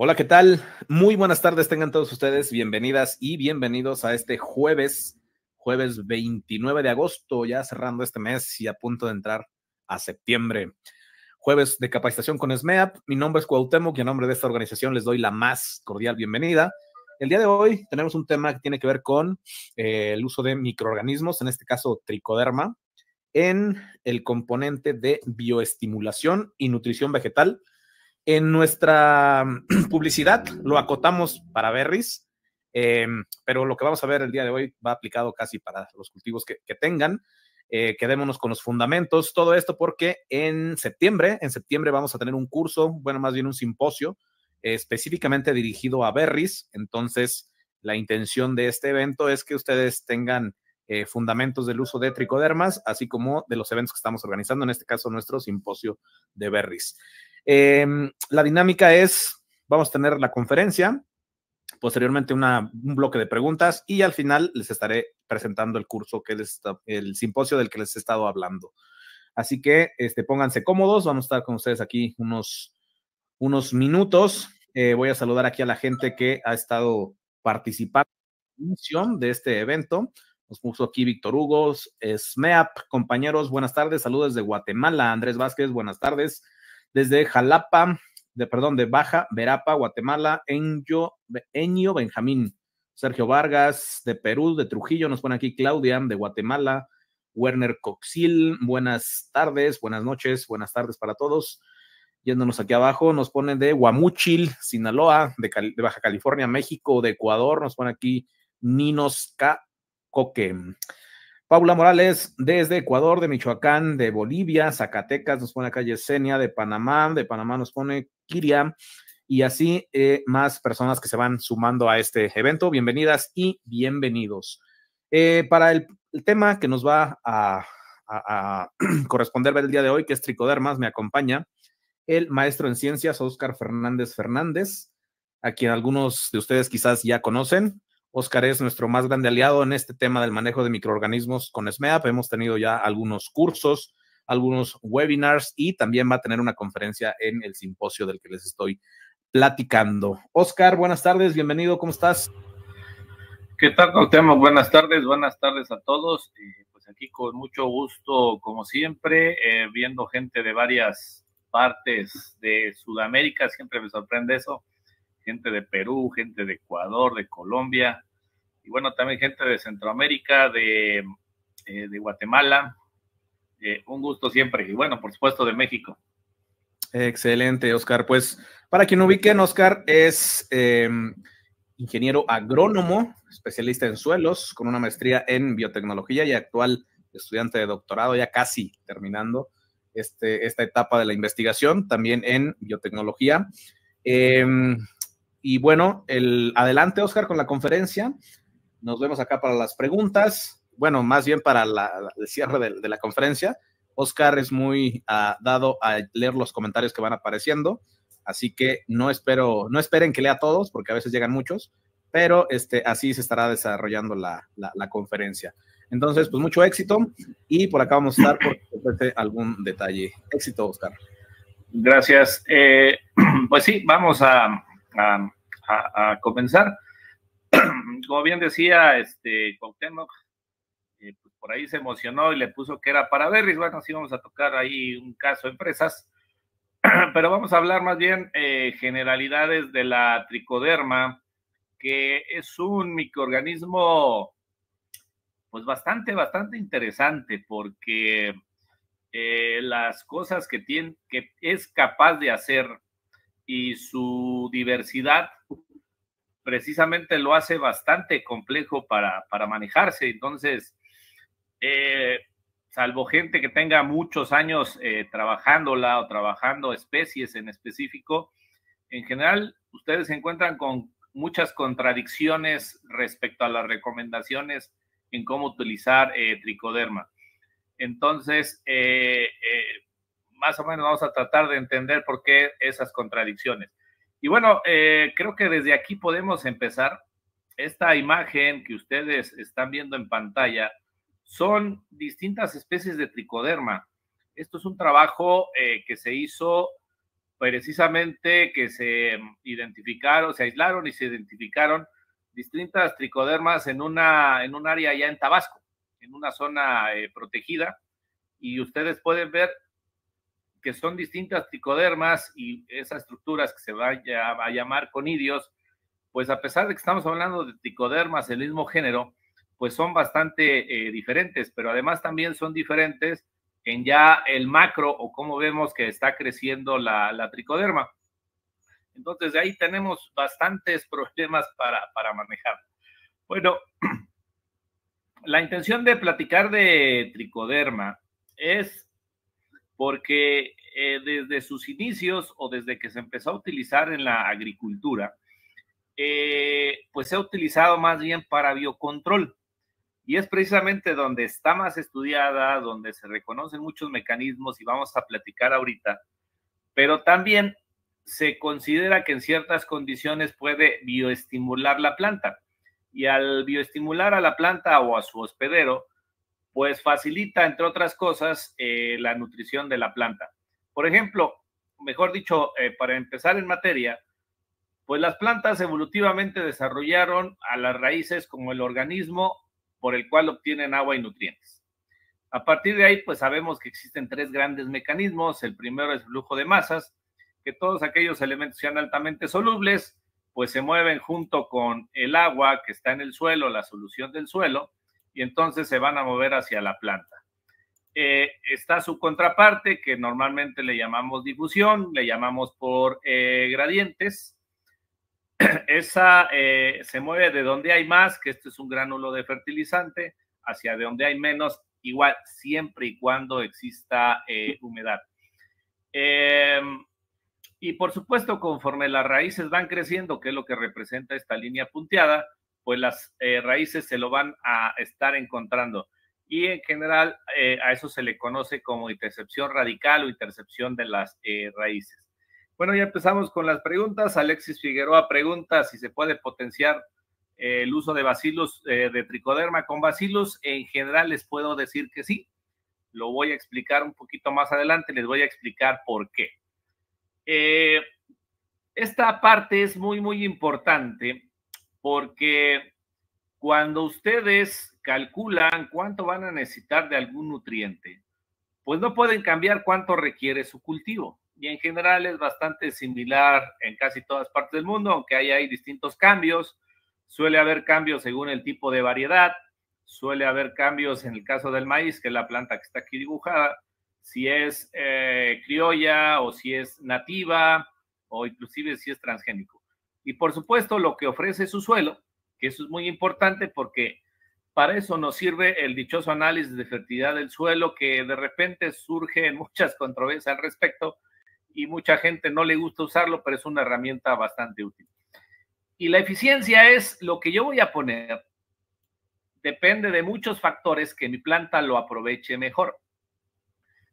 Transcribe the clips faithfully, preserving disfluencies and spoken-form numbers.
Hola, ¿qué tal? Muy buenas tardes, tengan todos ustedes bienvenidas y bienvenidos a este jueves, jueves veintinueve de agosto, ya cerrando este mes y a punto de entrar a septiembre. Jueves de capacitación con SMEAP, mi nombre es Cuauhtémoc y en nombre de esta organización les doy la más cordial bienvenida. El día de hoy tenemos un tema que tiene que ver con eh, el uso de microorganismos, en este caso Trichoderma, en el componente de bioestimulación y nutrición vegetal. En nuestra publicidad lo acotamos para Berries, eh, pero lo que vamos a ver el día de hoy va aplicado casi para los cultivos que, que tengan. Eh, quedémonos con los fundamentos, todo esto porque en septiembre, en septiembre vamos a tener un curso, bueno, más bien un simposio, eh, específicamente dirigido a Berries. Entonces, la intención de este evento es que ustedes tengan eh, fundamentos del uso de tricodermas, así como de los eventos que estamos organizando, en este caso nuestro simposio de Berries. Eh, la dinámica es, vamos a tener la conferencia, posteriormente una, un bloque de preguntas y al final les estaré presentando el curso, que les está, el simposio del que les he estado hablando. Así que este, pónganse cómodos, vamos a estar con ustedes aquí unos, unos minutos. Eh, voy a saludar aquí a la gente que ha estado participando de este evento. Nos puso aquí Víctor Hugo, SMEAP, compañeros, buenas tardes, saludos de Guatemala. Andrés Vázquez, buenas tardes. Desde Jalapa, de, perdón, de Baja Verapaz, Guatemala, Enyo, Enyo Benjamín, Sergio Vargas, de Perú, de Trujillo, nos pone aquí Claudia, de Guatemala, Werner Coxil, buenas tardes, buenas noches, buenas tardes para todos. Yéndonos aquí abajo, nos pone de Guamuchil, Sinaloa, de, Cali, de Baja California, México, de Ecuador, nos pone aquí Ninos K. Coque. Paula Morales, desde Ecuador, de Michoacán, de Bolivia, Zacatecas, nos pone acá Yesenia, de Panamá, de Panamá nos pone Kiria, y así eh, más personas que se van sumando a este evento. Bienvenidas y bienvenidos. Eh, para el, el tema que nos va a, a, a corresponder el día de hoy, que es tricodermas, me acompaña el maestro en ciencias, Oscar Fernández Fernández, a quien algunos de ustedes quizás ya conocen. Oscar es nuestro más grande aliado en este tema del manejo de microorganismos con SMEAP. Hemos tenido ya algunos cursos, algunos webinars y también va a tener una conferencia en el simposio del que les estoy platicando. Oscar, buenas tardes, bienvenido, ¿cómo estás? ¿Qué tal, Cuauhtémoc? Buenas tardes, buenas tardes a todos. Eh, pues aquí con mucho gusto, como siempre, eh, viendo gente de varias partes de Sudamérica, siempre me sorprende eso. Gente de Perú, gente de Ecuador, de Colombia, y bueno, también gente de Centroamérica, de, eh, de Guatemala. Eh, un gusto siempre, y bueno, por supuesto, de México. Excelente, Oscar. Pues, para quien ubiquen, Oscar es eh, ingeniero agrónomo, especialista en suelos, con una maestría en biotecnología y actual estudiante de doctorado, ya casi terminando este, esta etapa de la investigación, también en biotecnología. Eh, Y bueno, el, adelante, Oscar, con la conferencia. Nos vemos acá para las preguntas. Bueno, más bien para la, el cierre de, de la conferencia. Oscar es muy uh, dado a leer los comentarios que van apareciendo. Así que no, espero, no esperen que lea todos, porque a veces llegan muchos. Pero este, así se estará desarrollando la, la, la conferencia. Entonces, pues mucho éxito. Y por acá vamos a estar por si ofrece algún detalle. Éxito, Oscar. Gracias. Eh, pues sí, vamos a... a A, a comenzar. Como bien decía este Cuauhtémoc, eh, pues por ahí se emocionó y le puso que era para Berries. Bueno, sí vamos a tocar ahí un caso de empresas, pero vamos a hablar más bien eh, generalidades de la tricoderma, que es un microorganismo pues bastante, bastante interesante, porque eh, las cosas que tiene, que es capaz de hacer y su diversidad precisamente lo hace bastante complejo para, para manejarse. Entonces, eh, salvo gente que tenga muchos años eh, trabajándola o trabajando especies en específico, en general ustedes se encuentran con muchas contradicciones respecto a las recomendaciones en cómo utilizar eh, tricoderma. Entonces, eh, eh, más o menos vamos a tratar de entender por qué esas contradicciones. Y bueno, eh, creo que desde aquí podemos empezar. Esta imagen que ustedes están viendo en pantalla son distintas especies de tricoderma. Esto es un trabajo eh, que se hizo precisamente que se identificaron, se aislaron y se identificaron distintas tricodermas en, una, en un área allá en Tabasco, en una zona eh, protegida, y ustedes pueden ver que son distintas tricodermas y esas estructuras que se vaya a llamar conidios, pues a pesar de que estamos hablando de tricodermas del mismo género, pues son bastante eh, diferentes, pero además también son diferentes en ya el macro o cómo vemos que está creciendo la, la tricoderma. Entonces, de ahí tenemos bastantes problemas para, para manejar. Bueno, la intención de platicar de tricoderma es porque eh, desde sus inicios o desde que se empezó a utilizar en la agricultura, eh, pues se ha utilizado más bien para biocontrol. Y es precisamente donde está más estudiada, donde se reconocen muchos mecanismos y vamos a platicar ahorita, pero también se considera que en ciertas condiciones puede bioestimular la planta y al bioestimular a la planta o a su hospedero, pues facilita, entre otras cosas, eh, la nutrición de la planta. Por ejemplo, mejor dicho, eh, para empezar en materia, pues las plantas evolutivamente desarrollaron a las raíces como el organismo por el cual obtienen agua y nutrientes. A partir de ahí, pues sabemos que existen tres grandes mecanismos. El primero es flujo de masas, que todos aquellos elementos sean altamente solubles, pues se mueven junto con el agua que está en el suelo, la solución del suelo, y entonces se van a mover hacia la planta. Eh, está su contraparte, que normalmente le llamamos difusión, le llamamos por eh, gradientes. Esa eh, se mueve de donde hay más, que este es un gránulo de fertilizante, hacia de donde hay menos, igual siempre y cuando exista eh, humedad. Eh, y por supuesto, conforme las raíces van creciendo, que es lo que representa esta línea punteada, pues las eh, raíces se lo van a estar encontrando. Y en general eh, a eso se le conoce como intercepción radical o intercepción de las eh, raíces. Bueno, ya empezamos con las preguntas. Alexis Figueroa pregunta si se puede potenciar eh, el uso de bacilos, eh, de tricoderma con bacilos. En general les puedo decir que sí. Lo voy a explicar un poquito más adelante. Les voy a explicar por qué. Eh, esta parte es muy, muy importante porque cuando ustedes calculan cuánto van a necesitar de algún nutriente, pues no pueden cambiar cuánto requiere su cultivo. Y en general es bastante similar en casi todas partes del mundo, aunque ahí hay distintos cambios. Suele haber cambios según el tipo de variedad, suele haber cambios en el caso del maíz, que es la planta que está aquí dibujada, si es eh, criolla o si es nativa o inclusive si es transgénico. Y por supuesto lo que ofrece su suelo, que eso es muy importante porque para eso nos sirve el dichoso análisis de fertilidad del suelo, que de repente surgen muchas controversias al respecto, y mucha gente no le gusta usarlo, pero es una herramienta bastante útil. Y la eficiencia es lo que yo voy a poner. Depende de muchos factores que mi planta lo aproveche mejor.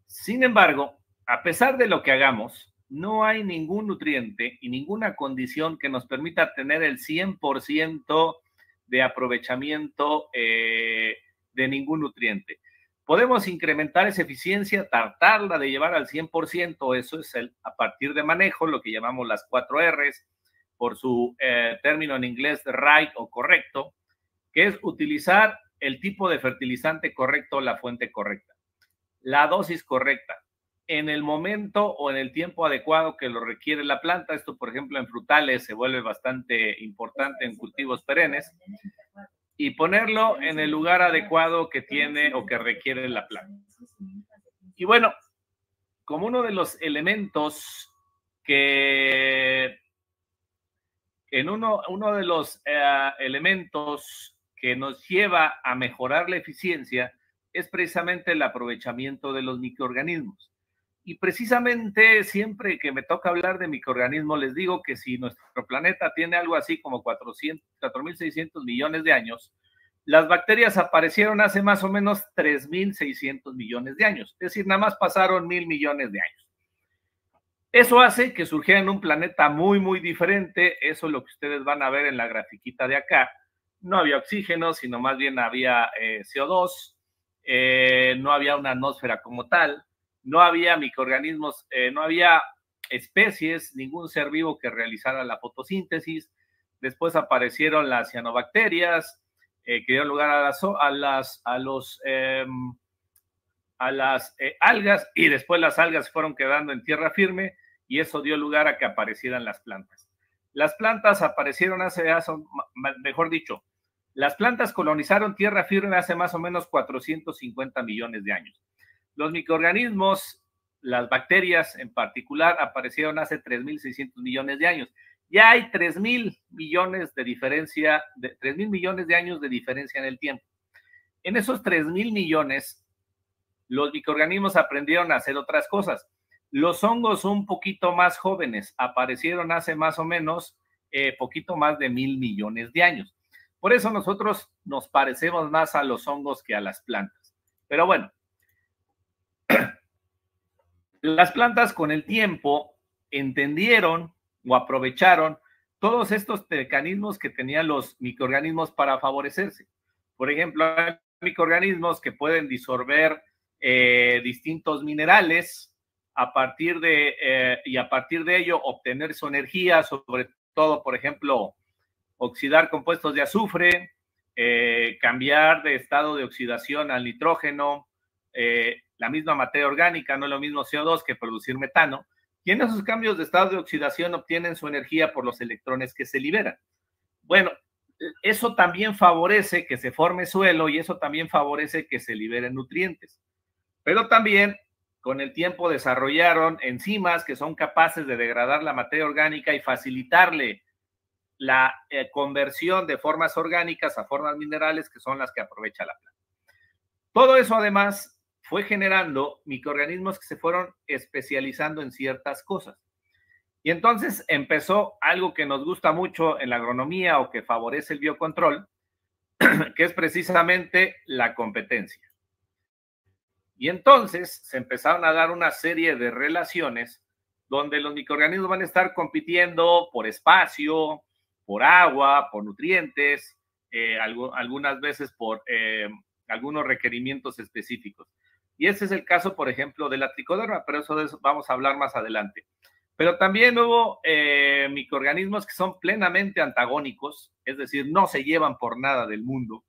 Sin embargo, a pesar de lo que hagamos, no hay ningún nutriente y ninguna condición que nos permita tener el cien por ciento de aprovechamiento eh, de ningún nutriente. Podemos incrementar esa eficiencia, tratarla de llevar al cien por ciento, eso es el, a partir de manejo, lo que llamamos las cuatro R's, por su eh, término en inglés right o correcto, que es utilizar el tipo de fertilizante correcto, la fuente correcta, la dosis correcta, en el momento o en el tiempo adecuado que lo requiere la planta. Esto, por ejemplo, en frutales se vuelve bastante importante en cultivos perennes, y ponerlo en el lugar adecuado que tiene o que requiere la planta. Y bueno, como uno de los elementos que, en uno, uno de los eh, elementos que nos lleva a mejorar la eficiencia es precisamente el aprovechamiento de los microorganismos. Y precisamente siempre que me toca hablar de microorganismos, les digo que si nuestro planeta tiene algo así como cuatro mil seiscientos millones de años, las bacterias aparecieron hace más o menos tres mil seiscientos millones de años. Es decir, nada más pasaron mil millones de años. Eso hace que surgieran un planeta muy, muy diferente. Eso es lo que ustedes van a ver en la grafiquita de acá. No había oxígeno, sino más bien había eh, C O dos. Eh, no había una atmósfera como tal. No había microorganismos, eh, no había especies, ningún ser vivo que realizara la fotosíntesis. Después aparecieron las cianobacterias, eh, que dieron lugar a las, a las, a los, eh, a las eh, algas, y después las algas fueron quedando en tierra firme y eso dio lugar a que aparecieran las plantas. Las plantas aparecieron hace, hace mejor dicho, las plantas colonizaron tierra firme hace más o menos cuatrocientos cincuenta millones de años. Los microorganismos, las bacterias en particular, aparecieron hace tres mil seiscientos millones de años. Ya hay tres mil millones de diferencia, de, tres mil millones de años de diferencia en el tiempo. En esos tres mil millones, los microorganismos aprendieron a hacer otras cosas. Los hongos un poquito más jóvenes aparecieron hace más o menos eh, poquito más de mil millones de años. Por eso nosotros nos parecemos más a los hongos que a las plantas. Pero bueno, las plantas con el tiempo entendieron o aprovecharon todos estos mecanismos que tenían los microorganismos para favorecerse. Por ejemplo, hay microorganismos que pueden disolver eh, distintos minerales a partir de, eh, y a partir de ello obtener su energía, sobre todo, por ejemplo, oxidar compuestos de azufre, eh, cambiar de estado de oxidación al nitrógeno, eh, la misma materia orgánica, no es lo mismo C O dos que producir metano. Y en esos cambios de estado de oxidación obtienen su energía por los electrones que se liberan. Bueno, eso también favorece que se forme suelo y eso también favorece que se liberen nutrientes. Pero también con el tiempo desarrollaron enzimas que son capaces de degradar la materia orgánica y facilitarle la eh, conversión de formas orgánicas a formas minerales que son las que aprovecha la planta. Todo eso además fue generando microorganismos que se fueron especializando en ciertas cosas. Y entonces empezó algo que nos gusta mucho en la agronomía o que favorece el biocontrol, que es precisamente la competencia. Y entonces se empezaron a dar una serie de relaciones donde los microorganismos van a estar compitiendo por espacio, por agua, por nutrientes, eh, algo, algunas veces por eh, algunos requerimientos específicos. Y ese es el caso, por ejemplo, de la tricoderma, pero eso de eso vamos a hablar más adelante. Pero también hubo eh, microorganismos que son plenamente antagónicos, es decir, no se llevan por nada del mundo.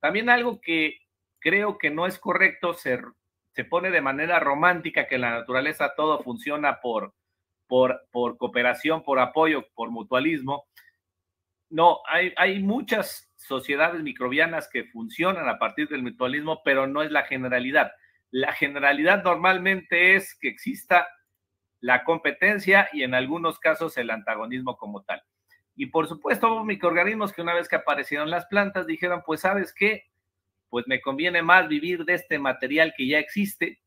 También algo que creo que no es correcto, se, se pone de manera romántica que en la naturaleza todo funciona por, por, por cooperación, por apoyo, por mutualismo. No, hay, hay muchas sociedades microbianas que funcionan a partir del mutualismo, pero no es la generalidad. La generalidad normalmente es que exista la competencia y en algunos casos el antagonismo como tal. Y por supuesto hubo microorganismos que una vez que aparecieron las plantas dijeron, pues ¿sabes qué? Pues me conviene más vivir de este material que ya existe.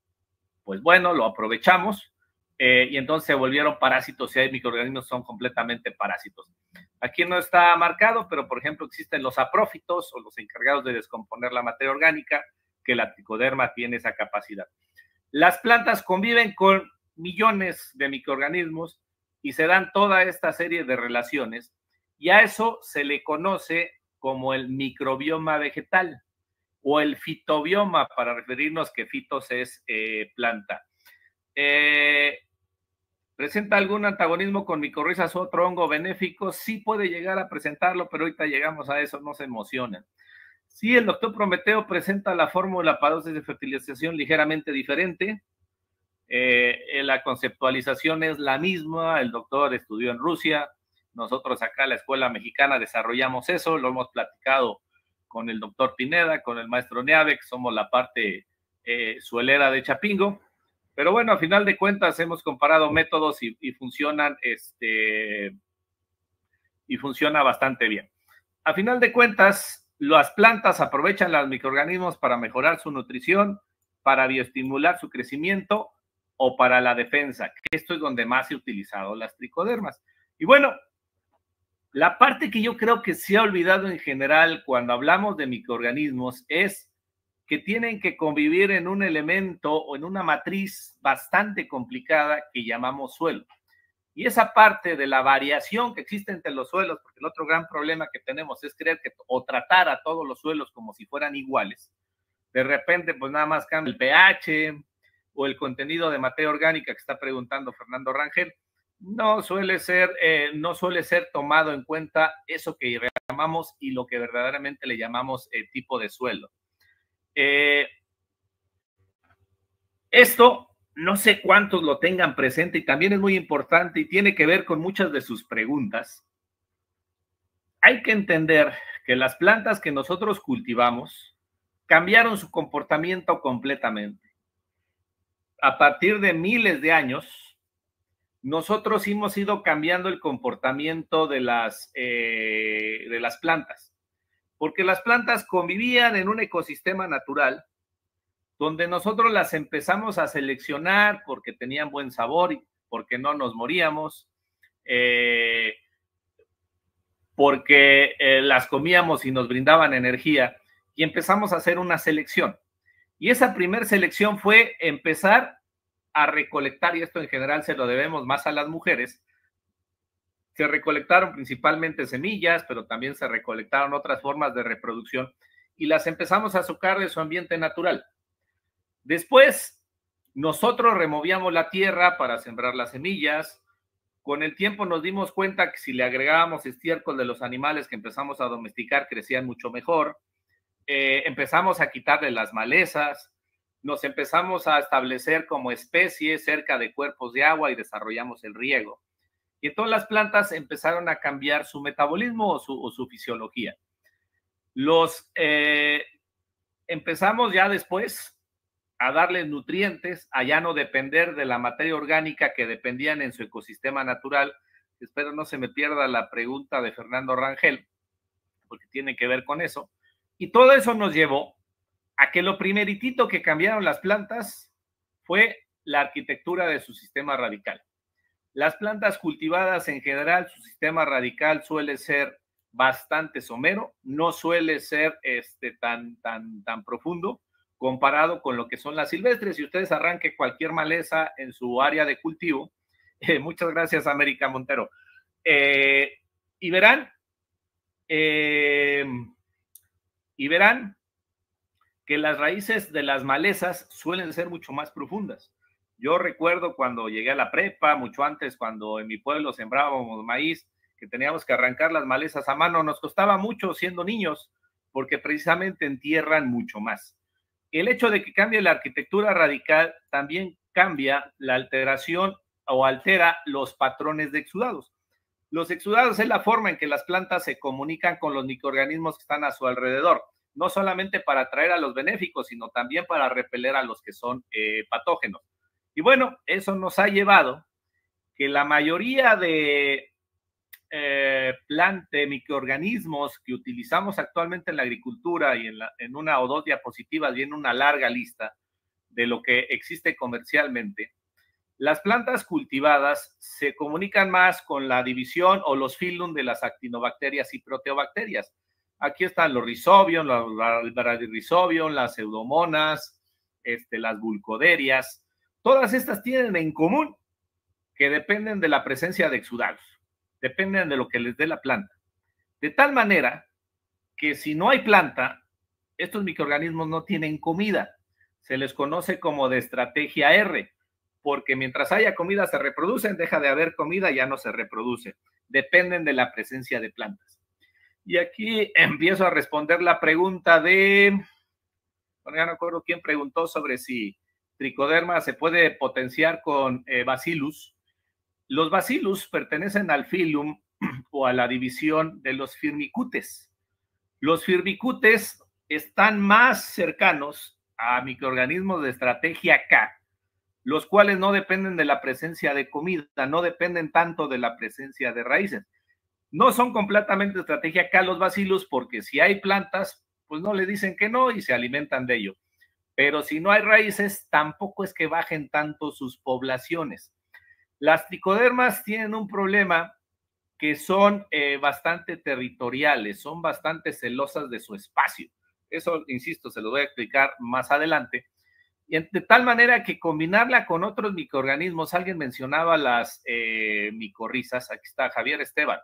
Pues bueno, lo aprovechamos eh, y entonces se volvieron parásitos. Y hay microorganismos que son completamente parásitos. Aquí no está marcado, pero por ejemplo existen los aprófitos o los encargados de descomponer la materia orgánica, que la tricoderma tiene esa capacidad. Las plantas conviven con millones de microorganismos y se dan toda esta serie de relaciones, y a eso se le conoce como el microbioma vegetal o el fitobioma, para referirnos que fitos es eh, planta. Eh, ¿Presenta algún antagonismo con micorrizas u otro hongo benéfico? Sí puede llegar a presentarlo, pero ahorita llegamos a eso, no se emocionen. Sí, el doctor Prometeo presenta la fórmula para dosis de fertilización ligeramente diferente. Eh, la conceptualización es la misma. El doctor estudió en Rusia. Nosotros acá en la Escuela Mexicana desarrollamos eso. Lo hemos platicado con el doctor Pineda, con el maestro Neave, que somos la parte eh, suelera de Chapingo. Pero bueno, a final de cuentas hemos comparado métodos y, y funcionan, este, y funciona bastante bien. A final de cuentas, las plantas aprovechan los microorganismos para mejorar su nutrición, para bioestimular su crecimiento o para la defensa, que esto es donde más se han utilizado las tricodermas. Y bueno, la parte que yo creo que se ha olvidado en general cuando hablamos de microorganismos es que tienen que convivir en un elemento o en una matriz bastante complicada que llamamos suelo. Y esa parte de la variación que existe entre los suelos, porque el otro gran problema que tenemos es creer que o tratar a todos los suelos como si fueran iguales. De repente, pues nada más cambia el pH o el contenido de materia orgánica que está preguntando Fernando Rangel. No suele ser, eh, no suele ser tomado en cuenta eso que llamamos y lo que verdaderamente le llamamos eh, tipo de suelo. Eh, esto no sé cuántos lo tengan presente y también es muy importante y tiene que ver con muchas de sus preguntas. Hay que entender que las plantas que nosotros cultivamos cambiaron su comportamiento completamente. A partir de miles de años, nosotros hemos ido cambiando el comportamiento de las, eh, de las plantas, porque las plantas convivían en un ecosistema natural donde nosotros las empezamos a seleccionar porque tenían buen sabor y porque no nos moríamos, eh, porque eh, las comíamos y nos brindaban energía y empezamos a hacer una selección. Y esa primera selección fue empezar a recolectar, y esto en general se lo debemos más a las mujeres, se recolectaron principalmente semillas, pero también se recolectaron otras formas de reproducción y las empezamos a sacar de su ambiente natural. Después, nosotros removíamos la tierra para sembrar las semillas. Con el tiempo nos dimos cuenta que si le agregábamos estiércol de los animales que empezamos a domesticar, crecían mucho mejor. Eh, empezamos a quitarle las malezas. Nos empezamos a establecer como especie cerca de cuerpos de agua y desarrollamos el riego. Y entonces las plantas empezaron a cambiar su metabolismo o su, o su fisiología. Los eh, empezamos ya después a darles nutrientes, a ya no depender de la materia orgánica que dependían en su ecosistema natural. Espero no se me pierda la pregunta de Fernando Rangel, porque tiene que ver con eso. Y todo eso nos llevó a que lo primeritito que cambiaron las plantas fue la arquitectura de su sistema radical. Las plantas cultivadas en general, su sistema radical suele ser bastante somero, no suele ser este, tan, tan, tan profundo comparado con lo que son las silvestres. Si ustedes arranquen cualquier maleza en su área de cultivo, eh, muchas gracias América Montero, eh, y verán, eh, y verán, que las raíces de las malezas suelen ser mucho más profundas. Yo recuerdo cuando llegué a la prepa, mucho antes, cuando en mi pueblo sembrábamos maíz, que teníamos que arrancar las malezas a mano, nos costaba mucho siendo niños, porque precisamente entierran mucho más. El hecho de que cambie la arquitectura radical también cambia la alteración o altera los patrones de exudados. Los exudados es la forma en que las plantas se comunican con los microorganismos que están a su alrededor, no solamente para atraer a los benéficos, sino también para repeler a los que son eh, patógenos. Y bueno, eso nos ha llevado que la mayoría de eh, plantas, microorganismos que utilizamos actualmente en la agricultura y en, la, en una o dos diapositivas viene una larga lista de lo que existe comercialmente, las plantas cultivadas se comunican más con la división o los filum de las actinobacterias y proteobacterias. Aquí están los rizobios, los barrizobios, las pseudomonas, este, las vulcoderias. Todas estas tienen en común que dependen de la presencia de exudados, dependen de lo que les dé la planta. De tal manera que si no hay planta, estos microorganismos no tienen comida. Se les conoce como de estrategia erre, porque mientras haya comida se reproducen, deja de haber comida, ya no se reproducen. Dependen de la presencia de plantas. Y aquí empiezo a responder la pregunta de, bueno, ya no acuerdo quién preguntó sobre si Trichoderma se puede potenciar con eh, Bacillus. Los Bacillus pertenecen al filum o a la división de los firmicutes. Los firmicutes están más cercanos a microorganismos de estrategia ka, los cuales no dependen de la presencia de comida, no dependen tanto de la presencia de raíces. No son completamente estrategia acá los bacilos, porque si hay plantas, pues no le dicen que no y se alimentan de ello. Pero si no hay raíces, tampoco es que bajen tanto sus poblaciones. Las tricodermas tienen un problema que son eh, bastante territoriales, son bastante celosas de su espacio. Eso, insisto, se lo voy a explicar más adelante. Y de tal manera que combinarla con otros microorganismos, alguien mencionaba las eh, micorrizas, aquí está Javier Esteban.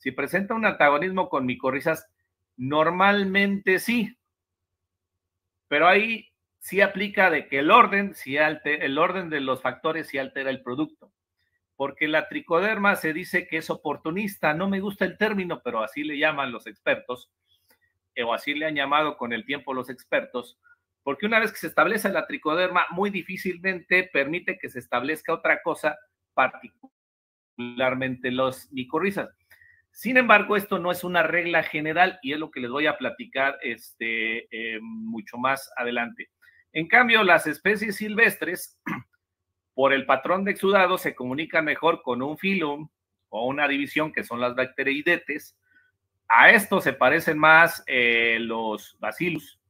Si presenta un antagonismo con micorrizas, normalmente sí, pero ahí sí aplica de que el orden, si alter, el orden de los factores sí altera el producto. porque la tricoderma se dice que es oportunista, no me gusta el término, pero así le llaman los expertos, o así le han llamado con el tiempo los expertos, porque una vez que se establece la tricoderma, muy difícilmente permite que se establezca otra cosa, particularmente los micorrizas. Sin embargo, esto no es una regla general y es lo que les voy a platicar este, eh, mucho más adelante. En cambio, las especies silvestres, por el patrón de exudado, se comunican mejor con un filum o una división que son las bacteroidetes. A esto se parecen más eh, los bacillus.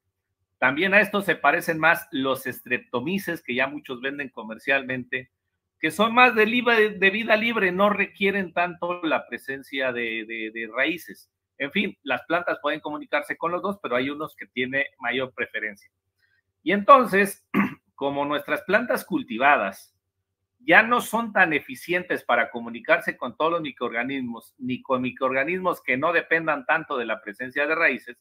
También a esto se parecen más los streptomices, que ya muchos venden comercialmente, que son más de, libre, de vida libre, no requieren tanto la presencia de, de, de raíces. En fin, las plantas pueden comunicarse con los dos, pero hay unos que tienen mayor preferencia. Y entonces, como nuestras plantas cultivadas ya no son tan eficientes para comunicarse con todos los microorganismos, ni con microorganismos que no dependan tanto de la presencia de raíces,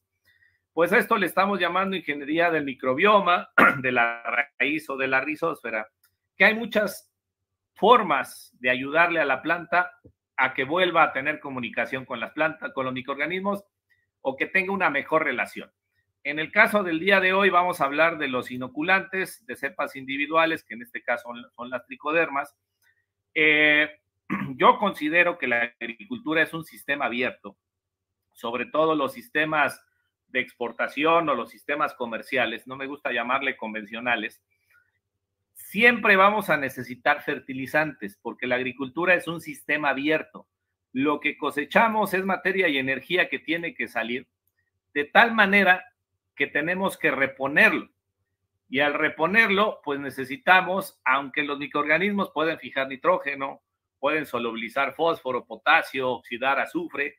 pues a esto le estamos llamando ingeniería del microbioma, de la raíz o de la rizósfera, que hay muchas formas de ayudarle a la planta a que vuelva a tener comunicación con las plantas, con los microorganismos, o que tenga una mejor relación. En el caso del día de hoy vamos a hablar de los inoculantes de cepas individuales, que en este caso son las tricodermas. Eh, yo considero que la agricultura es un sistema abierto, sobre todo los sistemas de exportación o los sistemas comerciales, no me gusta llamarle convencionales. Siempre vamos a necesitar fertilizantes porque la agricultura es un sistema abierto. Lo que cosechamos es materia y energía que tiene que salir de tal manera que tenemos que reponerlo. Y al reponerlo, pues necesitamos, aunque los microorganismos pueden fijar nitrógeno, pueden solubilizar fósforo, potasio, oxidar azufre,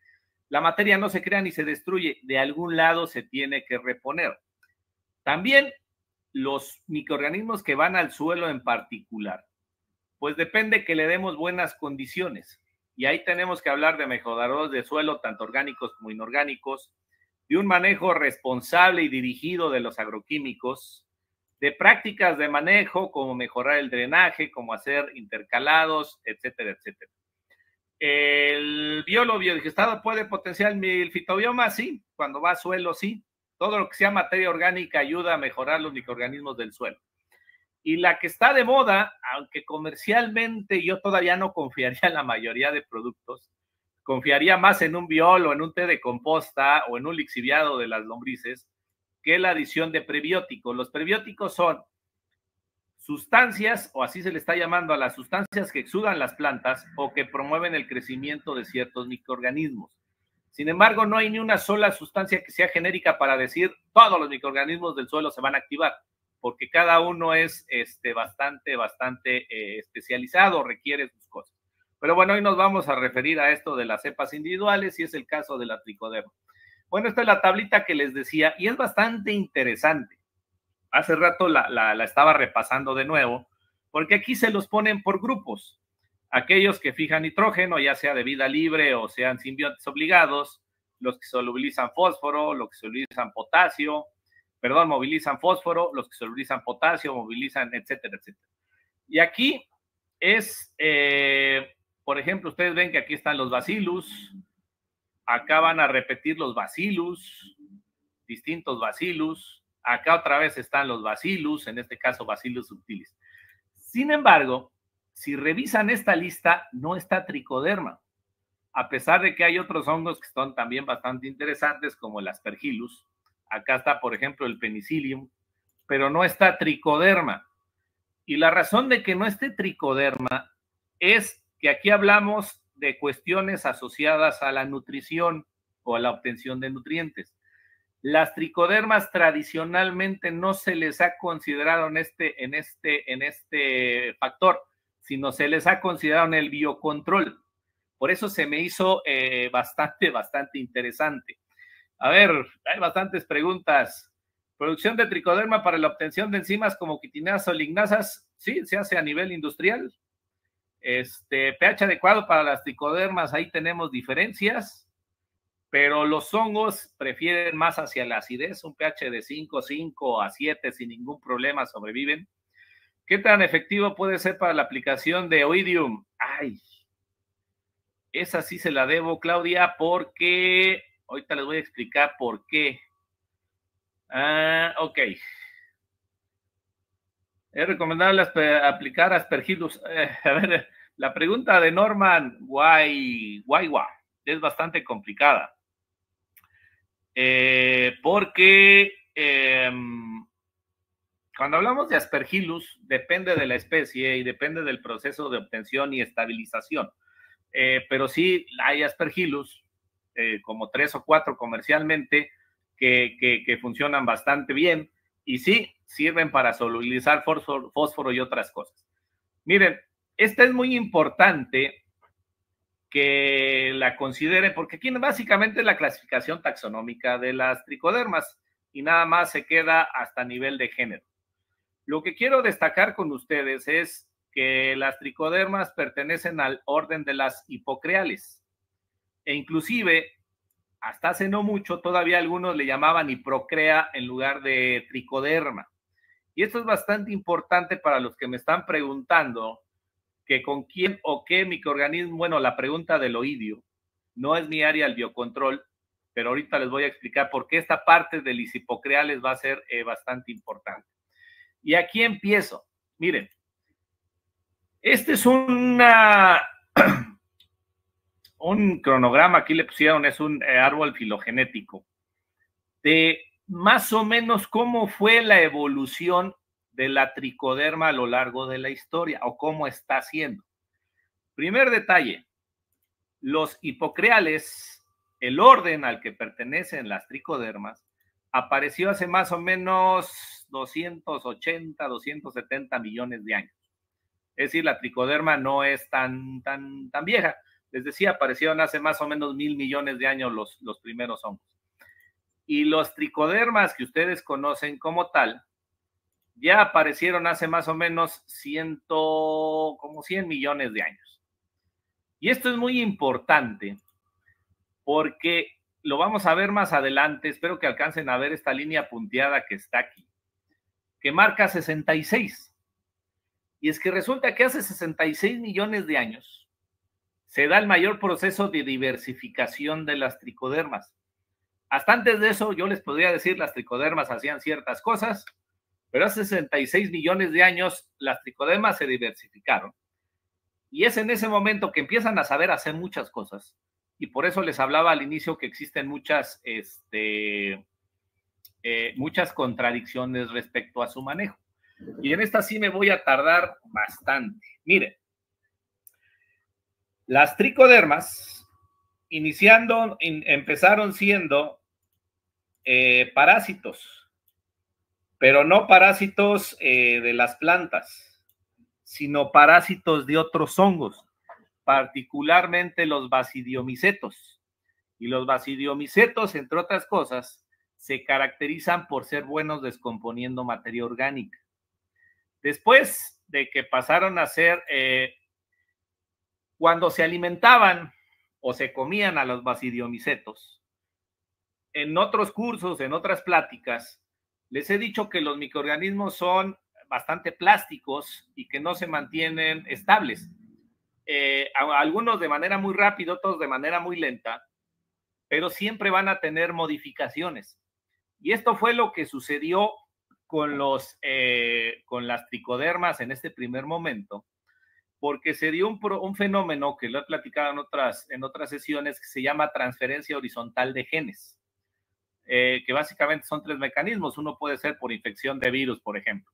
la materia no se crea ni se destruye, de algún lado se tiene que reponer. También los microorganismos que van al suelo en particular, pues depende que le demos buenas condiciones. Y ahí tenemos que hablar de mejoradores de suelo, tanto orgánicos como inorgánicos, de un manejo responsable y dirigido de los agroquímicos, de prácticas de manejo como mejorar el drenaje, como hacer intercalados, etcétera, etcétera. ¿El biólogo biodigestado puede potenciar el fitobioma? Sí, cuando va a suelo, sí. Todo lo que sea materia orgánica ayuda a mejorar los microorganismos del suelo. Y la que está de moda, aunque comercialmente yo todavía no confiaría en la mayoría de productos, confiaría más en un biol o en un té de composta o en un lixiviado de las lombrices que la adición de prebióticos. Los prebióticos son sustancias, o así se le está llamando a las sustancias que exudan las plantas o que promueven el crecimiento de ciertos microorganismos. Sin embargo, no hay ni una sola sustancia que sea genérica para decir todos los microorganismos del suelo se van a activar, porque cada uno es este, bastante, bastante eh, especializado, requiere sus cosas. Pero bueno, hoy nos vamos a referir a esto de las cepas individuales y es el caso de la tricoderma. Bueno, esta es la tablita que les decía y es bastante interesante. Hace rato la, la, la estaba repasando de nuevo, porque aquí se los ponen por grupos. Aquellos que fijan nitrógeno, ya sea de vida libre o sean simbiontes obligados, los que solubilizan fósforo, los que solubilizan potasio, perdón, movilizan fósforo, los que solubilizan potasio, movilizan, etcétera, etcétera. Y aquí es, eh, por ejemplo, ustedes ven que aquí están los bacillus, acá van a repetir los bacillus, distintos bacillus, acá otra vez están los bacillus, en este caso bacillus subtilis. Sin embargo, si revisan esta lista, no está tricoderma, a pesar de que hay otros hongos que son también bastante interesantes, como el Aspergillus. Acá está, por ejemplo, el Penicillium, pero no está tricoderma. Y la razón de que no esté tricoderma es que aquí hablamos de cuestiones asociadas a la nutrición o a la obtención de nutrientes. Las tricodermas tradicionalmente no se les ha considerado en este, en este, en este factor, sino se les ha considerado en el biocontrol. Por eso se me hizo eh, bastante, bastante interesante. A ver, hay bastantes preguntas. ¿Producción de tricoderma para la obtención de enzimas como quitinasas o lignasas? Sí, se hace a nivel industrial. Este, pH adecuado para las tricodermas, ahí tenemos diferencias, pero los hongos prefieren más hacia la acidez, un pH de cinco, cinco a siete sin ningún problema sobreviven. ¿Qué tan efectivo puede ser para la aplicación de Oidium? Ay, esa sí se la debo, Claudia, porque ahorita les voy a explicar por qué. Ah, ok. Es recomendable asper aplicar Aspergillus. Eh, a ver, la pregunta de Norman Guay, Guaywa es bastante complicada. Eh, porque eh, cuando hablamos de Aspergillus, depende de la especie y depende del proceso de obtención y estabilización. Eh, pero sí hay Aspergillus, eh, como tres o cuatro comercialmente, que, que, que funcionan bastante bien. Y sí, sirven para solubilizar fósforo, fósforo y otras cosas. Miren, esta es muy importante que la consideren, porque aquí básicamente es la clasificación taxonómica de las tricodermas y nada más se queda hasta nivel de género. Lo que quiero destacar con ustedes es que las tricodermas pertenecen al orden de las hipocreales e inclusive hasta hace no mucho todavía algunos le llamaban hiprocrea en lugar de tricoderma. Y esto es bastante importante para los que me están preguntando que con quién o qué microorganismo, bueno, la pregunta del oidio, no es mi área el biocontrol, pero ahorita les voy a explicar por qué esta parte de los hipocreales va a ser eh, bastante importante. Y aquí empiezo. Miren, este es una, un cronograma, aquí le pusieron, es un árbol filogenético, de más o menos cómo fue la evolución de la tricoderma a lo largo de la historia, o cómo está siendo. Primer detalle, los hipocreales, el orden al que pertenecen las tricodermas, apareció hace más o menos doscientos ochenta, doscientos setenta millones de años. Es decir, la tricoderma no es tan, tan, tan vieja. Les decía, aparecieron hace más o menos mil millones de años los, los primeros hongos. Y los tricodermas que ustedes conocen como tal, ya aparecieron hace más o menos ciento, como cien millones de años. Y esto es muy importante porque lo vamos a ver más adelante, espero que alcancen a ver esta línea punteada que está aquí, que marca sesenta y seis. Y es que resulta que hace sesenta y seis millones de años se da el mayor proceso de diversificación de las tricodermas. Hasta antes de eso yo les podría decir las tricodermas hacían ciertas cosas, pero hace sesenta y seis millones de años las tricodermas se diversificaron. Y es en ese momento que empiezan a saber hacer muchas cosas. Y por eso les hablaba al inicio que existen muchas, este, eh, muchas contradicciones respecto a su manejo. Y en esta sí me voy a tardar bastante. Miren, las tricodermas iniciando, in, empezaron siendo eh, parásitos. Pero no parásitos eh, de las plantas, sino parásitos de otros hongos, particularmente los basidiomicetos. Y los basidiomicetos, entre otras cosas, se caracterizan por ser buenos descomponiendo materia orgánica. Después de que pasaron a ser, eh, cuando se alimentaban o se comían a los basidiomicetos, en otros cursos, en otras pláticas, les he dicho que los microorganismos son bastante plásticos y que no se mantienen estables. Eh, algunos de manera muy rápida, otros de manera muy lenta, pero siempre van a tener modificaciones. Y esto fue lo que sucedió con, los, eh, con las tricodermas en este primer momento, porque se dio un, pro, un fenómeno que lo he platicado en otras, en otras sesiones que se llama transferencia horizontal de genes. Eh, que básicamente son tres mecanismos. Uno puede ser por infección de virus, por ejemplo.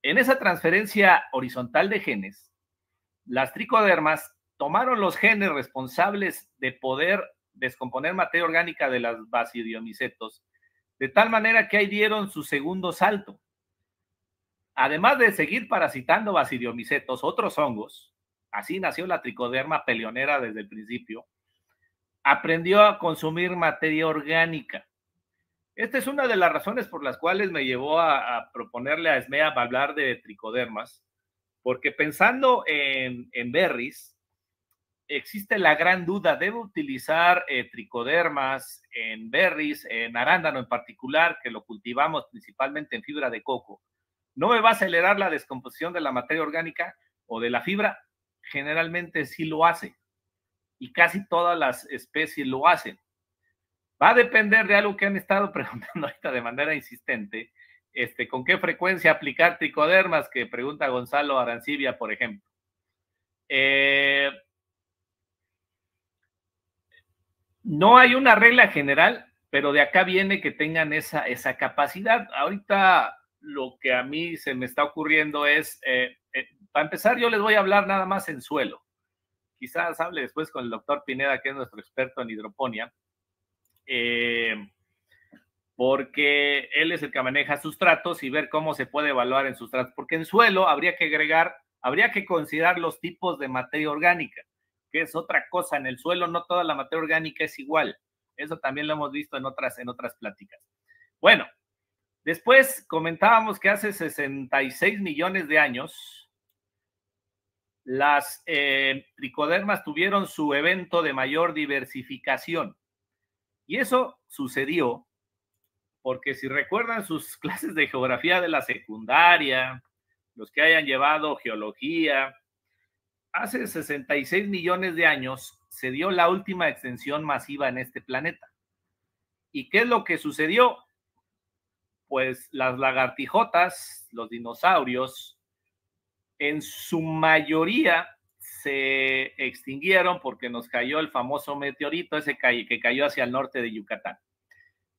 En esa transferencia horizontal de genes, las tricodermas tomaron los genes responsables de poder descomponer materia orgánica de las basidiomicetos, de tal manera que ahí dieron su segundo salto. Además de seguir parasitando basidiomicetos, otros hongos, así nació la tricoderma peleonera desde el principio, aprendió a consumir materia orgánica. Esta es una de las razones por las cuales me llevó a, a proponerle a SMEAP hablar de tricodermas, porque pensando en, en berries, existe la gran duda, ¿debo utilizar eh, tricodermas en berries, en arándano en particular, que lo cultivamos principalmente en fibra de coco? ¿No me va a acelerar la descomposición de la materia orgánica o de la fibra? Generalmente sí lo hace, y casi todas las especies lo hacen. Va a depender de algo que han estado preguntando ahorita de manera insistente, este, con qué frecuencia aplicar tricodermas, que pregunta Gonzalo Arancibia, por ejemplo. Eh, no hay una regla general, pero de acá viene que tengan esa, esa capacidad. Ahorita lo que a mí se me está ocurriendo es, eh, eh, para empezar yo les voy a hablar nada más en suelo. Quizás hable después con el doctor Pineda, que es nuestro experto en hidroponía, eh, porque él es el que maneja sustratos y ver cómo se puede evaluar en sustratos, porque en suelo habría que agregar, habría que considerar los tipos de materia orgánica, que es otra cosa. En el suelo no toda la materia orgánica es igual, eso también lo hemos visto en otras, en otras pláticas. Bueno, después comentábamos que hace sesenta y seis millones de años las eh, tricodermas tuvieron su evento de mayor diversificación, y eso sucedió porque, si recuerdan sus clases de geografía de la secundaria, los que hayan llevado geología, hace sesenta y seis millones de años se dio la última extensión masiva en este planeta. ¿Y qué es lo que sucedió? Pues las lagartijotas, los dinosaurios, en su mayoría se extinguieron porque nos cayó el famoso meteorito ese que cayó hacia el norte de Yucatán.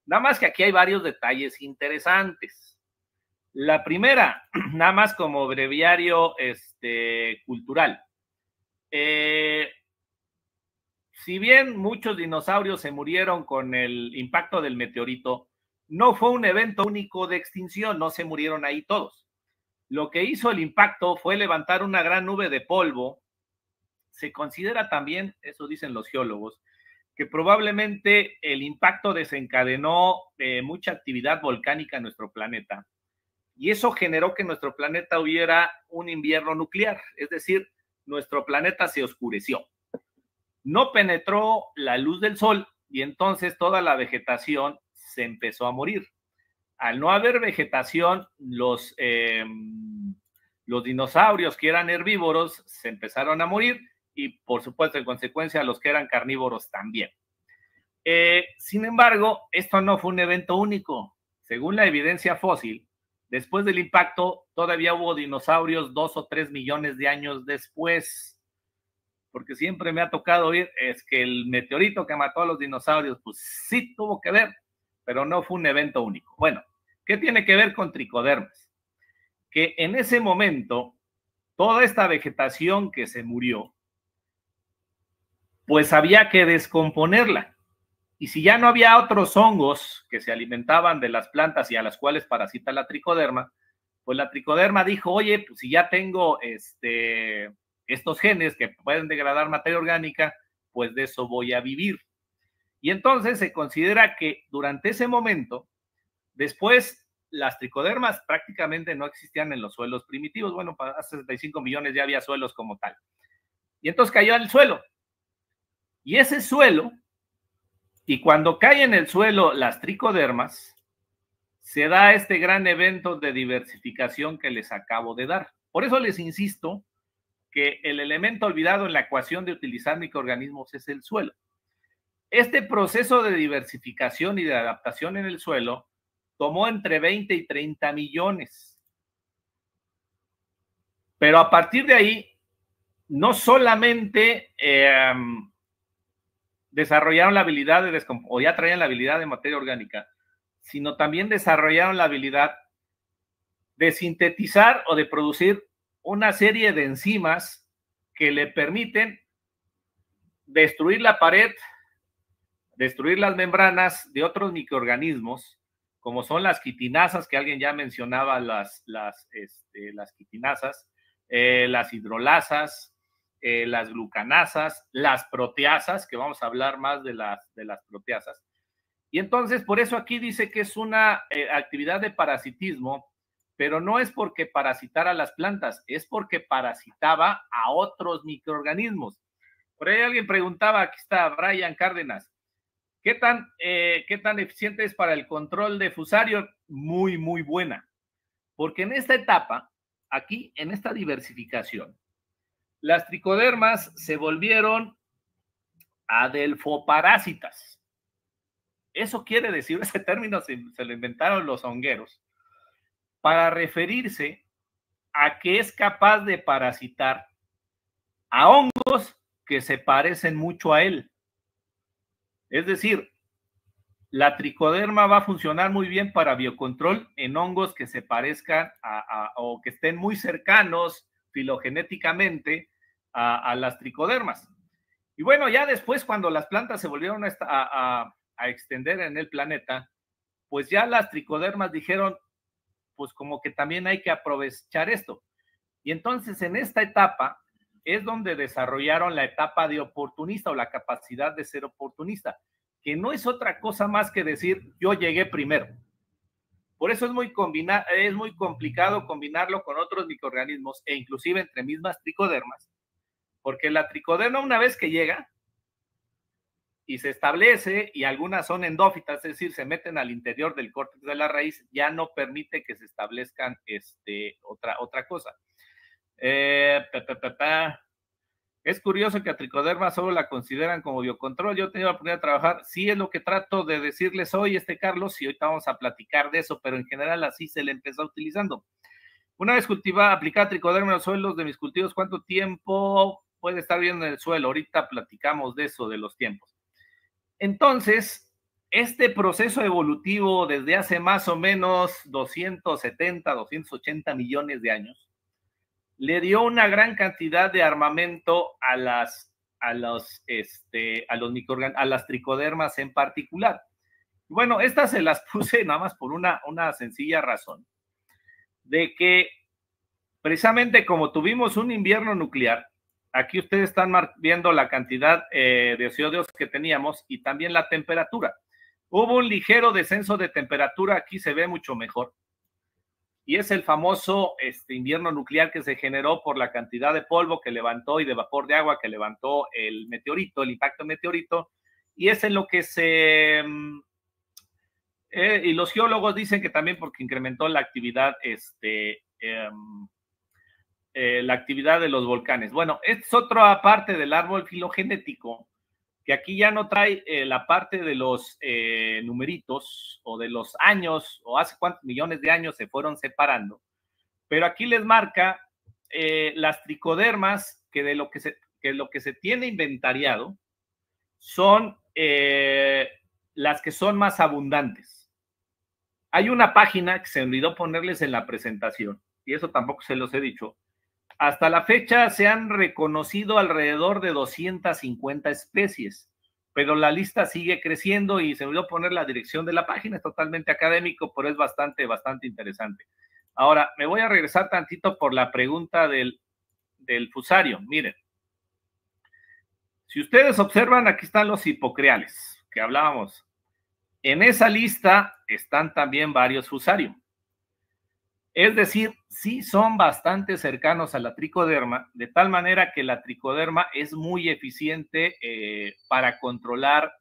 Nada más que aquí hay varios detalles interesantes. La primera, nada más como breviario este, cultural. Eh, si bien muchos dinosaurios se murieron con el impacto del meteorito, no fue un evento único de extinción, no se murieron ahí todos. Lo que hizo el impacto fue levantar una gran nube de polvo. Se considera también, eso dicen los geólogos, que probablemente el impacto desencadenó eh, mucha actividad volcánica en nuestro planeta, y eso generó que nuestro planeta hubiera un invierno nuclear, es decir, nuestro planeta se oscureció. No penetró la luz del sol, y entonces toda la vegetación se empezó a morir. Al no haber vegetación, los, eh, los dinosaurios que eran herbívoros se empezaron a morir, y por supuesto en consecuencia los que eran carnívoros también. Eh, sin embargo, esto no fue un evento único. Según la evidencia fósil, después del impacto todavía hubo dinosaurios dos o tres millones de años después, porque siempre me ha tocado oír es que el meteorito que mató a los dinosaurios, pues sí tuvo que ver, pero no fue un evento único. Bueno, ¿qué tiene que ver con tricodermas? Que en ese momento, toda esta vegetación que se murió, pues había que descomponerla. Y si ya no había otros hongos que se alimentaban de las plantas y a las cuales parasita la tricoderma, pues la tricoderma dijo, oye, pues si ya tengo este, estos genes que pueden degradar materia orgánica, pues de eso voy a vivir. Y entonces se considera que durante ese momento, después las tricodermas prácticamente no existían en los suelos primitivos. Bueno, para sesenta y cinco millones ya había suelos como tal. Y entonces cayó al suelo. Y ese suelo, y cuando cae en el suelo las tricodermas, se da este gran evento de diversificación que les acabo de dar. Por eso les insisto que el elemento olvidado en la ecuación de utilizar microorganismos es el suelo. Este proceso de diversificación y de adaptación en el suelo tomó entre veinte y treinta millones. Pero a partir de ahí, no solamente eh, desarrollaron la habilidad de descomposición, o ya traían la habilidad de materia orgánica, sino también desarrollaron la habilidad de sintetizar o de producir una serie de enzimas que le permiten destruir la pared, destruir las membranas de otros microorganismos, como son las quitinasas, que alguien ya mencionaba, las, las, este, las quitinasas, eh, las hidrolasas, eh, las glucanasas, las proteasas, que vamos a hablar más de las, de las proteasas. Y entonces, por eso aquí dice que es una eh, actividad de parasitismo, pero no es porque parasitara a las plantas, es porque parasitaba a otros microorganismos. Por ahí alguien preguntaba, aquí está Brian Cárdenas, ¿Qué tan, eh, ¿qué tan eficiente es para el control de Fusarium? Muy, muy buena. Porque en esta etapa, aquí, en esta diversificación, las tricodermas se volvieron adelfoparásitas. Eso quiere decir, ese término se, se lo inventaron los hongueros, para referirse a que es capaz de parasitar a hongos que se parecen mucho a él. Es decir, la tricoderma va a funcionar muy bien para biocontrol en hongos que se parezcan a, a, o que estén muy cercanos filogenéticamente a, a las tricodermas. Y bueno, ya después cuando las plantas se volvieron a, a, a extender en el planeta, pues ya las tricodermas dijeron, pues como que también hay que aprovechar esto. Y entonces en esta etapa es donde desarrollaron la etapa de oportunista o la capacidad de ser oportunista, que no es otra cosa más que decir, yo llegué primero. Por eso es muy, combina, es muy complicado combinarlo con otros microorganismos e inclusive entre mismas tricodermas, porque la tricoderma una vez que llega y se establece, y algunas son endófitas, es decir, se meten al interior del córtex de la raíz, ya no permite que se establezcan este, otra, otra cosa. Eh, ta, ta, ta, ta. Es curioso que a tricoderma solo la consideran como biocontrol. Yo he tenido la oportunidad de trabajar. Sí es lo que trato de decirles hoy, este Carlos, y ahorita vamos a platicar de eso, pero en general así se le empezó utilizando. Una vez cultivada, aplicada tricoderma en los suelos de mis cultivos, ¿cuánto tiempo puede estar bien en el suelo? Ahorita platicamos de eso, de los tiempos. Entonces, este proceso evolutivo desde hace más o menos doscientos setenta, doscientos ochenta millones de años, le dio una gran cantidad de armamento a las, a los, este, a los microorganismos, a las tricodermas en particular. Bueno, estas se las puse nada más por una, una sencilla razón, de que precisamente como tuvimos un invierno nuclear, aquí ustedes están viendo la cantidad eh, de C O dos que teníamos y también la temperatura. Hubo un ligero descenso de temperatura, aquí se ve mucho mejor. Y es el famoso este, invierno nuclear que se generó por la cantidad de polvo que levantó y de vapor de agua que levantó el meteorito, el impacto meteorito. Y es en lo que se... Eh, y los geólogos dicen que también porque incrementó la actividad, este, eh, eh, la actividad de los volcanes. Bueno, es otra parte del árbol filogenético, que aquí ya no trae eh, la parte de los eh, numeritos o de los años o hace cuántos millones de años se fueron separando, pero aquí les marca eh, las tricodermas que de lo que se, que lo que se tiene inventariado son eh, las que son más abundantes. Hay una página que se olvidó ponerles en la presentación, y eso tampoco se los he dicho. Hasta la fecha se han reconocido alrededor de doscientas cincuenta especies, pero la lista sigue creciendo y se me olvidó poner la dirección de la página, es totalmente académico, pero es bastante, bastante interesante. Ahora, me voy a regresar tantito por la pregunta del, del fusario. Miren, si ustedes observan, aquí están los hipocreales que hablábamos. En esa lista están también varios fusarium. Es decir, sí son bastante cercanos a la tricoderma, de tal manera que la tricoderma es muy eficiente eh, para controlar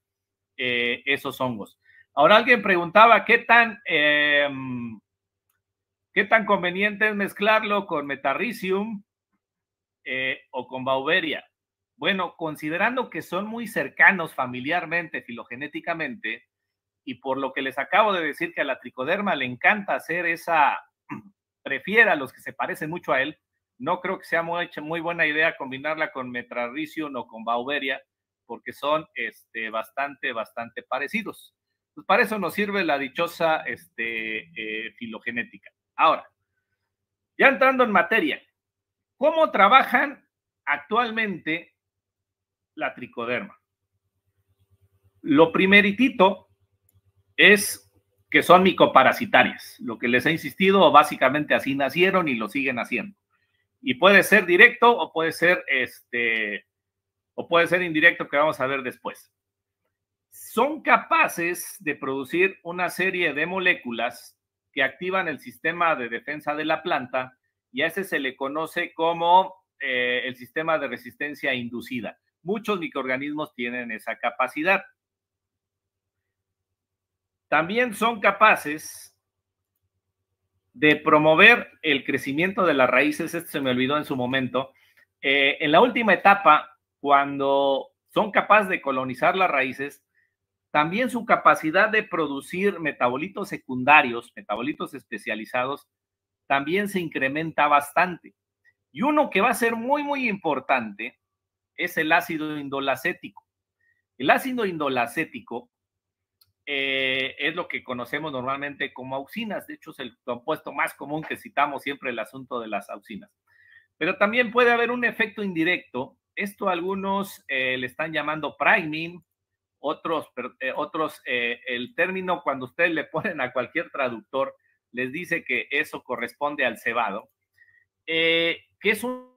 eh, esos hongos. Ahora alguien preguntaba qué tan, eh, qué tan conveniente es mezclarlo con Metarhizium eh, o con Beauveria. Bueno, considerando que son muy cercanos familiarmente, filogenéticamente, y por lo que les acabo de decir que a la tricoderma le encanta hacer esa... prefiera a los que se parecen mucho a él, no creo que sea muy, muy buena idea combinarla con Metarhizium o con Beauveria, porque son este, bastante, bastante parecidos. Pues para eso nos sirve la dichosa este, eh, filogenética. Ahora, ya entrando en materia, ¿cómo trabajan actualmente la tricoderma? Lo primeritito es que son micoparasitarias, lo que les he insistido, básicamente así nacieron y lo siguen haciendo. Y puede ser directo o puede ser, este, o puede ser indirecto, que vamos a ver después. Son capaces de producir una serie de moléculas que activan el sistema de defensa de la planta y a ese se le conoce como eh, el sistema de resistencia inducida. Muchos microorganismos tienen esa capacidad. También son capaces de promover el crecimiento de las raíces, esto se me olvidó en su momento, eh, en la última etapa, cuando son capaces de colonizar las raíces, también su capacidad de producir metabolitos secundarios, metabolitos especializados, también se incrementa bastante. Y uno que va a ser muy, muy importante es el ácido indolacético. El ácido indolacético eh, es lo que conocemos normalmente como auxinas. De hecho, es el compuesto más común que citamos siempre el asunto de las auxinas. Pero también puede haber un efecto indirecto. Esto algunos eh, le están llamando priming, otros, eh, otros eh, el término cuando ustedes le ponen a cualquier traductor, les dice que eso corresponde al cebado, eh, que es un,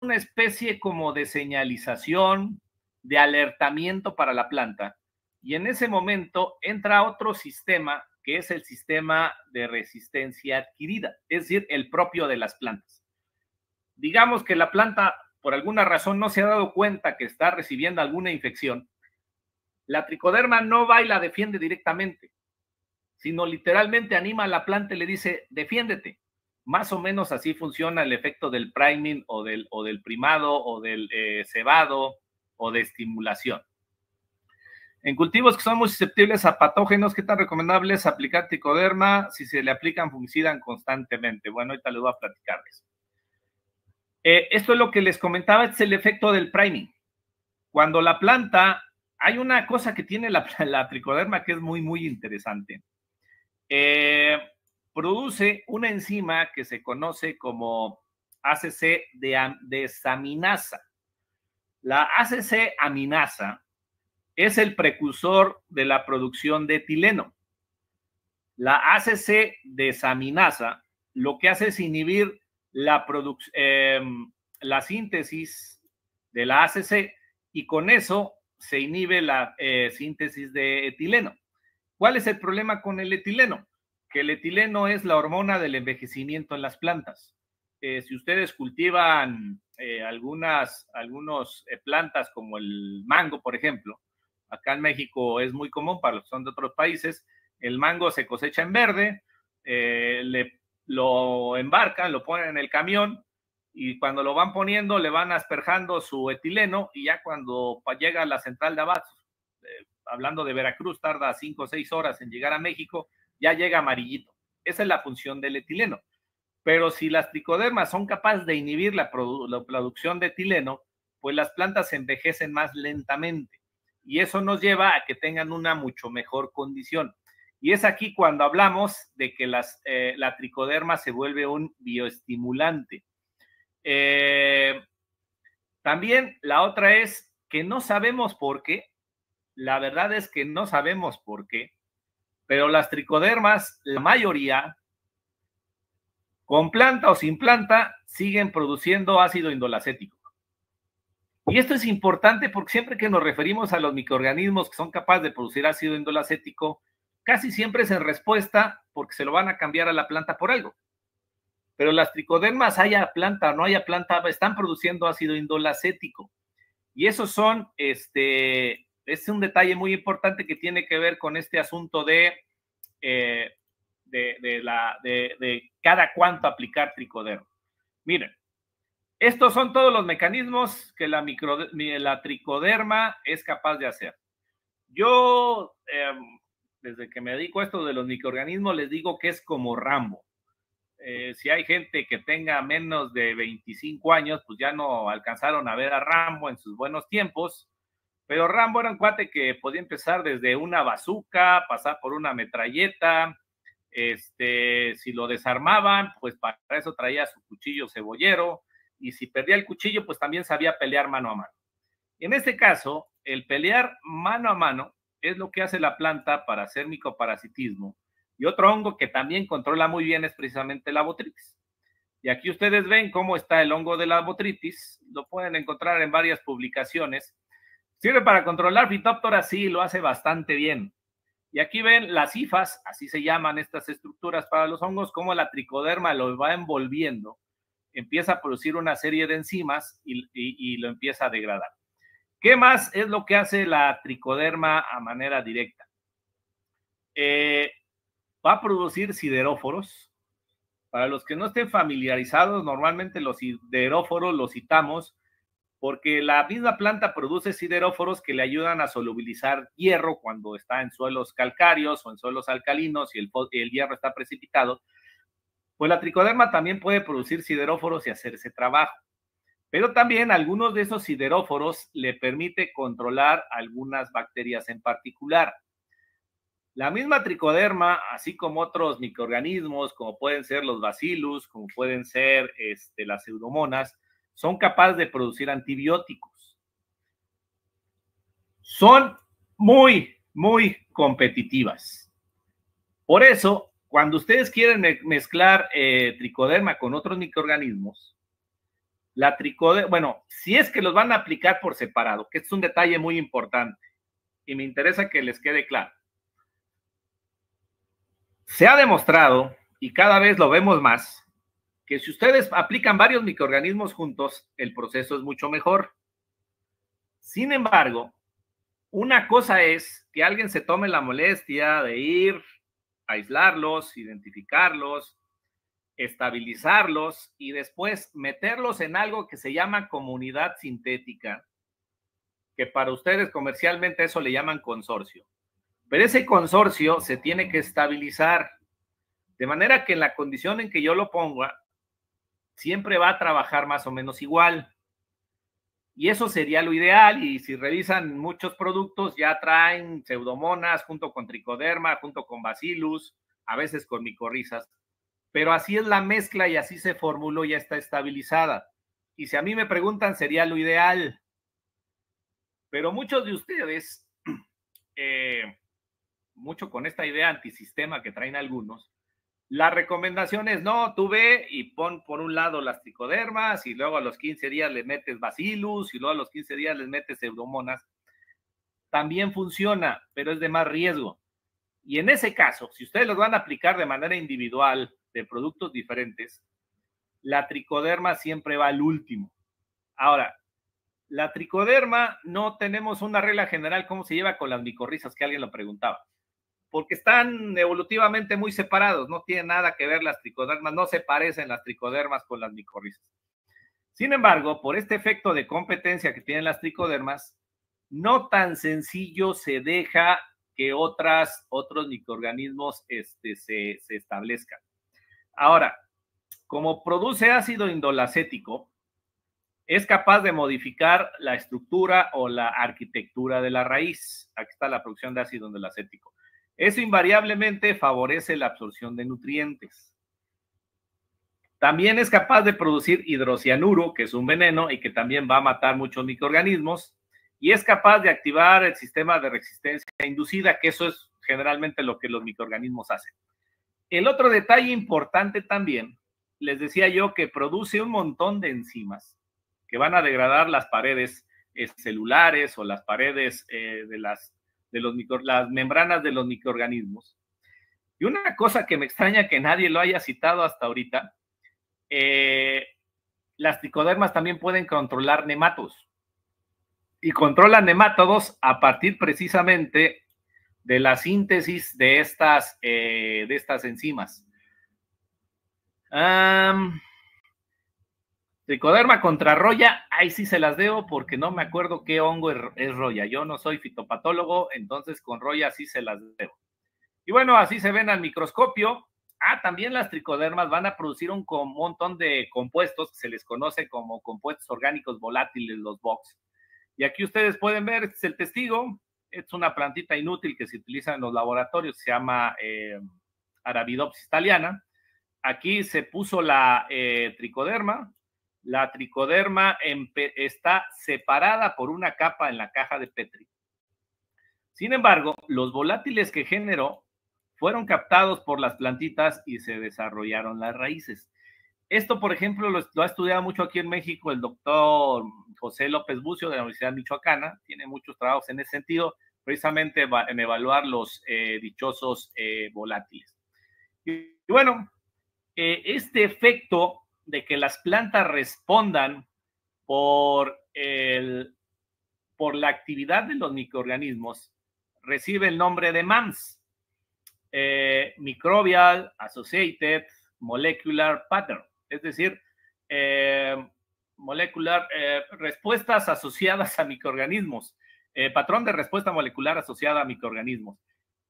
una especie como de señalización, de alertamiento para la planta. Y en ese momento entra otro sistema, que es el sistema de resistencia adquirida, es decir, el propio de las plantas. Digamos que la planta, por alguna razón, no se ha dado cuenta que está recibiendo alguna infección, la tricoderma no va y la defiende directamente, sino literalmente anima a la planta y le dice, defiéndete. Más o menos así funciona el efecto del priming o del, o del primado o del eh, cebado o de estimulación. En cultivos que son muy susceptibles a patógenos, ¿qué tan recomendable es aplicar tricoderma si se le aplican fungicidas constantemente? Bueno, ahorita les voy a platicarles. Eh, esto es lo que les comentaba, es el efecto del priming. Cuando la planta, hay una cosa que tiene la, la tricoderma que es muy, muy interesante. Eh, produce una enzima que se conoce como A C C desaminasa. La A C C aminasa es el precursor de la producción de etileno. La A C C desaminasa lo que hace es inhibir la, eh, la síntesis de la A C C y con eso se inhibe la eh, síntesis de etileno. ¿Cuál es el problema con el etileno? Que el etileno es la hormona del envejecimiento en las plantas. Eh, si ustedes cultivan eh, algunas algunos, eh, plantas como el mango, por ejemplo, acá en México es muy común para los que son de otros países, el mango se cosecha en verde, eh, le, lo embarcan, lo ponen en el camión y cuando lo van poniendo le van asperjando su etileno y ya cuando llega a la central de abastos, eh, hablando de Veracruz, tarda cinco o seis horas en llegar a México, ya llega amarillito. Esa es la función del etileno. Pero si las tricodermas son capaces de inhibir la, produ la producción de etileno, pues las plantas se envejecen más lentamente. Y eso nos lleva a que tengan una mucho mejor condición. Y es aquí cuando hablamos de que las, eh, la tricoderma se vuelve un bioestimulante. Eh, también la otra es que no sabemos por qué, la verdad es que no sabemos por qué, pero las tricodermas, la mayoría, con planta o sin planta, siguen produciendo ácido indolacético. Y esto es importante porque siempre que nos referimos a los microorganismos que son capaces de producir ácido indolacético, casi siempre es en respuesta porque se lo van a cambiar a la planta por algo. Pero las tricodermas, haya planta o no haya planta, están produciendo ácido indolacético. Y esos son, este... es un detalle muy importante que tiene que ver con este asunto de, eh, de, de, la, de, de cada cuánto aplicar tricoderma. Miren, estos son todos los mecanismos que la, micro, la tricoderma es capaz de hacer. Yo, eh, desde que me dedico a esto de los microorganismos, les digo que es como Rambo. Eh, si hay gente que tenga menos de veinticinco años, pues ya no alcanzaron a ver a Rambo en sus buenos tiempos. Pero Rambo era un cuate que podía empezar desde una bazuca, pasar por una metralleta, este, si lo desarmaban, pues para eso traía su cuchillo cebollero, y si perdía el cuchillo, pues también sabía pelear mano a mano. En este caso, el pelear mano a mano es lo que hace la planta para hacer micoparasitismo, y otro hongo que también controla muy bien es precisamente la botritis. Y aquí ustedes ven cómo está el hongo de la botritis, lo pueden encontrar en varias publicaciones. ¿Sirve para controlar Phytophthora? Sí, lo hace bastante bien. Y aquí ven las hifas, así se llaman estas estructuras para los hongos, como la tricoderma lo va envolviendo, empieza a producir una serie de enzimas y, y, y lo empieza a degradar. ¿Qué más es lo que hace la tricoderma a manera directa? Eh, va a producir sideróforos, Para los que no estén familiarizados, normalmente los sideróforos los citamos porque la misma planta produce sideróforos que le ayudan a solubilizar hierro cuando está en suelos calcáreos o en suelos alcalinos y el, el hierro está precipitado. Pues la tricoderma también puede producir sideróforos y hacer ese trabajo. Pero también algunos de esos sideróforos le permite controlar algunas bacterias en particular. La misma tricoderma, así como otros microorganismos, como pueden ser los bacillus, como pueden ser este, las pseudomonas, son capaces de producir antibióticos. Son muy, muy competitivas. Por eso, cuando ustedes quieren mezclar eh, tricoderma con otros microorganismos, la tricoderma, bueno, si es que los van a aplicar por separado, que es un detalle muy importante y me interesa que les quede claro. Se ha demostrado, y cada vez lo vemos más, que si ustedes aplican varios microorganismos juntos, el proceso es mucho mejor. Sin embargo, una cosa es que alguien se tome la molestia de ir a aislarlos, identificarlos, estabilizarlos y después meterlos en algo que se llama comunidad sintética, que para ustedes comercialmente eso le llaman consorcio. Pero ese consorcio se tiene que estabilizar, de manera que en la condición en que yo lo ponga, siempre va a trabajar más o menos igual. Y eso sería lo ideal, y si revisan muchos productos, ya traen pseudomonas junto con tricoderma, junto con bacillus, a veces con micorrizas. Pero así es la mezcla y así se formuló, ya está estabilizada. Y si a mí me preguntan, sería lo ideal. Pero muchos de ustedes... Eh, mucho con esta idea antisistema que traen algunos, la recomendación es, no, tú ve y pon por un lado las tricodermas y luego a los quince días les metes bacillus y luego a los quince días les metes pseudomonas. También funciona, pero es de más riesgo. Y en ese caso, si ustedes los van a aplicar de manera individual de productos diferentes, la tricoderma siempre va al último. Ahora, la tricoderma no tenemos una regla general cómo se lleva con las micorrizas, que alguien lo preguntaba, porque están evolutivamente muy separados, no tienen nada que ver las tricodermas, no se parecen las tricodermas con las micorrizas. Sin embargo, por este efecto de competencia que tienen las tricodermas, no tan sencillo se deja que otras, otros microorganismos este, se, se establezcan. Ahora, como produce ácido indolacético, es capaz de modificar la estructura o la arquitectura de la raíz. Aquí está la producción de ácido indolacético. Eso invariablemente favorece la absorción de nutrientes. También es capaz de producir hidrocianuro, que es un veneno y que también va a matar muchos microorganismos. Y es capaz de activar el sistema de resistencia inducida, que eso es generalmente lo que los microorganismos hacen. El otro detalle importante también, les decía yo, que produce un montón de enzimas que van a degradar las paredes eh, celulares o las paredes eh, de, las, de los micro, las membranas de los microorganismos. Y una cosa que me extraña que nadie lo haya citado hasta ahorita, eh, las tricodermas también pueden controlar nematodos. Y controlan nematodos a partir precisamente de la síntesis de estas, eh, de estas enzimas. Um, Tricoderma contra roya, ahí sí se las debo porque no me acuerdo qué hongo es, es roya. Yo no soy fitopatólogo, entonces con roya sí se las debo. Y bueno, así se ven al microscopio. Ah, también las tricodermas van a producir un montón de compuestos que se les conoce como compuestos orgánicos volátiles, los V O X. Y aquí ustedes pueden ver, este es el testigo, es una plantita inútil que se utiliza en los laboratorios, se llama eh, Arabidopsis thaliana. Aquí se puso la eh, tricoderma. La tricoderma está separada por una capa en la caja de Petri. Sin embargo, los volátiles que generó fueron captados por las plantitas y se desarrollaron las raíces. Esto, por ejemplo, lo, lo ha estudiado mucho aquí en México el doctor José López Bucio de la Universidad Michoacana. Tiene muchos trabajos en ese sentido, precisamente en evaluar los eh, dichosos eh, volátiles. Y, y bueno, eh, este efecto de que las plantas respondan por, el, por la actividad de los microorganismos, recibe el nombre de M A M S, eh, Microbial Associated molecular pattern, es decir, eh, molecular, eh, respuestas asociadas a microorganismos, eh, patrón de respuesta molecular asociada a microorganismos.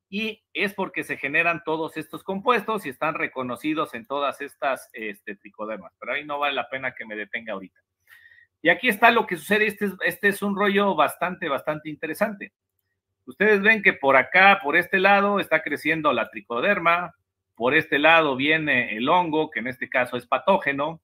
Y es porque se generan todos estos compuestos y están reconocidos en todas estas este, tricodermas. Pero ahí no vale la pena que me detenga ahorita. Y aquí está lo que sucede. Este es, este es un rollo bastante, bastante interesante. Ustedes ven que por acá, por este lado, está creciendo la tricoderma. Por este lado viene el hongo, que en este caso es patógeno.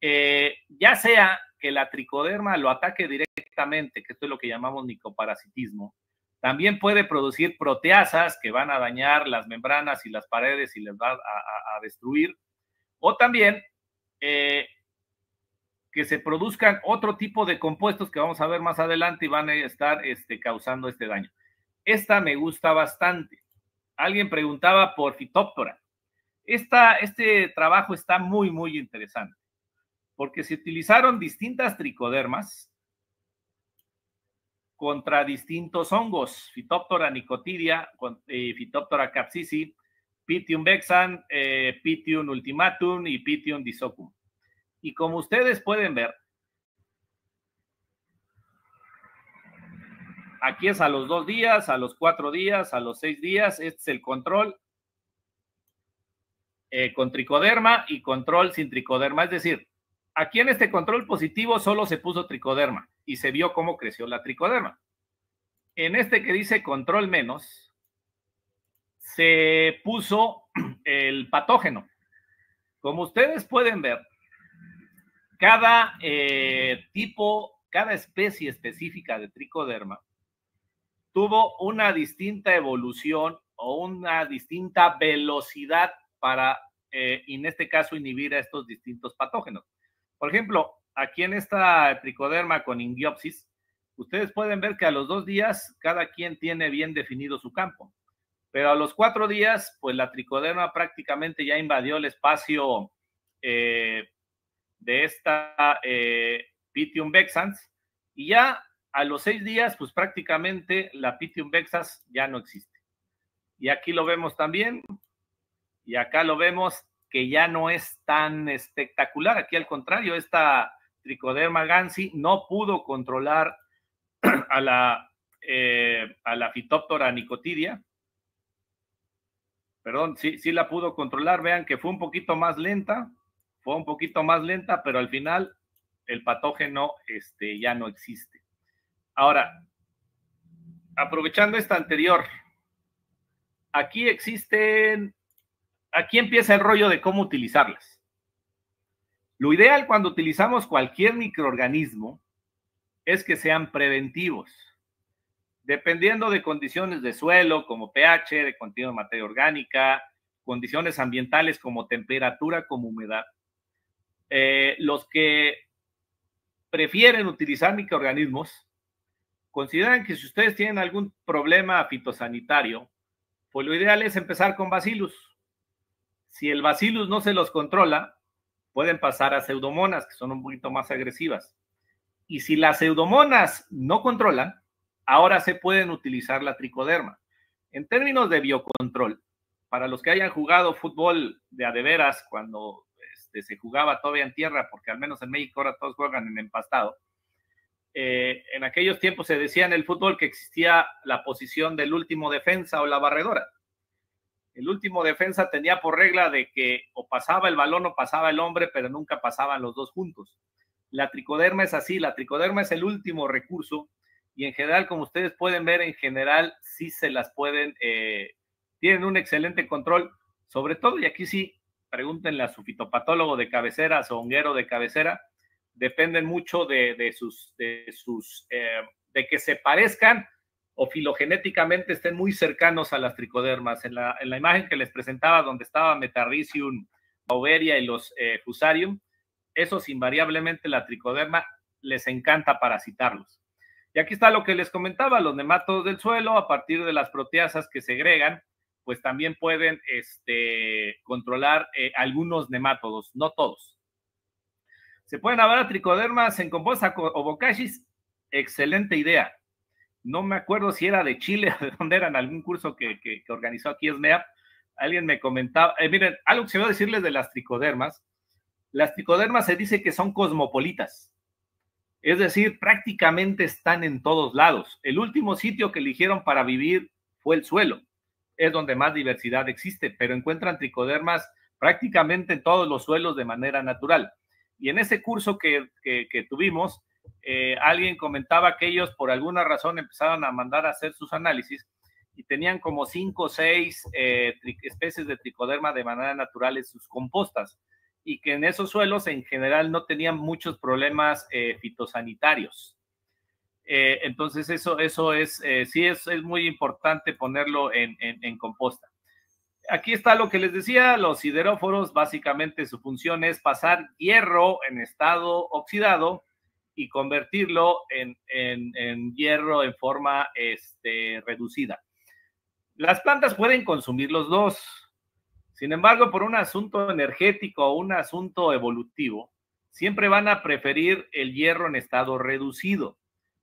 Eh, ya sea que la tricoderma lo ataque directamente, que esto es lo que llamamos micoparasitismo, también puede producir proteasas que van a dañar las membranas y las paredes y les va a, a, a destruir. O también eh, que se produzcan otro tipo de compuestos que vamos a ver más adelante y van a estar este, causando este daño. Esta me gusta bastante. Alguien preguntaba por Phytophthora. Esta, este trabajo está muy, muy interesante porque se utilizaron distintas tricodermas contra distintos hongos, Phytophthora nicotidia, eh, Phytophthora capsicii, Pythium vexan, eh, Pythium ultimatum y Pythium disocum. Y como ustedes pueden ver, aquí es a los dos días, a los cuatro días, a los seis días, este es el control eh, con tricoderma y control sin tricoderma, es decir, aquí en este control positivo solo se puso tricoderma y se vio cómo creció la tricoderma. En este que dice control menos, se puso el patógeno. Como ustedes pueden ver, cada eh, tipo, cada especie específica de tricoderma tuvo una distinta evolución o una distinta velocidad para, eh, en este caso, inhibir a estos distintos patógenos. Por ejemplo, aquí en esta tricoderma con Ingiopsis, ustedes pueden ver que a los dos días cada quien tiene bien definido su campo, pero a los cuatro días, pues la tricoderma prácticamente ya invadió el espacio eh, de esta eh, Pythium vexans y ya a los seis días, pues prácticamente la Pythium vexans ya no existe. Y aquí lo vemos también y acá lo vemos que ya no es tan espectacular. Aquí al contrario, esta tricoderma gansi no pudo controlar a la, eh, a la Phytophthora nicotidia. Perdón, sí, sí la pudo controlar. Vean que fue un poquito más lenta, fue un poquito más lenta, pero al final el patógeno este, ya no existe. Ahora, aprovechando esta anterior, aquí existen... Aquí empieza el rollo de cómo utilizarlas. Lo ideal cuando utilizamos cualquier microorganismo es que sean preventivos. Dependiendo de condiciones de suelo, como pH, de contenido de materia orgánica, condiciones ambientales como temperatura, como humedad. Eh, los que prefieren utilizar microorganismos consideran que si ustedes tienen algún problema fitosanitario, pues lo ideal es empezar con Bacillus. Si el Bacillus no se los controla, pueden pasar a pseudomonas, que son un poquito más agresivas. Y si las pseudomonas no controlan, ahora se pueden utilizar la tricoderma. En términos de biocontrol, para los que hayan jugado fútbol de a de veras, cuando este, se jugaba todavía en tierra, porque al menos en México ahora todos juegan en empastado, eh, en aquellos tiempos se decía en el fútbol que existía la posición del último defensa o la barredora. El último defensa tenía por regla de que o pasaba el balón o pasaba el hombre, pero nunca pasaban los dos juntos. La tricoderma es así, la tricoderma es el último recurso y en general, como ustedes pueden ver, en general sí se las pueden, eh, tienen un excelente control, sobre todo, y aquí sí, pregúntenle a su fitopatólogo de cabecera, a su honguero de cabecera, dependen mucho de, de sus, de, sus eh, de que se parezcan o filogenéticamente estén muy cercanos a las tricodermas. En la, en la imagen que les presentaba, donde estaba Metarhizium, Beauveria y los eh, Fusarium, esos invariablemente la tricoderma les encanta parasitarlos. Y aquí está lo que les comentaba, los nematodos del suelo, a partir de las proteasas que segregan, pues también pueden este, controlar eh, algunos nematodos, no todos. Se pueden hablar de tricodermas en composta o bocachis, excelente idea. No me acuerdo si era de Chile o de dónde era, en algún curso que, que, que organizó aquí SMEAP, alguien me comentaba, eh, miren, algo que se me va a decirles de las tricodermas, las tricodermas se dice que son cosmopolitas, es decir, prácticamente están en todos lados. El último sitio que eligieron para vivir fue el suelo, es donde más diversidad existe, pero encuentran tricodermas prácticamente en todos los suelos de manera natural. Y en ese curso que, que, que tuvimos, eh, alguien comentaba que ellos por alguna razón empezaron a mandar a hacer sus análisis y tenían como cinco o seis eh, especies de tricoderma de manera natural en sus compostas, y que en esos suelos en general no tenían muchos problemas eh, fitosanitarios. Eh, entonces eso, eso es, eh, sí es, es muy importante ponerlo en, en, en composta. Aquí está lo que les decía, los sideróforos, básicamente su función es pasar hierro en estado oxidado y convertirlo en, en, en hierro en forma este, reducida. Las plantas pueden consumir los dos, sin embargo, por un asunto energético o un asunto evolutivo, siempre van a preferir el hierro en estado reducido.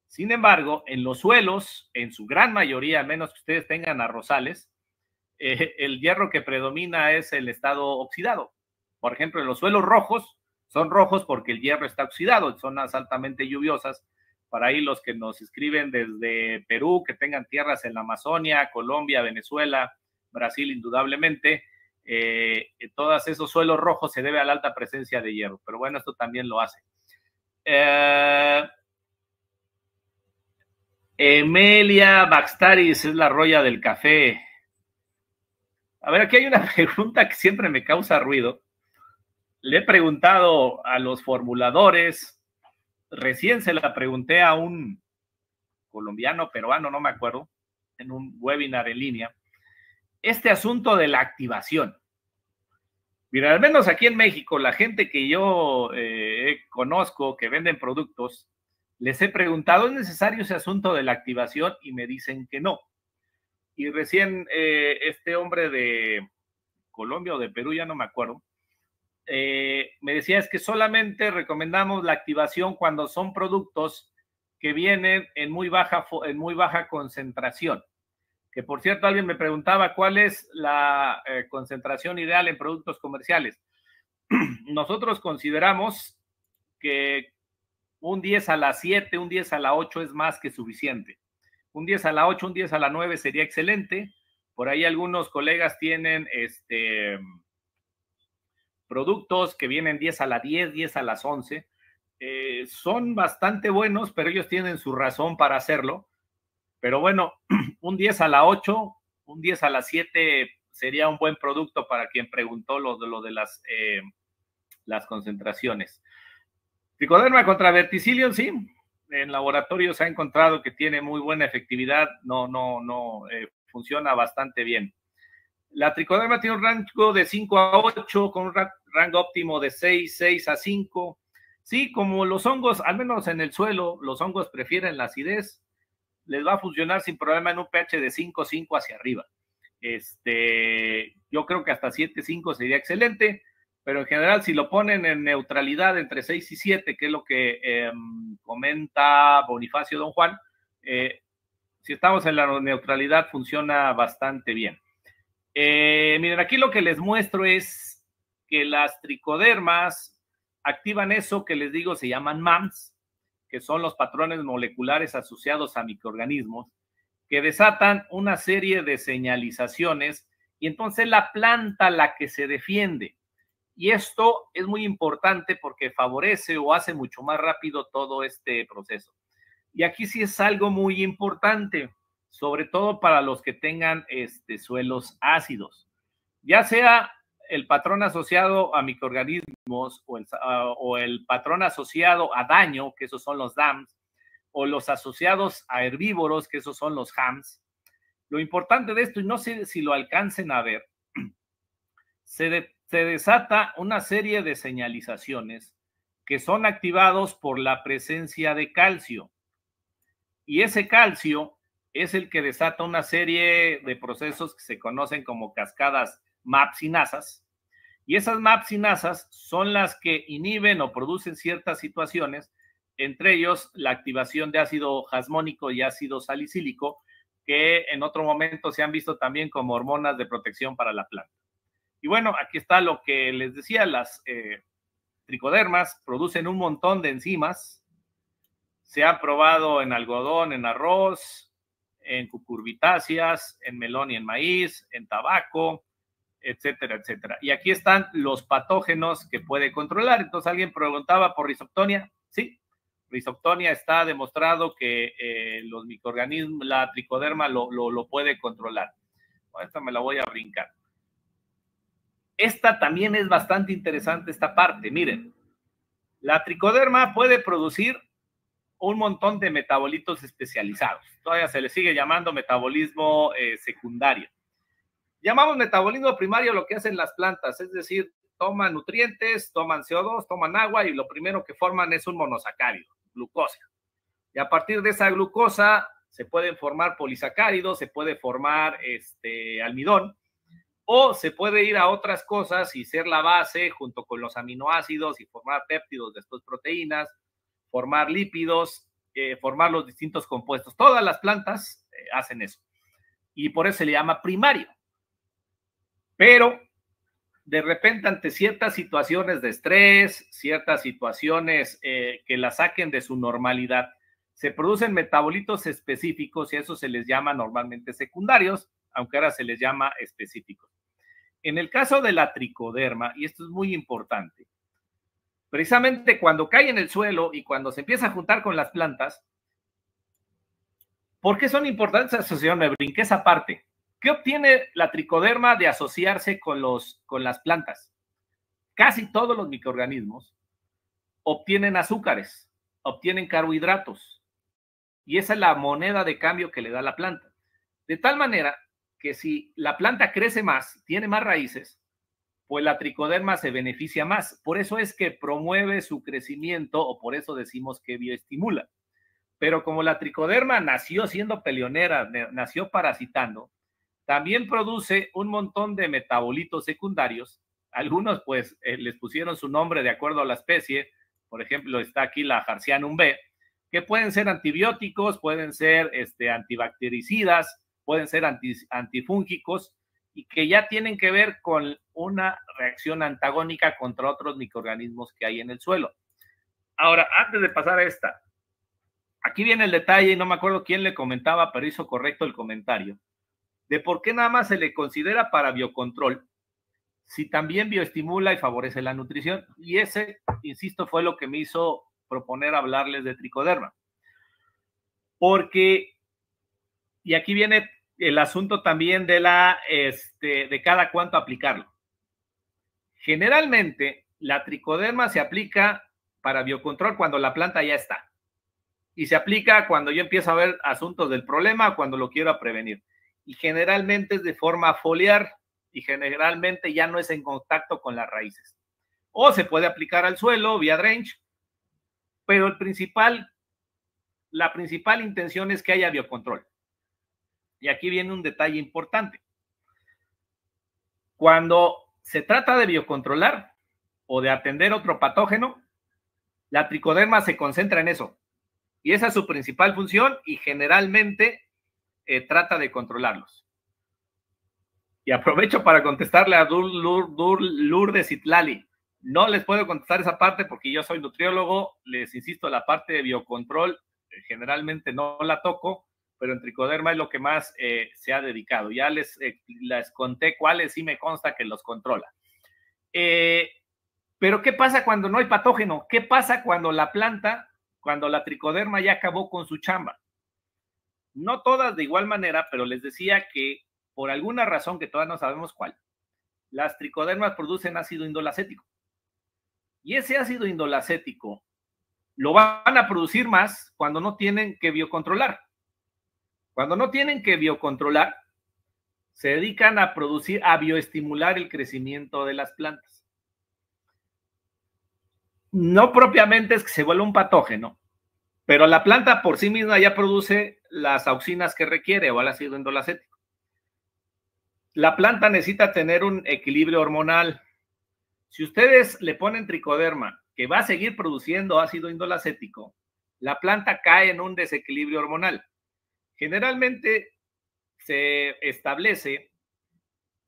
Sin embargo, en los suelos, en su gran mayoría, a menos que ustedes tengan arrozales, Eh, el hierro que predomina es el estado oxidado. Por ejemplo, en los suelos rojos, son rojos porque el hierro está oxidado, en zonas altamente lluviosas. Para ahí los que nos escriben desde Perú, que tengan tierras en la Amazonia, Colombia, Venezuela, Brasil, indudablemente, eh, todos esos suelos rojos se debe a la alta presencia de hierro. Pero bueno, esto también lo hace. Eh... Emelia Baxtaris es la roya del café. A ver, aquí hay una pregunta que siempre me causa ruido. Le he preguntado a los formuladores, recién se la pregunté a un colombiano, peruano, no me acuerdo, en un webinar en línea, este asunto de la activación. Mira, al menos aquí en México, la gente que yo eh, conozco, que venden productos, les he preguntado, ¿es necesario ese asunto de la activación? Y me dicen que no. Y recién eh, este hombre de Colombia o de Perú, ya no me acuerdo, eh, me decía es que solamente recomendamos la activación cuando son productos que vienen en muy baja, en muy baja concentración. Que por cierto, alguien me preguntaba cuál es la eh, concentración ideal en productos comerciales. Nosotros consideramos que un diez a la siete, un diez a la ocho es más que suficiente. Un diez a la ocho, un diez a la nueve sería excelente. Por ahí algunos colegas tienen este, productos que vienen diez a la diez, diez a las once. Eh, son bastante buenos, pero ellos tienen su razón para hacerlo. Pero bueno, un diez a la ocho, un diez a la siete sería un buen producto para quien preguntó lo de, lo de las, eh, las concentraciones. Tricoderma contra verticillium, sí. En laboratorio se ha encontrado que tiene muy buena efectividad, no, no, no, eh, funciona bastante bien. La tricoderma tiene un rango de cinco a ocho, con un rango óptimo de seis, seis a cinco. Sí, como los hongos, al menos en el suelo, los hongos prefieren la acidez, les va a funcionar sin problema en un pH de cinco, cinco hacia arriba. Este, yo creo que hasta siete, cinco sería excelente. Pero en general, si lo ponen en neutralidad entre seis y siete, que es lo que eh, comenta Bonifacio Don Juan, eh, si estamos en la neutralidad funciona bastante bien. Eh, miren, aquí lo que les muestro es que las tricodermas activan eso que les digo, se llaman MAMS, que son los patrones moleculares asociados a microorganismos, que desatan una serie de señalizaciones y entonces la planta la que se defiende. Y esto es muy importante porque favorece o hace mucho más rápido todo este proceso. Y aquí sí es algo muy importante, sobre todo para los que tengan este, suelos ácidos. Ya sea el patrón asociado a microorganismos o el, uh, o el patrón asociado a daño, que esos son los D A Ms, o los asociados a herbívoros, que esos son los H A Ms. Lo importante de esto, y no sé si lo alcancen a ver, se detiene. Se desata una serie de señalizaciones que son activados por la presencia de calcio. Y ese calcio es el que desata una serie de procesos que se conocen como cascadas MAPsinasas. Y esas MAPsinasas son las que inhiben o producen ciertas situaciones, entre ellos la activación de ácido jasmónico y ácido salicílico, que en otro momento se han visto también como hormonas de protección para la planta. Y bueno, aquí está lo que les decía, las eh, tricodermas producen un montón de enzimas, se ha probado en algodón, en arroz, en cucurbitáceas, en melón y en maíz, en tabaco, etcétera, etcétera. Y aquí están los patógenos que puede controlar. Entonces, alguien preguntaba por Rizoctonia. Sí, Rizoctonia está demostrado que eh, los microorganismos, la tricoderma lo, lo, lo puede controlar. Bueno, esta me la voy a brincar. Esta también es bastante interesante, esta parte. Miren, la tricoderma puede producir un montón de metabolitos especializados. Todavía se le sigue llamando metabolismo eh, secundario. Llamamos metabolismo primario lo que hacen las plantas, es decir, toman nutrientes, toman C O dos, toman agua y lo primero que forman es un monosacárido, glucosa. Y a partir de esa glucosa se pueden formar polisacáridos, se puede formar este, almidón, o se puede ir a otras cosas y ser la base junto con los aminoácidos y formar péptidos, después proteínas, formar lípidos, eh, formar los distintos compuestos. Todas las plantas eh, hacen eso. Y por eso se le llama primario. Pero de repente ante ciertas situaciones de estrés, ciertas situaciones eh, que la saquen de su normalidad, se producen metabolitos específicos y a eso se les llama normalmente secundarios, aunque ahora se les llama específicos. En el caso de la tricoderma, y esto es muy importante, precisamente cuando cae en el suelo y cuando se empieza a juntar con las plantas, ¿por qué son importantes esa asociación? Me brinqué esa parte. ¿Qué obtiene la tricoderma de asociarse con, los, con las plantas? Casi todos los microorganismos obtienen azúcares, obtienen carbohidratos, y esa es la moneda de cambio que le da la planta. De tal manera que si la planta crece más, tiene más raíces, pues la tricoderma se beneficia más. Por eso es que promueve su crecimiento, o por eso decimos que bioestimula. Pero como la tricoderma nació siendo peleonera, nació parasitando, también produce un montón de metabolitos secundarios. Algunos, pues, eh, les pusieron su nombre de acuerdo a la especie. Por ejemplo, está aquí la Harcianum B, que pueden ser antibióticos, pueden ser este, antibactericidas, pueden ser anti, antifúngicos, y que ya tienen que ver con una reacción antagónica contra otros microorganismos que hay en el suelo. Ahora, antes de pasar a esta, aquí viene el detalle, y no me acuerdo quién le comentaba, pero hizo correcto el comentario, de por qué nada más se le considera para biocontrol si también bioestimula y favorece la nutrición. Y ese, insisto, fue lo que me hizo proponer hablarles de tricoderma. Porque, y aquí viene el asunto también de, la, este, de cada cuánto aplicarlo. Generalmente, la tricoderma se aplica para biocontrol cuando la planta ya está. Y se aplica cuando yo empiezo a ver asuntos del problema, cuando lo quiero prevenir. Y generalmente es de forma foliar y generalmente ya no es en contacto con las raíces. O se puede aplicar al suelo vía drench, pero el principal, la principal intención es que haya biocontrol. Y aquí viene un detalle importante. Cuando se trata de biocontrolar o de atender otro patógeno, la tricoderma se concentra en eso. Y esa es su principal función y generalmente Eh, trata de controlarlos. Y aprovecho para contestarle a Dur, Dur, Dur, Lourdes Itlali. No les puedo contestar esa parte porque yo soy nutriólogo, les insisto, la parte de biocontrol eh, generalmente no la toco, pero en tricoderma es lo que más eh, se ha dedicado. Ya les, eh, les conté cuáles sí me consta que los controla. Eh, pero ¿qué pasa cuando no hay patógeno? ¿Qué pasa cuando la planta, cuando la tricoderma ya acabó con su chamba? No todas de igual manera, pero les decía que por alguna razón que todavía no sabemos cuál, las tricodermas producen ácido indolacético. Y ese ácido indolacético lo van a producir más cuando no tienen que biocontrolar. Cuando no tienen que biocontrolar, se dedican a producir, a bioestimular el crecimiento de las plantas. No propiamente es que se vuelva un patógeno, pero la planta por sí misma ya produce las auxinas que requiere o el ácido indolacético. La planta necesita tener un equilibrio hormonal. Si ustedes le ponen tricoderma, que va a seguir produciendo ácido indolacético, la planta cae en un desequilibrio hormonal. Generalmente se establece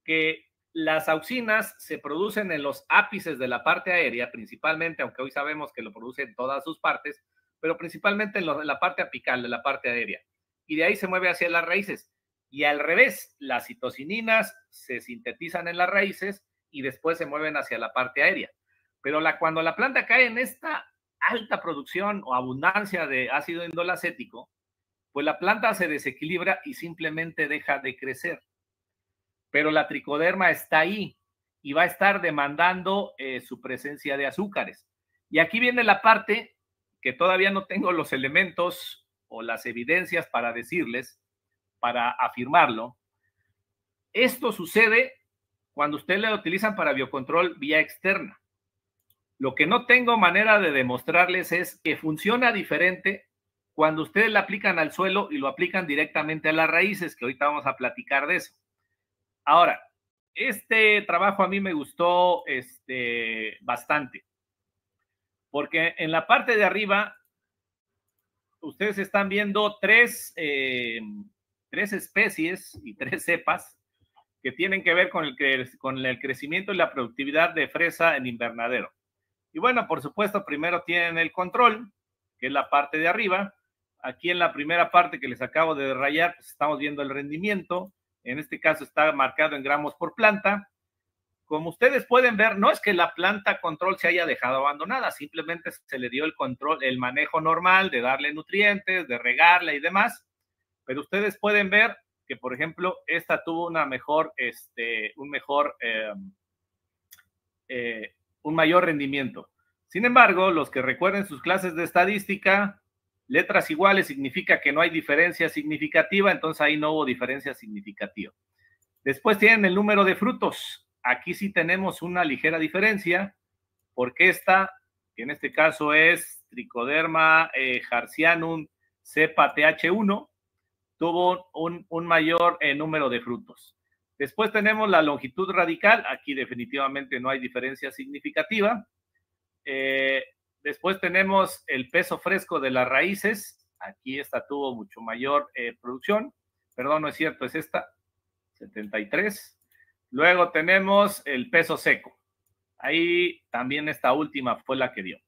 que las auxinas se producen en los ápices de la parte aérea, principalmente, aunque hoy sabemos que lo produce en todas sus partes, pero principalmente en, lo, en la parte apical de la parte aérea. Y de ahí se mueve hacia las raíces. Y al revés, las citocininas se sintetizan en las raíces y después se mueven hacia la parte aérea. Pero la, cuando la planta cae en esta alta producción o abundancia de ácido indolacético, pues la planta se desequilibra y simplemente deja de crecer. Pero la tricoderma está ahí y va a estar demandando eh, su presencia de azúcares. Y aquí viene la parte que todavía no tengo los elementos o las evidencias para decirles, para afirmarlo. Esto sucede cuando usted lo utilizan para biocontrol vía externa. Lo que no tengo manera de demostrarles es que funciona diferente cuando ustedes la aplican al suelo y lo aplican directamente a las raíces, que ahorita vamos a platicar de eso. Ahora, este trabajo a mí me gustó este, bastante, porque en la parte de arriba ustedes están viendo tres, eh, tres especies y tres cepas que tienen que ver con el, cre- con el crecimiento y la productividad de fresa en invernadero. Y bueno, por supuesto, primero tienen el control, que es la parte de arriba. Aquí en la primera parte que les acabo de rayar, pues estamos viendo el rendimiento. En este caso está marcado en gramos por planta. Como ustedes pueden ver, no es que la planta control se haya dejado abandonada, simplemente se le dio el control, el manejo normal de darle nutrientes, de regarla y demás. Pero ustedes pueden ver que, por ejemplo, esta tuvo una mejor, este, un mejor, eh, eh, un mayor rendimiento. Sin embargo, los que recuerden sus clases de estadística, letras iguales significa que no hay diferencia significativa, entonces ahí no hubo diferencia significativa. Después tienen el número de frutos. Aquí sí tenemos una ligera diferencia, porque esta, que en este caso es Trichoderma eh, Harzianum cepa T H uno, tuvo un, un mayor eh, número de frutos. Después tenemos la longitud radical. Aquí definitivamente no hay diferencia significativa. Eh, Después tenemos el peso fresco de las raíces. Aquí esta tuvo mucho mayor eh, producción. Perdón, no es cierto, es esta, setenta y tres. Luego tenemos el peso seco. Ahí también esta última fue la que dio.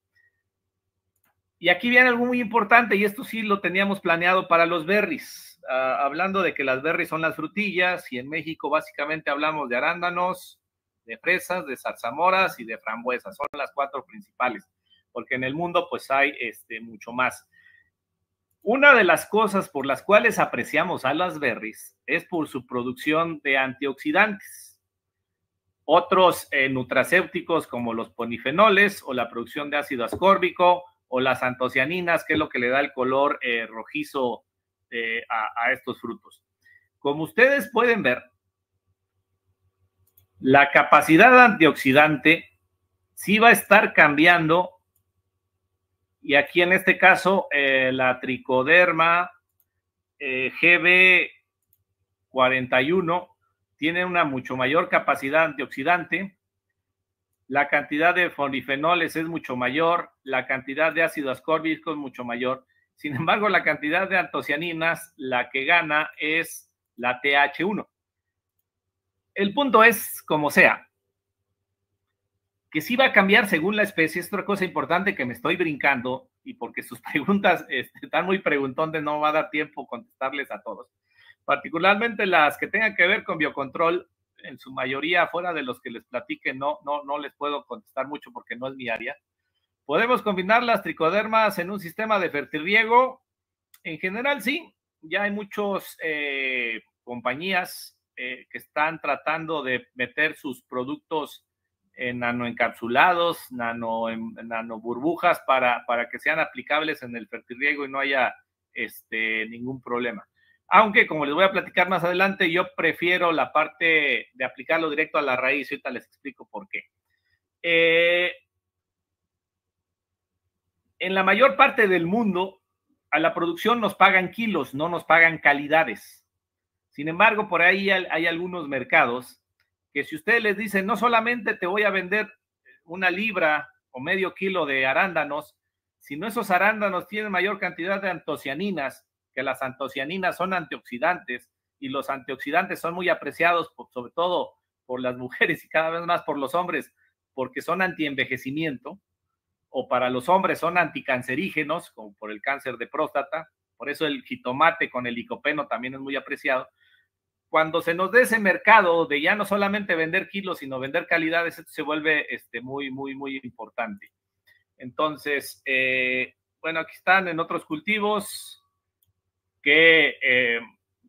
Y aquí viene algo muy importante, y esto sí lo teníamos planeado para los berries. Uh, hablando de que las berries son las frutillas, y en México básicamente hablamos de arándanos, de fresas, de zarzamoras y de frambuesas. Son las cuatro principales, porque en el mundo pues hay este, mucho más. Una de las cosas por las cuales apreciamos a las berries es por su producción de antioxidantes, otros eh, nutracéuticos como los polifenoles o la producción de ácido ascórbico o las antocianinas, que es lo que le da el color eh, rojizo eh, a, a estos frutos. Como ustedes pueden ver, la capacidad antioxidante sí va a estar cambiando. Y aquí en este caso, eh, la tricoderma eh, G B cuarenta y uno tiene una mucho mayor capacidad antioxidante, la cantidad de polifenoles es mucho mayor, la cantidad de ácido ascórbico es mucho mayor. Sin embargo, la cantidad de antocianinas, la que gana es la T H uno. El punto es, como sea, que sí va a cambiar según la especie. Es otra cosa importante que me estoy brincando, y porque sus preguntas este, están muy preguntones, no va a dar tiempo contestarles a todos. Particularmente las que tengan que ver con biocontrol, en su mayoría, fuera de los que les platique, no, no, no les puedo contestar mucho porque no es mi área. ¿Podemos combinar las tricodermas en un sistema de fertirriego? En general, sí. Ya hay muchas eh, compañías eh, que están tratando de meter sus productos en nanoencapsulados, nano, en, nano burbujas para, para que sean aplicables en el fertirriego y no haya este, ningún problema. Aunque, como les voy a platicar más adelante, yo prefiero la parte de aplicarlo directo a la raíz. Ahorita les explico por qué. Eh, en la mayor parte del mundo, a la producción nos pagan kilos, no nos pagan calidades. Sin embargo, por ahí hay, hay algunos mercados que si ustedes les dicen, no solamente te voy a vender una libra o medio kilo de arándanos, sino esos arándanos tienen mayor cantidad de antocianinas, que las antocianinas son antioxidantes, y los antioxidantes son muy apreciados, por, sobre todo por las mujeres y cada vez más por los hombres, porque son antienvejecimiento, o para los hombres son anticancerígenos, como por el cáncer de próstata, por eso el jitomate con el licopeno también es muy apreciado. Cuando se nos dé ese mercado de ya no solamente vender kilos, sino vender calidades, esto se vuelve este, muy, muy, muy importante. Entonces, eh, bueno, aquí están en otros cultivos que, eh,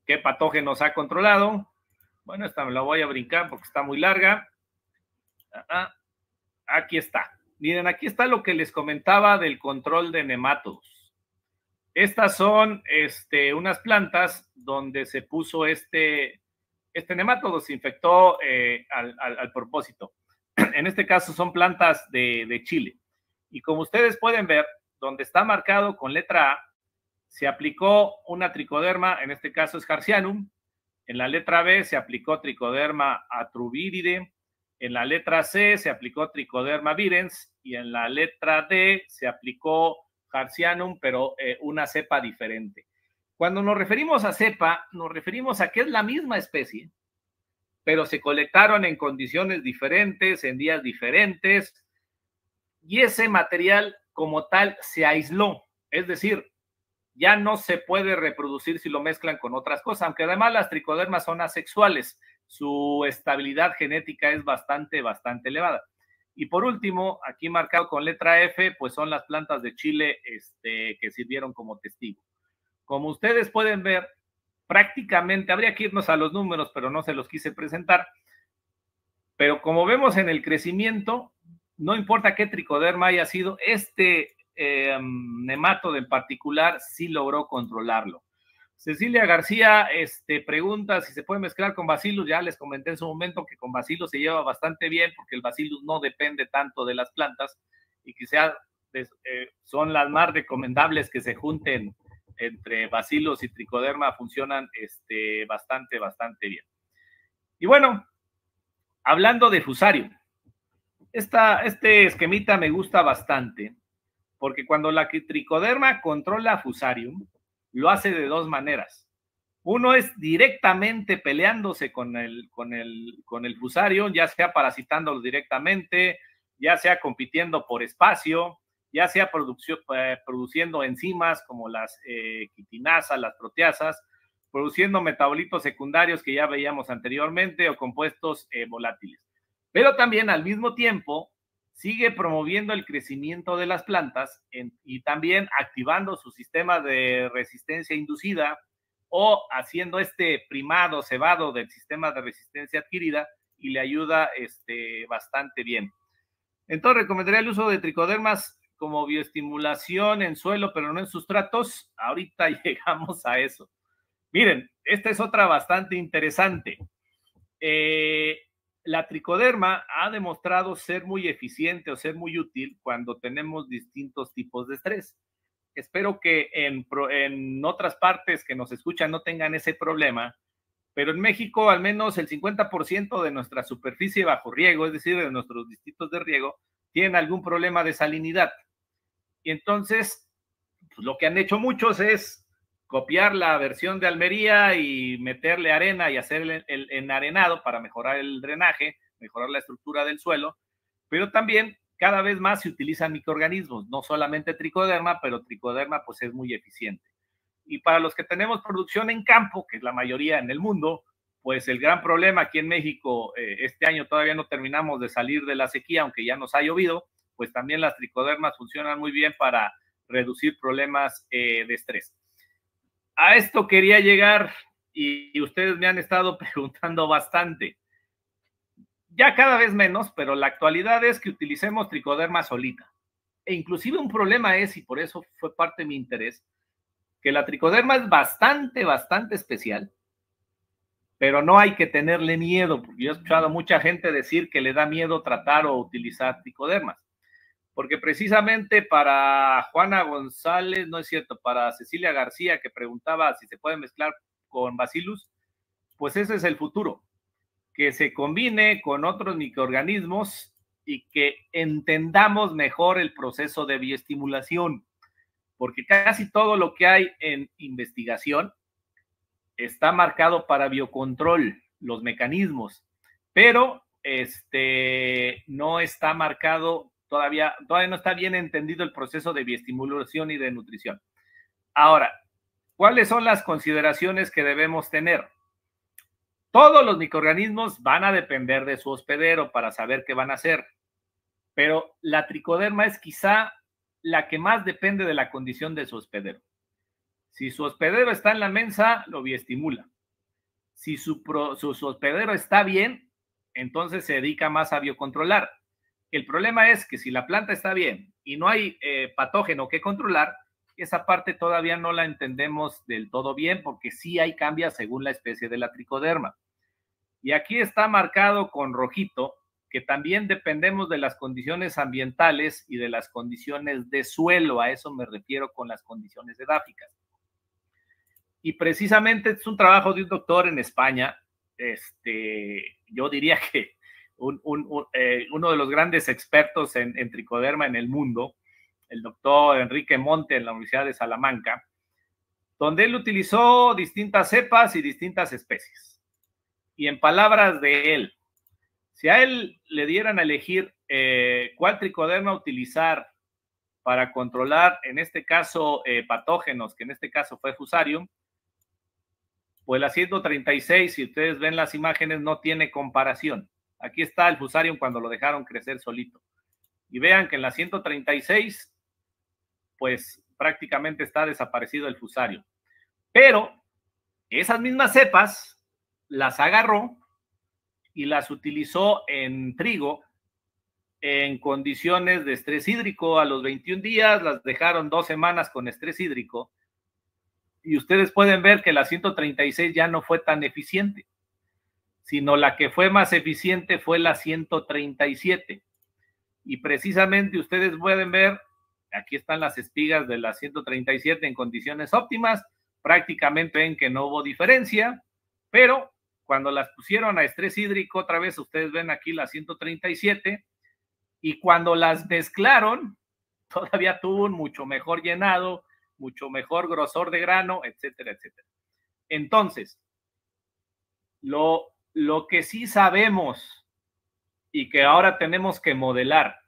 qué patógenos ha controlado. Bueno, esta me la voy a brincar porque está muy larga. Ah, aquí está. Miren, aquí está lo que les comentaba del control de nematodos. Estas son este, unas plantas donde se puso este, este nematodo, se infectó eh, al, al, al propósito. En este caso son plantas de, de Chile. Y como ustedes pueden ver, donde está marcado con letra A, se aplicó una tricoderma, en este caso es Harcianum. En la letra B se aplicó tricoderma atruviridae. En la letra C se aplicó tricoderma virens. Y en la letra D se aplicó Harcianum, pero eh, una cepa diferente. Cuando nos referimos a cepa, nos referimos a que es la misma especie, pero se colectaron en condiciones diferentes, en días diferentes, y ese material como tal se aisló, es decir, ya no se puede reproducir si lo mezclan con otras cosas, aunque además las tricodermas son asexuales, su estabilidad genética es bastante, bastante elevada. Y por último, aquí marcado con letra F, pues son las plantas de Chile este, que sirvieron como testigo. Como ustedes pueden ver, prácticamente, habría que irnos a los números, pero no se los quise presentar. Pero como vemos en el crecimiento, no importa qué tricoderma haya sido, este eh, nematodo en particular sí logró controlarlo. Cecilia García este, pregunta si se puede mezclar con Bacillus. Ya les comenté en su momento que con Bacillus se lleva bastante bien porque el Bacillus no depende tanto de las plantas y quizás eh, son las más recomendables que se junten entre Bacillus y tricoderma, funcionan este, bastante, bastante bien. Y bueno, hablando de Fusarium, esta, este esquemita me gusta bastante porque cuando la tricoderma controla Fusarium, lo hace de dos maneras. Uno es directamente peleándose con el, con el, con el Fusarium, ya sea parasitándolo directamente, ya sea compitiendo por espacio, ya sea eh, produciendo enzimas como las eh, quitinasas, las proteasas, produciendo metabolitos secundarios que ya veíamos anteriormente o compuestos eh, volátiles. Pero también al mismo tiempo sigue promoviendo el crecimiento de las plantas en, y también activando su sistema de resistencia inducida o haciendo este primado, cebado del sistema de resistencia adquirida y le ayuda este, bastante bien. Entonces, recomendaría el uso de tricodermas como bioestimulación en suelo, pero no en sustratos. Ahorita llegamos a eso. Miren, esta es otra bastante interesante. Eh... La tricoderma ha demostrado ser muy eficiente o ser muy útil cuando tenemos distintos tipos de estrés. Espero que en, en otras partes que nos escuchan no tengan ese problema, pero en México al menos el cincuenta por ciento de nuestra superficie bajo riego, es decir, de nuestros distritos de riego, tienen algún problema de salinidad. Y entonces, pues, lo que han hecho muchos es copiar la versión de Almería y meterle arena y hacer el, el enarenado para mejorar el drenaje, mejorar la estructura del suelo, pero también cada vez más se utilizan microorganismos, no solamente tricoderma, pero tricoderma pues es muy eficiente. Y para los que tenemos producción en campo, que es la mayoría en el mundo, pues el gran problema aquí en México, eh, este año todavía no terminamos de salir de la sequía, aunque ya nos ha llovido, pues también las tricodermas funcionan muy bien para reducir problemas eh, de estrés. A esto quería llegar y, y ustedes me han estado preguntando bastante. Ya cada vez menos, pero la actualidad es que utilicemos tricoderma solita. E inclusive un problema es, y por eso fue parte de mi interés, que la tricoderma es bastante, bastante especial, pero no hay que tenerle miedo, porque yo he escuchado a mucha gente decir que le da miedo tratar o utilizar tricodermas. Porque precisamente para Juana González, no es cierto, para Cecilia García, que preguntaba si se puede mezclar con Bacillus, pues ese es el futuro, que se combine con otros microorganismos y que entendamos mejor el proceso de bioestimulación, porque casi todo lo que hay en investigación está marcado para biocontrol, los mecanismos, pero este, no está marcado todavía, todavía no está bien entendido el proceso de bioestimulación y de nutrición. Ahora, ¿cuáles son las consideraciones que debemos tener? Todos los microorganismos van a depender de su hospedero para saber qué van a hacer, pero la tricoderma es quizá la que más depende de la condición de su hospedero. Si su hospedero está en la mensa, lo bioestimula. Si su, pro, su, su hospedero está bien, entonces se dedica más a biocontrolar. El problema es que si la planta está bien y no hay eh, patógeno que controlar, esa parte todavía no la entendemos del todo bien porque sí hay cambios según la especie de la tricoderma. Y aquí está marcado con rojito que también dependemos de las condiciones ambientales y de las condiciones de suelo. A eso me refiero con las condiciones edáficas. Y precisamente es un trabajo de un doctor en España, este, yo diría que un, un, un, eh, uno de los grandes expertos en, en tricoderma en el mundo, el doctor Enrique Monte en la Universidad de Salamanca, donde él utilizó distintas cepas y distintas especies. Y en palabras de él, si a él le dieran a elegir eh, cuál tricoderma utilizar para controlar, en este caso, eh, patógenos, que en este caso fue Fusarium, pues la ciento treinta y seis, si ustedes ven las imágenes, no tiene comparación. Aquí está el Fusarium cuando lo dejaron crecer solito. Y vean que en la ciento treinta y seis, pues prácticamente está desaparecido el Fusarium. Pero esas mismas cepas las agarró y las utilizó en trigo en condiciones de estrés hídrico a los veintiún días, las dejaron dos semanas con estrés hídrico. Y ustedes pueden ver que la ciento treinta y seis ya no fue tan eficiente, sino la que fue más eficiente fue la ciento treinta y siete. Y precisamente ustedes pueden ver, aquí están las espigas de la ciento treinta y siete en condiciones óptimas, prácticamente ven que no hubo diferencia, pero cuando las pusieron a estrés hídrico, otra vez ustedes ven aquí la ciento treinta y siete, y cuando las mezclaron, todavía tuvo un mucho mejor llenado, mucho mejor grosor de grano, etcétera, etcétera. Entonces, lo, lo que sí sabemos y que ahora tenemos que modelar,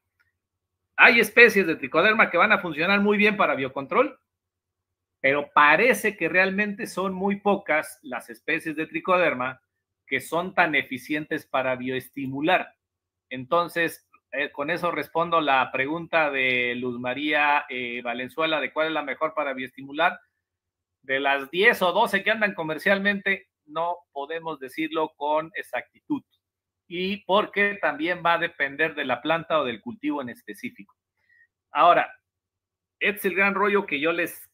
hay especies de tricoderma que van a funcionar muy bien para biocontrol, pero parece que realmente son muy pocas las especies de tricoderma que son tan eficientes para bioestimular. Entonces, Eh, con eso respondo la pregunta de Luz María eh, Valenzuela de cuál es la mejor para bioestimular. De las diez o doce que andan comercialmente, no podemos decirlo con exactitud. Y porque también va a depender de la planta o del cultivo en específico. Ahora, este es el gran rollo que yo les,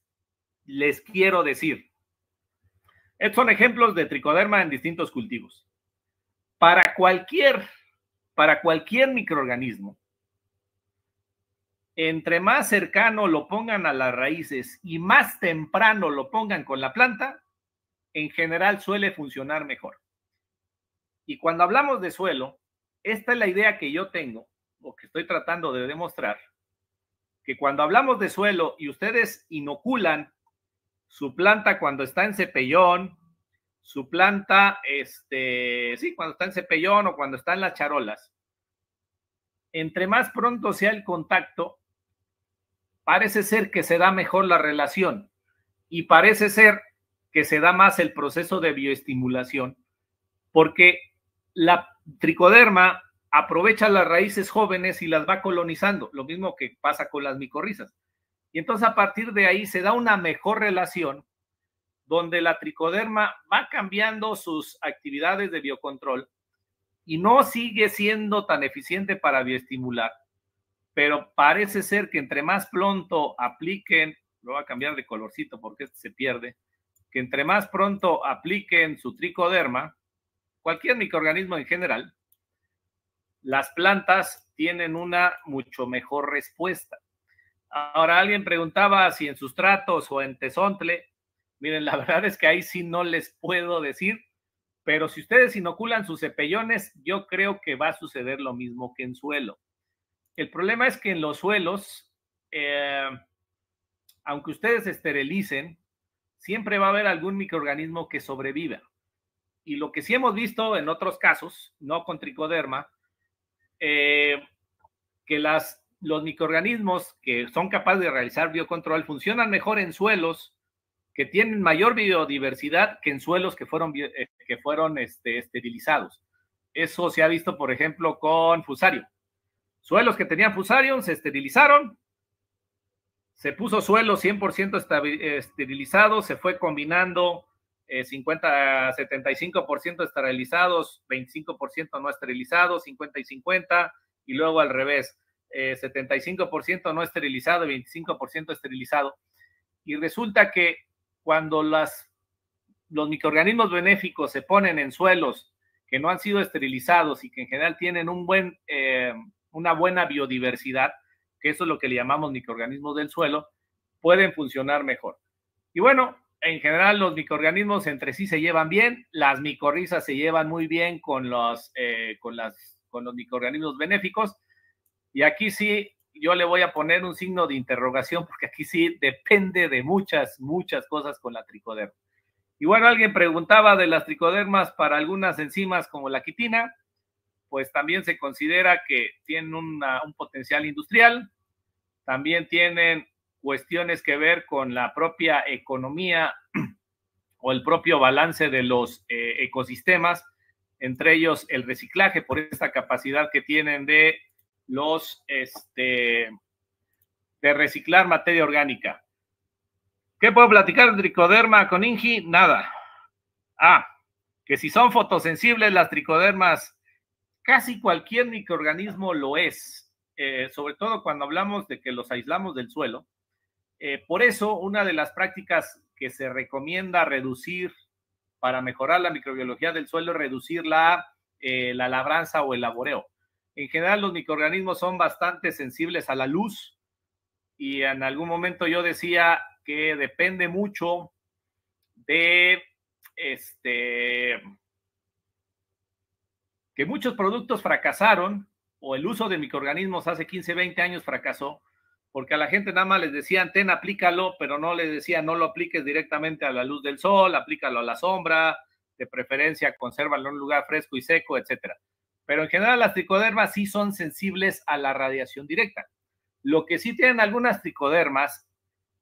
les quiero decir. Estos son ejemplos de tricoderma en distintos cultivos. Para cualquier... Para cualquier microorganismo, entre más cercano lo pongan a las raíces y más temprano lo pongan con la planta, en general suele funcionar mejor. Y cuando hablamos de suelo, esta es la idea que yo tengo, o que estoy tratando de demostrar, que cuando hablamos de suelo y ustedes inoculan su planta cuando está en cepellón, su planta, este, sí, cuando está en cepellón o cuando está en las charolas, entre más pronto sea el contacto, parece ser que se da mejor la relación y parece ser que se da más el proceso de bioestimulación, porque la tricoderma aprovecha las raíces jóvenes y las va colonizando, lo mismo que pasa con las micorrizas. Y entonces a partir de ahí se da una mejor relación donde la tricoderma va cambiando sus actividades de biocontrol y no sigue siendo tan eficiente para bioestimular, pero parece ser que entre más pronto apliquen, lo voy a cambiar de colorcito porque este se pierde, que entre más pronto apliquen su tricoderma, cualquier microorganismo en general, las plantas tienen una mucho mejor respuesta. Ahora, alguien preguntaba si en sustratos o en tesontle. Miren, la verdad es que ahí sí no les puedo decir, pero si ustedes inoculan sus cepellones, yo creo que va a suceder lo mismo que en suelo. El problema es que en los suelos, eh, aunque ustedes esterilicen, siempre va a haber algún microorganismo que sobreviva. Y lo que sí hemos visto en otros casos, no con tricoderma, eh, que las, los microorganismos que son capaces de realizar biocontrol funcionan mejor en suelos que tienen mayor biodiversidad que en suelos que fueron, eh, que fueron este, esterilizados. Eso se ha visto, por ejemplo, con Fusarium. Suelos que tenían Fusarium se esterilizaron, se puso suelo cien por ciento esterilizado, se fue combinando eh, cincuenta, setenta y cinco por ciento esterilizados, veinticinco por ciento no esterilizados, cincuenta y cincuenta, y luego al revés, eh, setenta y cinco por ciento no esterilizado y veinticinco por ciento esterilizado. Y resulta que cuando las, los microorganismos benéficos se ponen en suelos que no han sido esterilizados y que en general tienen un buen, eh, una buena biodiversidad, que eso es lo que le llamamos microorganismos del suelo, pueden funcionar mejor. Y bueno, en general los microorganismos entre sí se llevan bien, las micorrizas se llevan muy bien con los, eh, con las, con los microorganismos benéficos, y aquí sí yo le voy a poner un signo de interrogación, porque aquí sí depende de muchas, muchas cosas con la tricoderma. Y bueno, alguien preguntaba de las tricodermas para algunas enzimas como la quitina. Pues también se considera que tienen una, un potencial industrial, también tienen cuestiones que ver con la propia economía o el propio balance de los eh, ecosistemas, entre ellos el reciclaje, por esta capacidad que tienen de, los, este, de reciclar materia orgánica. ¿Qué puedo platicar de tricoderma con Ingi? Nada. Ah, que si son fotosensibles las tricodermas, casi cualquier microorganismo lo es, eh, sobre todo cuando hablamos de que los aislamos del suelo. Eh, por eso, una de las prácticas que se recomienda reducir para mejorar la microbiología del suelo es reducir la, eh, la labranza o el laboreo. En general, los microorganismos son bastante sensibles a la luz, y en algún momento yo decía que depende mucho de este... que muchos productos fracasaron, o el uso de microorganismos hace quince, veinte años fracasó, porque a la gente nada más les decían, ten, aplícalo, pero no les decía, no lo apliques directamente a la luz del sol, aplícalo a la sombra, de preferencia, consérvalo en un lugar fresco y seco, etcétera. Pero en general las tricodermas sí son sensibles a la radiación directa. Lo que sí tienen algunas tricodermas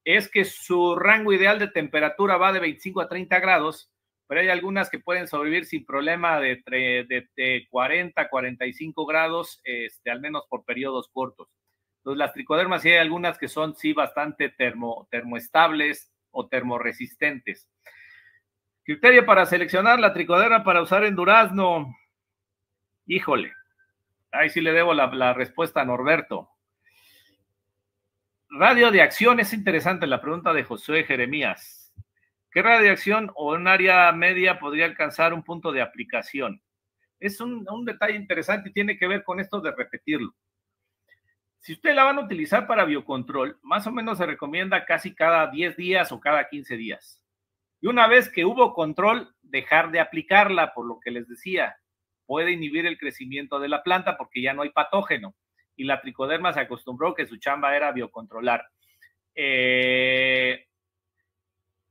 es que su rango ideal de temperatura va de veinticinco a treinta grados, pero hay algunas que pueden sobrevivir sin problema de, de, de cuarenta a cuarenta y cinco grados, este, al menos por periodos cortos. Entonces, las tricodermas sí hay algunas que son sí bastante termo, termoestables o termoresistentes. Criterio para seleccionar la tricoderma para usar en durazno. Híjole, ahí sí le debo la, la respuesta a Norberto. Radio de acción, es interesante la pregunta de José Jeremías. ¿Qué radiación o un área media podría alcanzar un punto de aplicación? Es un, un detalle interesante y tiene que ver con esto de repetirlo. Si ustedes la van a utilizar para biocontrol, más o menos se recomienda casi cada diez días o cada quince días. Y una vez que hubo control, dejar de aplicarla, por lo que les decía, puede inhibir el crecimiento de la planta porque ya no hay patógeno. Y la tricoderma se acostumbró que su chamba era biocontrolar. Eh...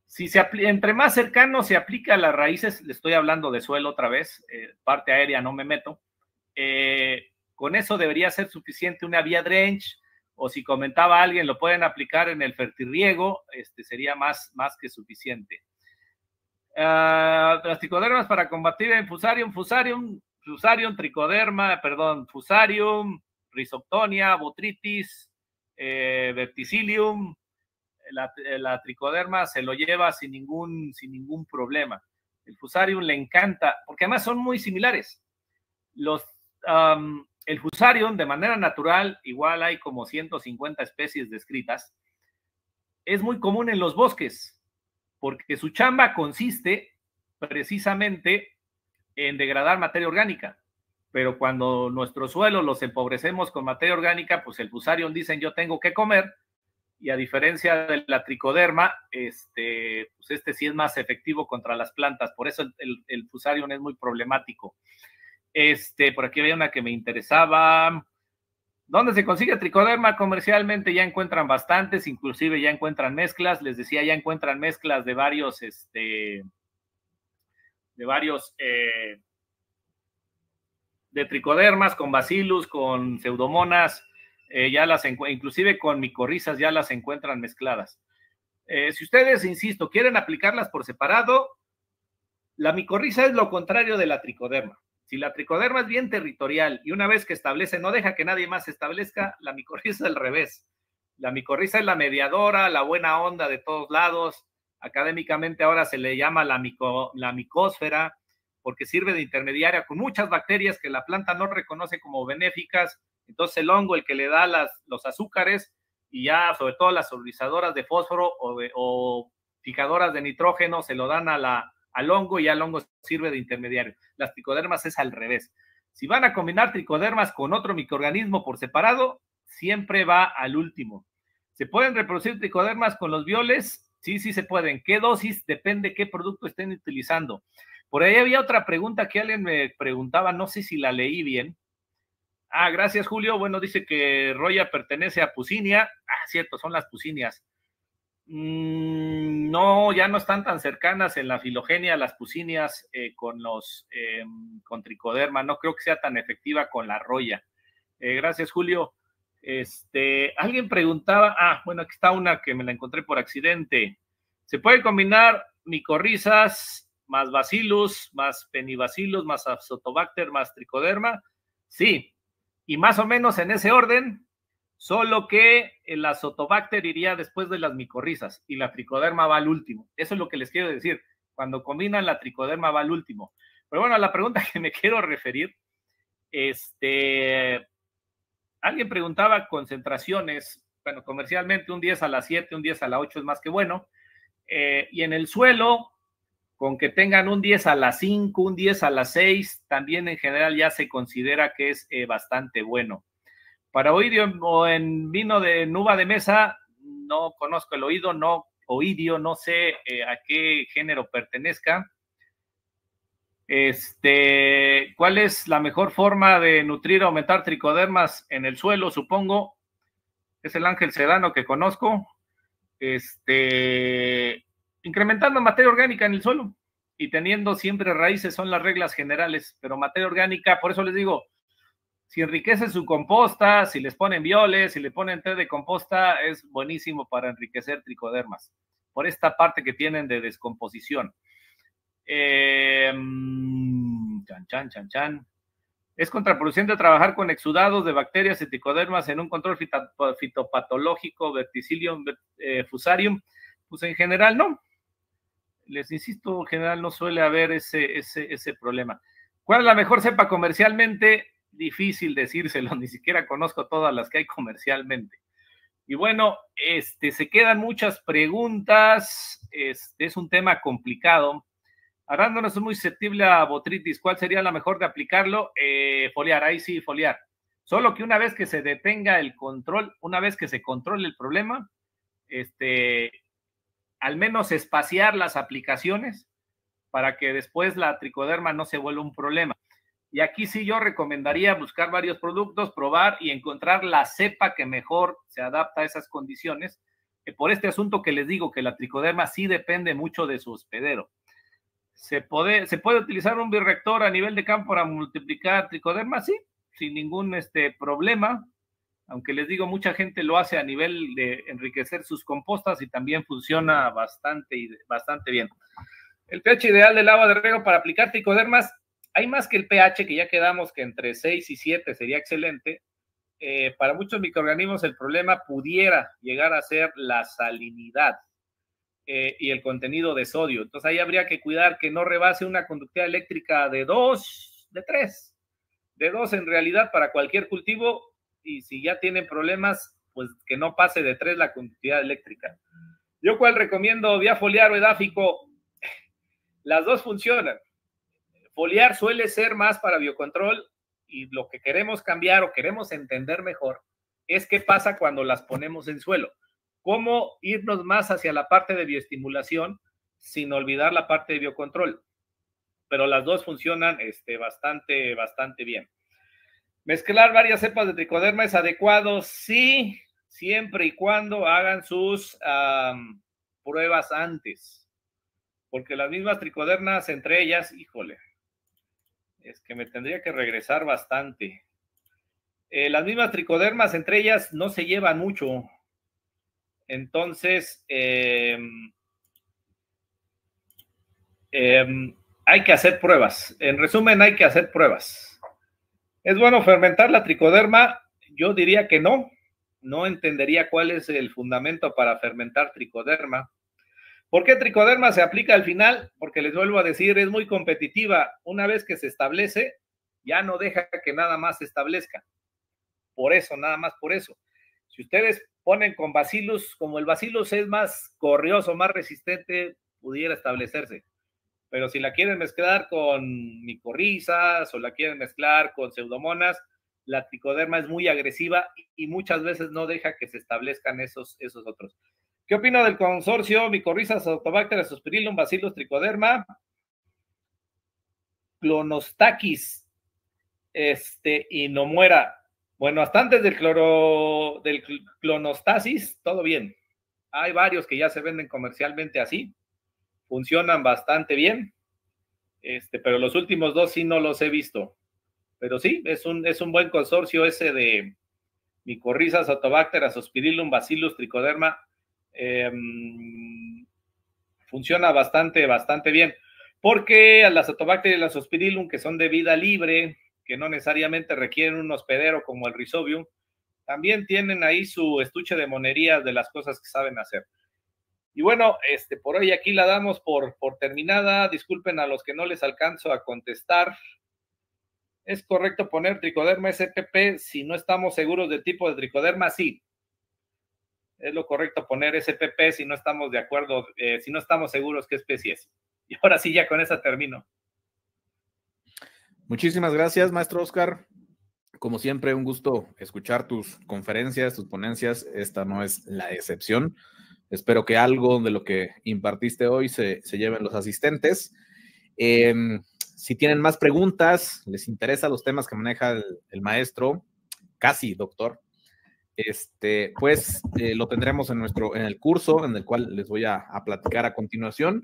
Si se entre más cercano se aplica a las raíces, le estoy hablando de suelo otra vez, eh, parte aérea no me meto, eh, con eso debería ser suficiente una vía drench, o si comentaba alguien, lo pueden aplicar en el fertirriego, este, sería más, más que suficiente. Uh, las tricodermas para combatir en Fusarium, Fusarium, Fusarium, tricoderma, perdón, Fusarium, Rizoctonia, Botritis, eh, Verticillium. La, la tricoderma se lo lleva sin ningún, sin ningún problema. El Fusarium le encanta, porque además son muy similares. Los, um, el Fusarium, de manera natural, igual hay como ciento cincuenta especies descritas, es muy común en los bosques, porque su chamba consiste precisamente en degradar materia orgánica. Pero cuando nuestros suelos los empobrecemos con materia orgánica, pues el Fusarium dicen, yo tengo que comer. Y a diferencia de la tricoderma, este, pues este sí es más efectivo contra las plantas. Por eso el, el, el Fusarium es muy problemático. Este, por aquí había una que me interesaba. ¿Dónde se consigue tricoderma? Comercialmente ya encuentran bastantes, inclusive ya encuentran mezclas, les decía, ya encuentran mezclas de varios, este, de varios, eh, de tricodermas, con bacillus, con pseudomonas, eh, ya las inclusive con micorrizas ya las encuentran mezcladas. Eh, si ustedes, insisto, quieren aplicarlas por separado, la micorriza es lo contrario de la tricoderma. Si la tricoderma es bien territorial y una vez que establece, no deja que nadie más establezca, la micorriza es al revés. La micorriza es la mediadora, la buena onda de todos lados. Académicamente ahora se le llama la, mico, la micósfera, porque sirve de intermediaria con muchas bacterias que la planta no reconoce como benéficas. Entonces el hongo, el que le da las, los azúcares, y ya sobre todo las solubilizadoras de fósforo o, de, o fijadoras de nitrógeno, se lo dan a la al hongo, y al hongo sirve de intermediario. Las tricodermas es al revés. Si van a combinar tricodermas con otro microorganismo por separado, siempre va al último. ¿Se pueden reproducir tricodermas con los violes? Sí, sí se pueden. ¿Qué dosis? Depende qué producto estén utilizando. Por ahí había otra pregunta que alguien me preguntaba, no sé si la leí bien. Ah, gracias, Julio. Bueno, dice que Roya pertenece a Puccinia. Ah, cierto, son las Puccinias. No, ya no están tan cercanas en la filogenia las Puccinias eh, con los eh, con tricoderma. No creo que sea tan efectiva con la roya. Eh, gracias, Julio. Este, alguien preguntaba, ah, bueno, aquí está una que me la encontré por accidente. ¿Se puede combinar micorrizas más bacillus, más penibacillus, más azotobacter, más tricoderma? Sí, y más o menos en ese orden. Solo que el azotobacter iría después de las micorrizas y la tricoderma va al último. Eso es lo que les quiero decir. Cuando combinan, la tricoderma va al último. Pero bueno, a la pregunta que me quiero referir, este, alguien preguntaba concentraciones. Bueno, comercialmente un diez a la siete, un diez a la ocho es más que bueno. Eh, y en el suelo, con que tengan un diez a la cinco, un diez a la seis, también en general ya se considera que es eh, bastante bueno. Para oidio o en vino de uva de mesa, no conozco el oído, no oidio, no sé eh, a qué género pertenezca. Este, ¿cuál es la mejor forma de nutrir o aumentar tricodermas en el suelo? Supongo, es el Ángel Sedano que conozco. Este, incrementando materia orgánica en el suelo y teniendo siempre raíces, son las reglas generales, pero materia orgánica, por eso les digo, si enriquecen su composta, si les ponen violes, si le ponen té de composta, es buenísimo para enriquecer tricodermas, por esta parte que tienen de descomposición. Eh, chan, chan, chan, chan. Es contraproducente trabajar con exudados de bacterias y tricodermas en un control fitopatológico, verticillium, eh, fusarium. Pues en general no. Les insisto, en general no suele haber ese, ese, ese problema. ¿Cuál es la mejor cepa comercialmente? Difícil decírselo, ni siquiera conozco todas las que hay comercialmente. Y bueno, este, se quedan muchas preguntas, este es un tema complicado. Arándano es muy susceptible a botritis, ¿cuál sería la mejor de aplicarlo? Eh, foliar, ahí sí, foliar. Solo que una vez que se detenga el control, una vez que se controle el problema, este, al menos espaciar las aplicaciones para que después la tricoderma no se vuelva un problema. Y aquí sí yo recomendaría buscar varios productos, probar y encontrar la cepa que mejor se adapta a esas condiciones. Por este asunto que les digo, que la tricoderma sí depende mucho de su hospedero. ¿Se puede, se puede utilizar un birrector a nivel de campo para multiplicar tricoderma? Sí, sin ningún este, problema. Aunque les digo, mucha gente lo hace a nivel de enriquecer sus compostas y también funciona bastante, bastante bien. El pH ideal del agua de riego para aplicar tricodermas. Hay más que el pH, que ya quedamos que entre seis y siete sería excelente. Eh, para muchos microorganismos el problema pudiera llegar a ser la salinidad eh, y el contenido de sodio. Entonces ahí habría que cuidar que no rebase una conductividad eléctrica de dos, de tres. De dos en realidad para cualquier cultivo, y si ya tienen problemas, pues que no pase de tres la conductividad eléctrica. ¿Yo cuál recomiendo? ¿Vía foliar o edáfico? Las dos funcionan. Foliar suele ser más para biocontrol, y lo que queremos cambiar o queremos entender mejor es qué pasa cuando las ponemos en suelo. Cómo irnos más hacia la parte de bioestimulación sin olvidar la parte de biocontrol. Pero las dos funcionan este, bastante, bastante bien. Mezclar varias cepas de tricoderma es adecuado, sí, siempre y cuando hagan sus um, pruebas antes, porque las mismas tricodermas entre ellas, híjole, es que me tendría que regresar bastante. Eh, las mismas tricodermas entre ellas no se llevan mucho, entonces eh, eh, hay que hacer pruebas. En resumen, hay que hacer pruebas. ¿Es bueno fermentar la tricoderma? Yo diría que no. No entendería cuál es el fundamento para fermentar tricoderma. ¿Por qué tricoderma se aplica al final? Porque les vuelvo a decir, es muy competitiva. Una vez que se establece, ya no deja que nada más se establezca. Por eso, nada más por eso. Si ustedes ponen con Bacillus, como el Bacillus es más corrioso, más resistente, pudiera establecerse. Pero si la quieren mezclar con micorrizas o la quieren mezclar con pseudomonas, la tricoderma es muy agresiva y muchas veces no deja que se establezcan esos, esos otros. ¿Qué opino del consorcio micorrizas, autobacter, suspirillum, bacillus, tricoderma, clonostaquis este, y no muera? Bueno, hasta antes del, cloro, del clonostasis, todo bien. Hay varios que ya se venden comercialmente así. Funcionan bastante bien, este, pero los últimos dos sí no los he visto. Pero sí, es un, es un buen consorcio ese de micorrizas, Sotobacter, Azospirillum, Bacillus, Tricoderma. Eh, funciona bastante, bastante bien. Porque a las Sotobacter y las Azospirillum, que son de vida libre, que no necesariamente requieren un hospedero como el Rhizobium, también tienen ahí su estuche de monerías de las cosas que saben hacer. Y bueno, este, por hoy aquí la damos por, por terminada. Disculpen a los que no les alcanzo a contestar. ¿Es correcto poner tricoderma S P P si no estamos seguros del tipo de tricoderma? Sí. Es lo correcto poner S P P si no estamos de acuerdo, eh, si no estamos seguros qué especie es. Y ahora sí, ya con esa termino. Muchísimas gracias, maestro Oscar. Como siempre, un gusto escuchar tus conferencias, tus ponencias. Esta no es la excepción. Espero que algo de lo que impartiste hoy se, se lleven los asistentes. Eh, si tienen más preguntas, les interesan los temas que maneja el, el maestro, casi doctor, este, pues eh, lo tendremos en, nuestro, en el curso, en el cual les voy a, a platicar a continuación.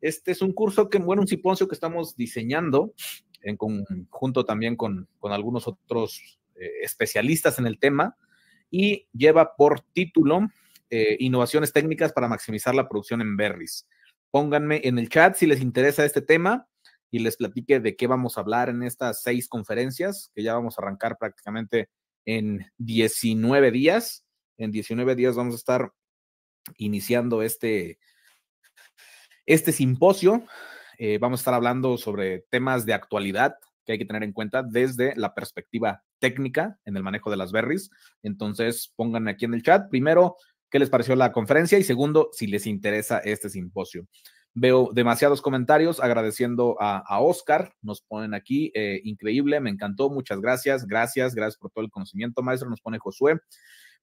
Este es un curso, que, bueno, un simposio que estamos diseñando, en conjunto también con, con algunos otros eh, especialistas en el tema, y lleva por título... Eh, innovaciones técnicas para maximizar la producción en berries. Pónganme en el chat si les interesa este tema y les platique de qué vamos a hablar en estas seis conferencias, que ya vamos a arrancar prácticamente en diecinueve días. En diecinueve días vamos a estar iniciando este, este simposio. Eh, vamos a estar hablando sobre temas de actualidad que hay que tener en cuenta desde la perspectiva técnica en el manejo de las berries. Entonces, pónganme aquí en el chat. Primero, ¿qué les pareció la conferencia? Y segundo, si les interesa este simposio. Veo demasiados comentarios agradeciendo a, a Oscar. Nos ponen aquí, eh, increíble, me encantó, muchas gracias. Gracias, gracias por todo el conocimiento, maestro. Nos pone Josué.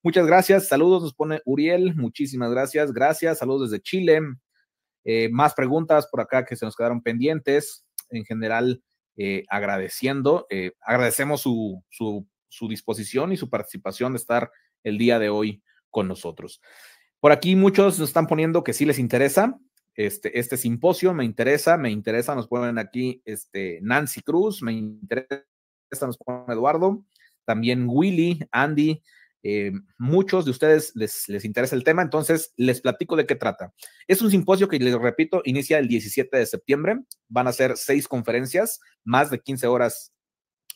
Muchas gracias. Saludos, nos pone Uriel. Muchísimas gracias. Gracias, saludos desde Chile. Eh, más preguntas por acá que se nos quedaron pendientes. En general, eh, agradeciendo. Eh, agradecemos su, su, su disposición y su participación de estar el día de hoy con nosotros. Por aquí muchos nos están poniendo que sí les interesa este, este simposio, me interesa, me interesa, nos ponen aquí este, Nancy Cruz, me interesa, nos pone Eduardo, también Willy, Andy, eh, muchos de ustedes les, les interesa el tema, entonces les platico de qué trata. Es un simposio que, les repito, inicia el diecisiete de septiembre, van a ser seis conferencias, más de quince horas,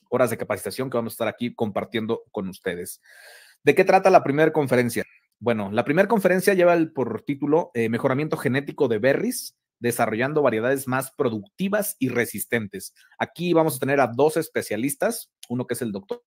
horas de capacitación que vamos a estar aquí compartiendo con ustedes. ¿De qué trata la primera conferencia? Bueno, la primera conferencia lleva el, por título eh, Mejoramiento Genético de Berries, desarrollando variedades más productivas y resistentes. Aquí vamos a tener a dos especialistas, uno que es el doctor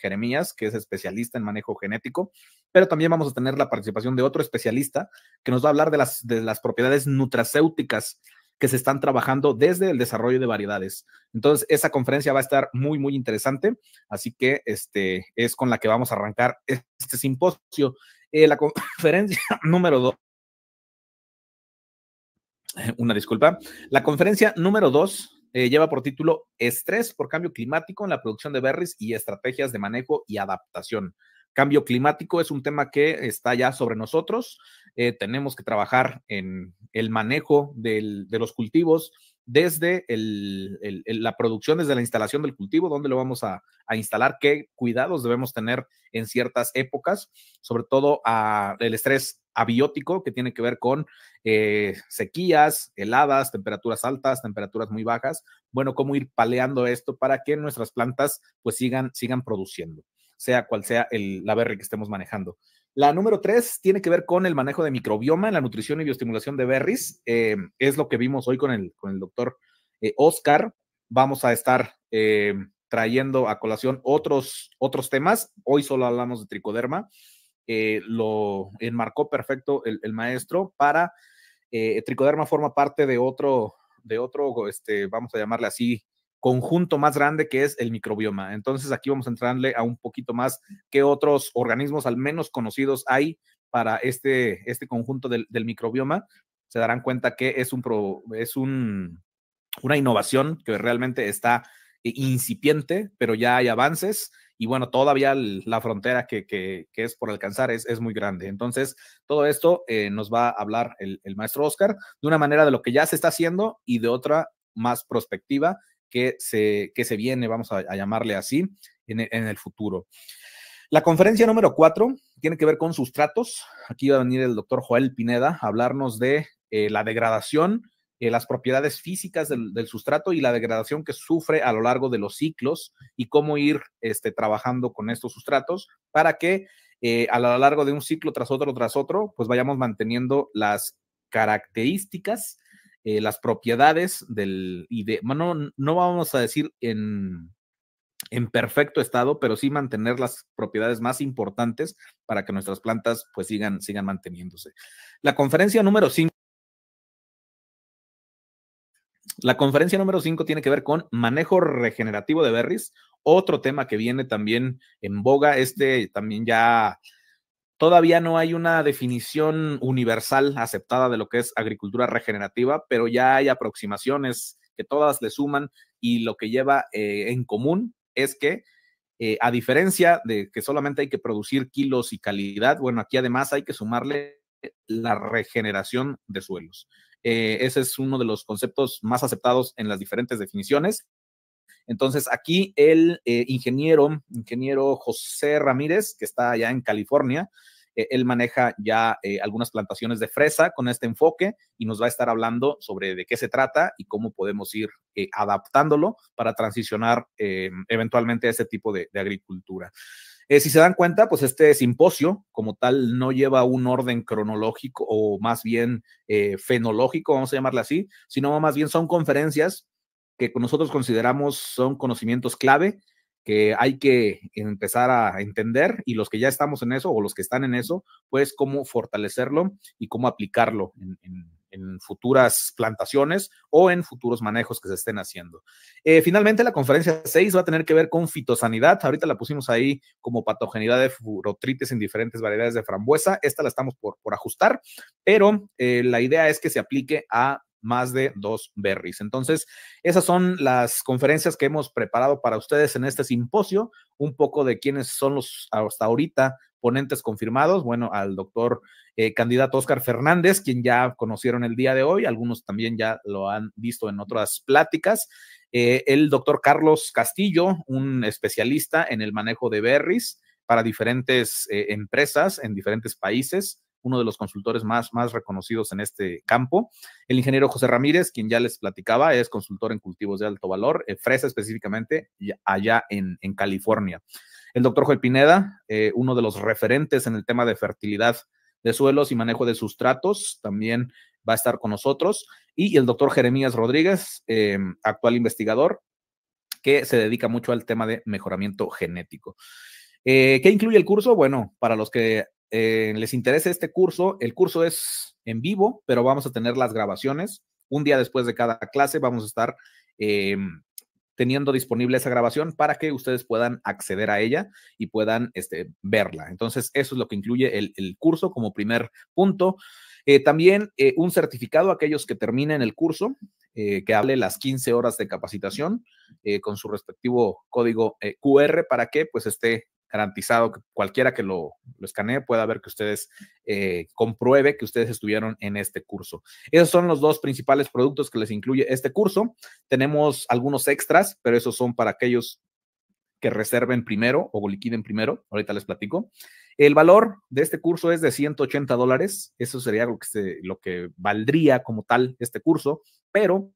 Jeremías, que es especialista en manejo genético, pero también vamos a tener la participación de otro especialista que nos va a hablar de las, de las propiedades nutracéuticas que se están trabajando desde el desarrollo de variedades. Entonces, esa conferencia va a estar muy, muy interesante, así que este, es con la que vamos a arrancar este simposio. Eh, la conferencia número dos, una disculpa, la conferencia número dos eh, lleva por título Estrés por cambio climático en la producción de berries y estrategias de manejo y adaptación. Cambio climático es un tema que está ya sobre nosotros. Eh, tenemos que trabajar en el manejo del, de los cultivos desde el, el, el, la producción, desde la instalación del cultivo, dónde lo vamos a, a instalar, qué cuidados debemos tener en ciertas épocas, sobre todo a, el estrés abiótico que tiene que ver con eh, sequías, heladas, temperaturas altas, temperaturas muy bajas. Bueno, cómo ir paleando esto para que nuestras plantas pues sigan, sigan produciendo, sea cual sea el, la berry que estemos manejando. La número tres tiene que ver con el manejo de microbioma en la nutrición y bioestimulación de berries. Eh, es lo que vimos hoy con el, con el doctor eh, Oscar. Vamos a estar eh, trayendo a colación otros, otros temas. Hoy solo hablamos de tricoderma. Eh, lo enmarcó perfecto el, el maestro para... Eh, tricoderma forma parte de otro, de otro este, vamos a llamarle así, conjunto más grande que es el microbioma. Entonces aquí vamos a entrarle a un poquito más qué otros organismos al menos conocidos hay para este, este conjunto del, del microbioma. Se darán cuenta que es, un pro, es un, una innovación que realmente está incipiente, pero ya hay avances y bueno, todavía la frontera que, que, que es por alcanzar es, es muy grande. Entonces, todo esto eh, nos va a hablar el, el maestro Oscar de una manera de lo que ya se está haciendo y de otra más prospectiva que se, que se viene, vamos a, a llamarle así, en, en el futuro. La conferencia número cuatro tiene que ver con sustratos. Aquí va a venir el doctor Joel Pineda a hablarnos de eh, la degradación, eh, las propiedades físicas del, del sustrato y la degradación que sufre a lo largo de los ciclos y cómo ir este, trabajando con estos sustratos para que eh, a lo largo de un ciclo tras otro, tras otro, pues vayamos manteniendo las características, Eh, las propiedades del, y de, bueno, no, no vamos a decir en, en perfecto estado, pero sí mantener las propiedades más importantes para que nuestras plantas pues sigan, sigan manteniéndose. La conferencia número cinco. La conferencia número cinco tiene que ver con manejo regenerativo de berries, otro tema que viene también en boga, este también ya... Todavía no hay una definición universal aceptada de lo que es agricultura regenerativa, pero ya hay aproximaciones que todas le suman y lo que lleva eh, en común es que, eh, a diferencia de que solamente hay que producir kilos y calidad, bueno, aquí además hay que sumarle la regeneración de suelos. Eh, ese es uno de los conceptos más aceptados en las diferentes definiciones. Entonces, aquí el eh, ingeniero, ingeniero José Ramírez, que está allá en California, eh, él maneja ya eh, algunas plantaciones de fresa con este enfoque y nos va a estar hablando sobre de qué se trata y cómo podemos ir eh, adaptándolo para transicionar eh, eventualmente a este tipo de, de agricultura. Eh, si se dan cuenta, pues este simposio como tal no lleva un orden cronológico o más bien eh, fenológico, vamos a llamarle así, sino más bien son conferencias que nosotros consideramos son conocimientos clave que hay que empezar a entender y los que ya estamos en eso o los que están en eso, pues cómo fortalecerlo y cómo aplicarlo en, en, en futuras plantaciones o en futuros manejos que se estén haciendo. Eh, finalmente, la conferencia seis va a tener que ver con fitosanidad. Ahorita la pusimos ahí como patogenidad de furotritis en diferentes variedades de frambuesa. Esta la estamos por, por ajustar, pero eh, la idea es que se aplique a más de dos berries. Entonces, esas son las conferencias que hemos preparado para ustedes en este simposio. Un poco de quiénes son los hasta ahorita ponentes confirmados. Bueno, al doctor eh, candidato Oscar Fernández, quien ya conocieron el día de hoy. Algunos también ya lo han visto en otras pláticas. Eh, el doctor Carlos Castillo, un especialista en el manejo de berries para diferentes eh, empresas en diferentes países, uno de los consultores más, más reconocidos en este campo. El ingeniero José Ramírez, quien ya les platicaba, es consultor en cultivos de alto valor, eh, fresa específicamente, allá en, en California. El doctor Joel Pineda, eh, uno de los referentes en el tema de fertilidad de suelos y manejo de sustratos, también va a estar con nosotros. Y el doctor Jeremías Rodríguez, eh, actual investigador, que se dedica mucho al tema de mejoramiento genético. Eh, ¿Qué incluye el curso? Bueno, para los que Eh, les interesa este curso, el curso es en vivo, pero vamos a tener las grabaciones. Un día después de cada clase vamos a estar eh, teniendo disponible esa grabación para que ustedes puedan acceder a ella y puedan este, verla. Entonces, eso es lo que incluye el, el curso como primer punto. Eh, también eh, un certificado a aquellos que terminen el curso, eh, que hable las quince horas de capacitación eh, con su respectivo código eh, cu erre para que pues esté garantizado que cualquiera que lo, lo escanee pueda ver que ustedes eh, compruebe que ustedes estuvieron en este curso. Esos son los dos principales productos que les incluye este curso. Tenemos algunos extras, pero esos son para aquellos que reserven primero o liquiden primero. Ahorita les platico. El valor de este curso es de ciento ochenta dólares. Eso sería lo que, se, lo que valdría como tal este curso, pero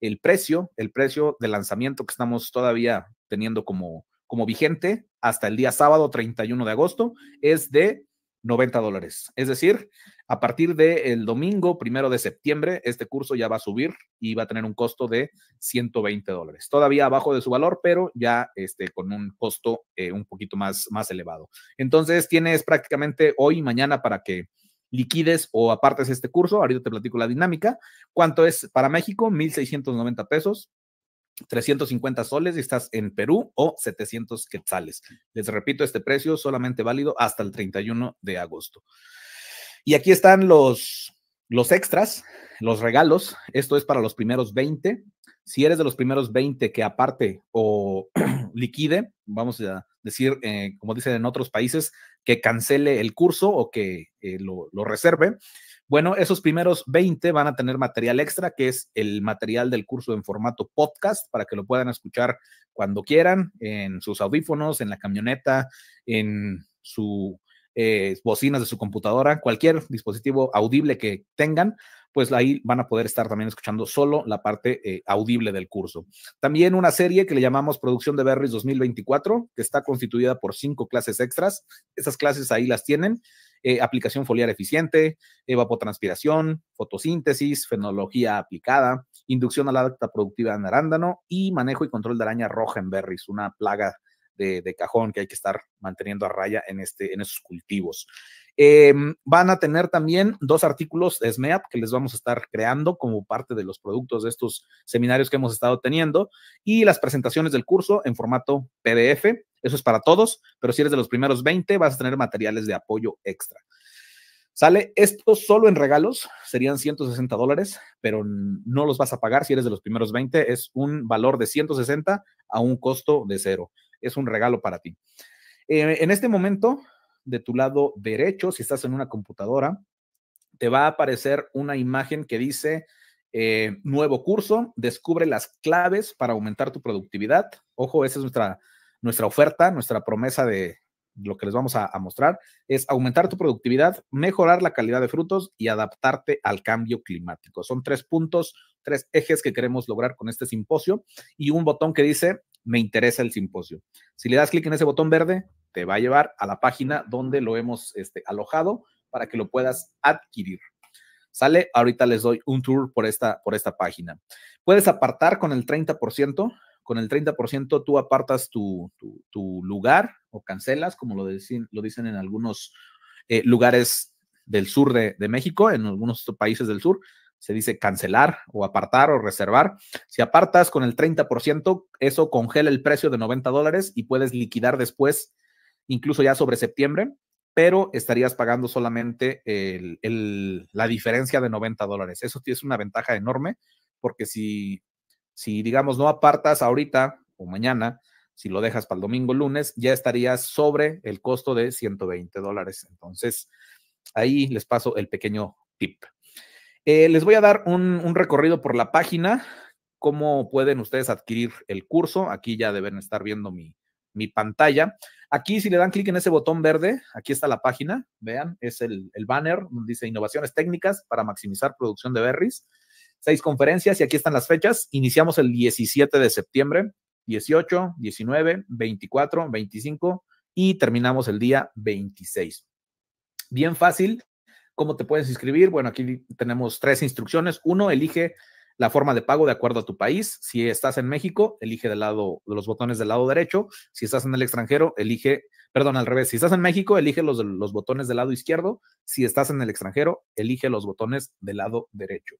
el precio, el precio de lanzamiento que estamos todavía teniendo como como vigente hasta el día sábado treinta y uno de agosto, es de noventa dólares. Es decir, a partir del domingo primero de septiembre, este curso ya va a subir y va a tener un costo de ciento veinte dólares. Todavía abajo de su valor, pero ya este, con un costo eh, un poquito más, más elevado. Entonces, tienes prácticamente hoy y mañana para que liquides o apartes este curso. Ahorita te platico la dinámica. ¿Cuánto es para México? mil seiscientos noventa pesos. trescientos cincuenta soles y estás en Perú, o setecientos quetzales. Les repito, este precio solamente válido hasta el treinta y uno de agosto. Y aquí están los, los extras, los regalos. Esto es para los primeros veinte. Si eres de los primeros veinte que aparte o liquide, vamos a decir, eh, como dicen en otros países, que cancele el curso o que eh, lo, lo reserve. Bueno, esos primeros veinte van a tener material extra, que es el material del curso en formato podcast, para que lo puedan escuchar cuando quieran, en sus audífonos, en la camioneta, en sus eh, bocinas de su computadora, cualquier dispositivo audible que tengan, pues ahí van a poder estar también escuchando solo la parte eh, audible del curso. También una serie que le llamamos Producción de Berries dos mil veinticuatro, que está constituida por cinco clases extras. Esas clases ahí las tienen. Eh, aplicación foliar eficiente, evapotranspiración, fotosíntesis, fenología aplicada, inducción a la adapta productiva en arándano y manejo y control de araña roja en berries, una plaga de, de cajón que hay que estar manteniendo a raya en, este, en esos cultivos. Eh, van a tener también dos artículos de SMEAP que les vamos a estar creando como parte de los productos de estos seminarios que hemos estado teniendo y las presentaciones del curso en formato pe de efe. Eso es para todos, pero si eres de los primeros veinte, vas a tener materiales de apoyo extra. Sale esto solo en regalos, serían ciento sesenta dólares, pero no los vas a pagar si eres de los primeros veinte. Es un valor de ciento sesenta a un costo de cero. Es un regalo para ti. Eh, en este momento, de tu lado derecho, si estás en una computadora, te va a aparecer una imagen que dice... Eh, nuevo curso, descubre las claves para aumentar tu productividad. Ojo, esa es nuestra, nuestra oferta, nuestra promesa de lo que les vamos a, a mostrar, es aumentar tu productividad, mejorar la calidad de frutos y adaptarte al cambio climático. Son tres puntos, tres ejes que queremos lograr con este simposio y un botón que dice, me interesa el simposio. Si le das clic en ese botón verde, te va a llevar a la página donde lo hemos este, alojado para que lo puedas adquirir. Sale, ahorita les doy un tour por esta, por esta página. Puedes apartar con el treinta por ciento. Con el treinta por ciento tú apartas tu, tu, tu lugar o cancelas, como lo dicen, lo dicen en algunos eh, lugares del sur de, de México, en algunos países del sur. Se dice cancelar o apartar o reservar. Si apartas con el treinta por ciento, eso congela el precio de noventa dólares y puedes liquidar después, incluso ya sobre septiembre, pero estarías pagando solamente el, el, la diferencia de noventa dólares. Eso es una ventaja enorme porque si, si, digamos, no apartas ahorita o mañana, si lo dejas para el domingo o lunes, ya estarías sobre el costo de ciento veinte dólares. Entonces, ahí les paso el pequeño tip. Eh, les voy a dar un, un recorrido por la página, cómo pueden ustedes adquirir el curso. Aquí ya deben estar viendo mi... mi pantalla. Aquí, si le dan clic en ese botón verde, aquí está la página, vean, es el, el banner donde dice innovaciones técnicas para maximizar producción de berries, seis conferencias y aquí están las fechas. Iniciamos el diecisiete de septiembre, dieciocho, diecinueve, veinticuatro, veinticinco y terminamos el día veintiséis. Bien fácil. ¿Cómo te puedes inscribir? Bueno, aquí tenemos tres instrucciones. Uno, elige la forma de pago de acuerdo a tu país. Si estás en México, elige del lado, los botones del lado derecho. Si estás en el extranjero, elige, perdón, al revés. Si estás en México, elige los, los botones del lado izquierdo. Si estás en el extranjero, elige los botones del lado derecho.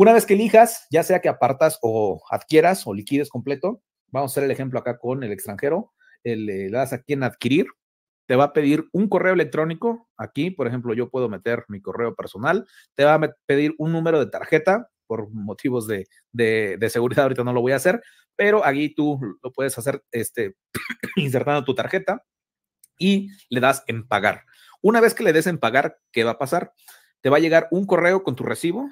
Una vez que elijas, ya sea que apartas o adquieras o liquides completo, vamos a hacer el ejemplo acá con el extranjero, el, le das aquí en adquirir, te va a pedir un correo electrónico, aquí por ejemplo yo puedo meter mi correo personal, te va a pedir un número de tarjeta, por motivos de, de, de seguridad ahorita no lo voy a hacer, pero aquí tú lo puedes hacer este, insertando tu tarjeta y le das en pagar. Una vez que le des en pagar, ¿qué va a pasar? Te va a llegar un correo con tu recibo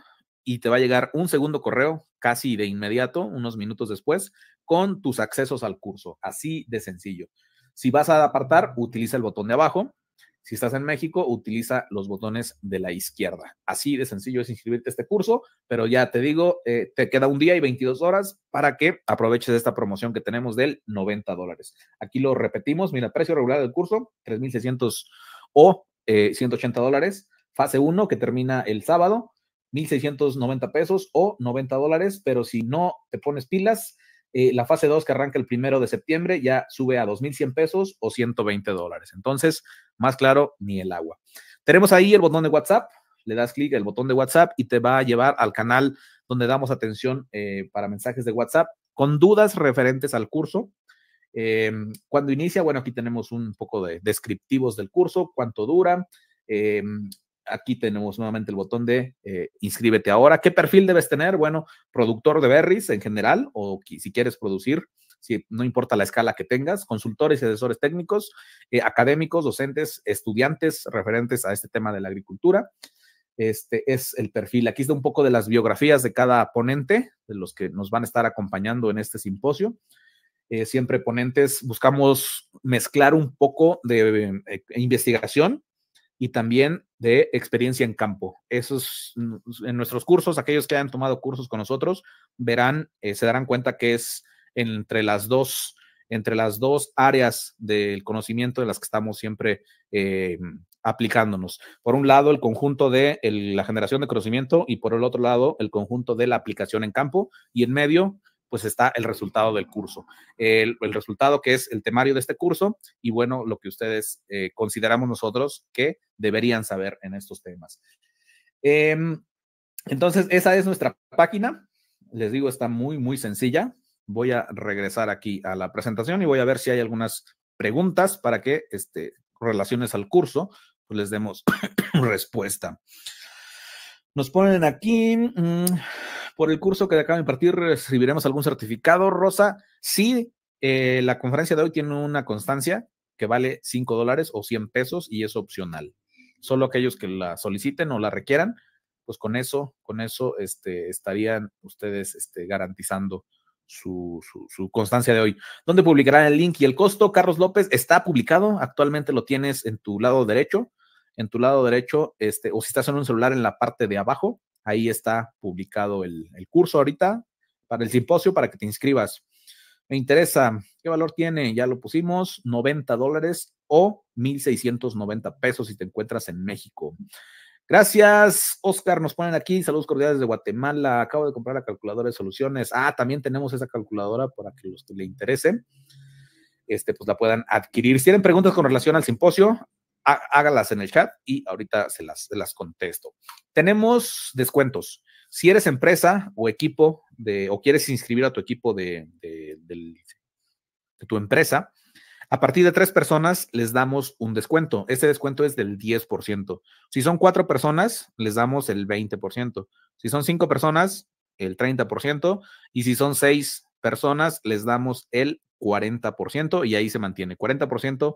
y te va a llegar un segundo correo casi de inmediato, unos minutos después, con tus accesos al curso. Así de sencillo. Si vas a apartar, utiliza el botón de abajo. Si estás en México, utiliza los botones de la izquierda. Así de sencillo es inscribirte a este curso, pero ya te digo, eh, te queda un día y veintidós horas para que aproveches esta promoción que tenemos del noventa dólares. Aquí lo repetimos, mira, precio regular del curso, tres mil seiscientos o eh, ciento ochenta dólares. Fase uno que termina el sábado, mil seiscientos noventa pesos o noventa dólares, pero si no te pones pilas, Eh, la fase dos que arranca el primero de septiembre ya sube a dos mil cien pesos o ciento veinte dólares. Entonces, más claro, ni el agua. Tenemos ahí el botón de WhatsApp. Le das clic al botón de WhatsApp y te va a llevar al canal donde damos atención eh, para mensajes de WhatsApp con dudas referentes al curso. Eh, cuando inicia, bueno, aquí tenemos un poco de descriptivos del curso, cuánto dura. Eh, Aquí tenemos nuevamente el botón de eh, inscríbete ahora. ¿Qué perfil debes tener? Bueno, productor de berries en general o si quieres producir, si, no importa la escala que tengas, consultores y asesores técnicos, eh, académicos, docentes, estudiantes referentes a este tema de la agricultura. Este es el perfil. Aquí está un poco de las biografías de cada ponente, de los que nos van a estar acompañando en este simposio. Eh, siempre ponentes, buscamos mezclar un poco de eh, investigación y también de experiencia en campo. Esos, en nuestros cursos, aquellos que hayan tomado cursos con nosotros, verán, eh, se darán cuenta que es entre las dos, entre las dos áreas del conocimiento de las que estamos siempre eh, aplicándonos. Por un lado, el conjunto de el, la generación de conocimiento y por el otro lado, el conjunto de la aplicación en campo y en medio, pues está el resultado del curso, el, el resultado que es el temario de este curso y bueno, lo que ustedes eh, consideramos nosotros que deberían saber en estos temas. Eh, entonces, esa es nuestra página. Les digo, está muy, muy sencilla. Voy a regresar aquí a la presentación y voy a ver si hay algunas preguntas para que este, relaciones al curso, pues les demos respuesta. Nos ponen aquí... Mmm, por el curso que acabo de impartir, ¿recibiremos algún certificado, Rosa? Sí, eh, la conferencia de hoy tiene una constancia que vale cinco dólares o cien pesos y es opcional. Solo aquellos que la soliciten o la requieran, pues con eso, con eso este, estarían ustedes este, garantizando su, su, su constancia de hoy. ¿Dónde publicarán el link y el costo? Carlos López, está publicado, actualmente lo tienes en tu lado derecho, en tu lado derecho, este, o si estás en un celular en la parte de abajo. Ahí está publicado el, el curso ahorita para el simposio, para que te inscribas. Me interesa, ¿qué valor tiene? Ya lo pusimos, noventa dólares o mil seiscientos noventa pesos si te encuentras en México. Gracias, Oscar, nos ponen aquí, saludos cordiales de Guatemala, acabo de comprar la calculadora de soluciones. Ah, también tenemos esa calculadora para que los que le interese, este, pues la puedan adquirir. Si tienen preguntas con relación al simposio, hágalas en el chat y ahorita se las, se las contesto. Tenemos descuentos. Si eres empresa o equipo de, o quieres inscribir a tu equipo de, de, de, de tu empresa, a partir de tres personas les damos un descuento. Este descuento es del diez por ciento. Si son cuatro personas, les damos el veinte por ciento. Si son cinco personas, el treinta por ciento. Y si son seis personas, les damos el cuarenta por ciento y ahí se mantiene. cuarenta por ciento.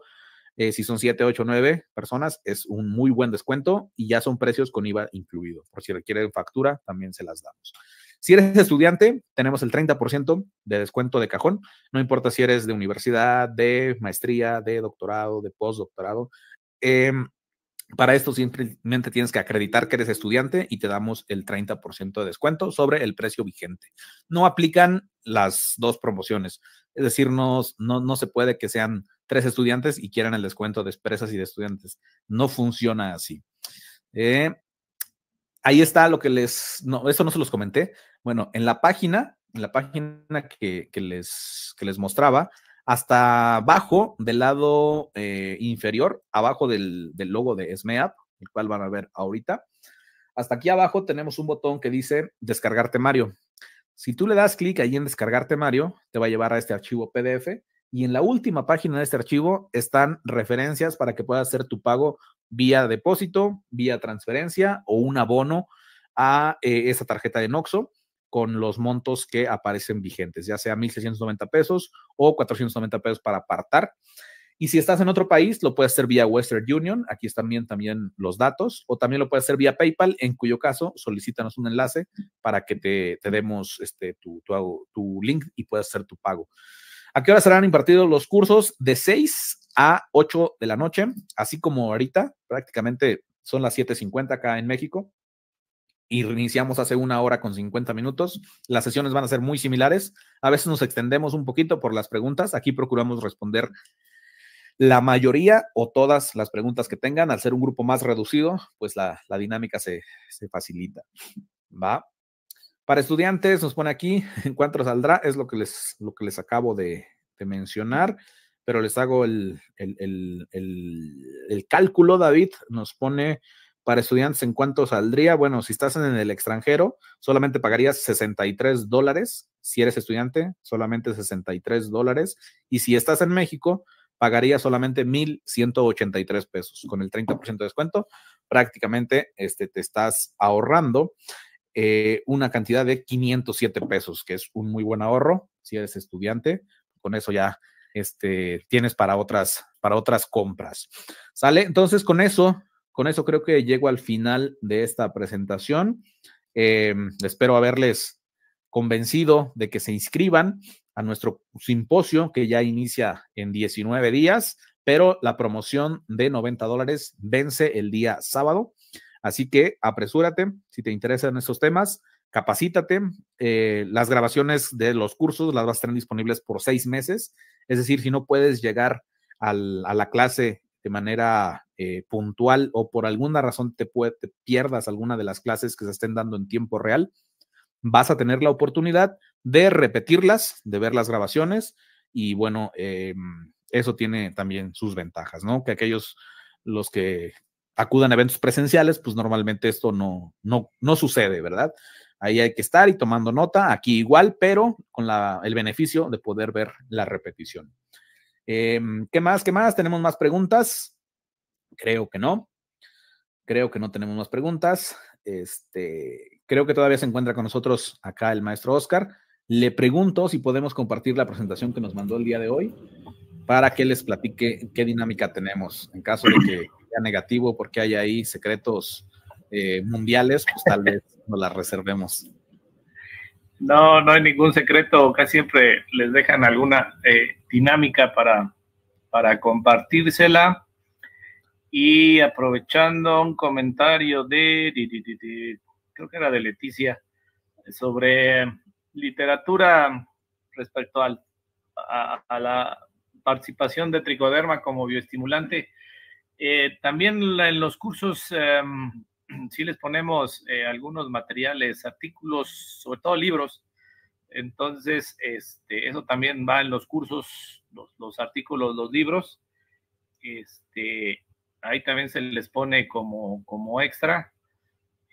Eh, si son siete, ocho, nueve personas, es un muy buen descuento y ya son precios con I V A incluido. Por si requieren factura, también se las damos. Si eres estudiante, tenemos el treinta por ciento de descuento de cajón. No importa si eres de universidad, de maestría, de doctorado, de postdoctorado. Eh, para esto simplemente tienes que acreditar que eres estudiante y te damos el treinta por ciento de descuento sobre el precio vigente. No aplican las dos promociones. Es decir, no, no, no se puede que sean tres estudiantes y quieran el descuento de empresas y de estudiantes. No funciona así. Eh, ahí está lo que les... No, esto no se los comenté. Bueno, en la página, en la página que, que, les, que les mostraba, hasta abajo, del lado eh, inferior, abajo del, del logo de SMEAP, el cual van a ver ahorita, hasta aquí abajo tenemos un botón que dice descargar temario. Si tú le das clic ahí en descargar temario, te va a llevar a este archivo P D F y en la última página de este archivo están referencias para que puedas hacer tu pago vía depósito, vía transferencia o un abono a eh, esa tarjeta de Noxo con los montos que aparecen vigentes, ya sea mil seiscientos noventa pesos o cuatrocientos noventa pesos para apartar. Y si estás en otro país, lo puedes hacer vía Western Union, aquí están bien también los datos, o también lo puedes hacer vía PayPal, en cuyo caso solicítanos un enlace para que te, te demos este, tu, tu, tu link y puedas hacer tu pago. ¿A qué hora serán impartidos los cursos? De seis a ocho de la noche, así como ahorita, prácticamente son las siete cincuenta acá en México. Y reiniciamos hace una hora con cincuenta minutos. Las sesiones van a ser muy similares. A veces nos extendemos un poquito por las preguntas. Aquí procuramos responder la mayoría o todas las preguntas que tengan. Al ser un grupo más reducido, pues la, la dinámica se, se facilita. ¿Va? Para estudiantes, nos pone aquí, ¿en cuánto saldrá? Es lo que les, lo que les acabo de, de mencionar. Pero les hago el, el, el, el, el cálculo, David. Nos pone... Para estudiantes, ¿en cuánto saldría? Bueno, si estás en el extranjero, solamente pagarías sesenta y tres dólares. Si eres estudiante, solamente sesenta y tres dólares. Y si estás en México, pagarías solamente mil ciento ochenta y tres pesos. Con el treinta por ciento de descuento, prácticamente este, te estás ahorrando eh, una cantidad de quinientos siete pesos, que es un muy buen ahorro. Si eres estudiante, con eso ya este, tienes para otras, para otras compras. ¿Sale? Entonces, con eso... Con eso creo que llego al final de esta presentación. Eh, espero haberles convencido de que se inscriban a nuestro simposio que ya inicia en diecinueve días, pero la promoción de noventa dólares vence el día sábado. Así que apresúrate, si te interesan estos temas, capacítate. Eh, las grabaciones de los cursos las vas a tener disponibles por seis meses. Es decir, si no puedes llegar al, a la clase de manera eh, puntual o por alguna razón te, puede, te pierdas alguna de las clases que se estén dando en tiempo real, vas a tener la oportunidad de repetirlas, de ver las grabaciones y bueno, eh, eso tiene también sus ventajas, ¿no? Que aquellos, los que acudan a eventos presenciales, pues normalmente esto no, no, no sucede, ¿verdad? Ahí hay que estar y tomando nota, aquí igual, pero con la, el beneficio de poder ver la repetición. Eh, ¿Qué más? ¿Qué más? ¿Tenemos más preguntas? Creo que no. Creo que no tenemos más preguntas. Este, creo que todavía se encuentra con nosotros acá el maestro Oscar. Le pregunto si podemos compartir la presentación que nos mandó el día de hoy para que les platique qué dinámica tenemos. En caso de que sea negativo porque hay ahí secretos eh, mundiales, pues tal vez nos las reservemos. No, no hay ningún secreto, casi siempre les dejan alguna eh, dinámica para, para compartírsela. Y aprovechando un comentario de, de, de, de, creo que era de Leticia, sobre literatura respecto al, a, a la participación de Trichoderma como bioestimulante. Eh, también en los cursos... Eh, sí les ponemos eh, algunos materiales, artículos, sobre todo libros. Entonces, este, eso también va en los cursos, los, los artículos, los libros. Este, ahí también se les pone como, como extra.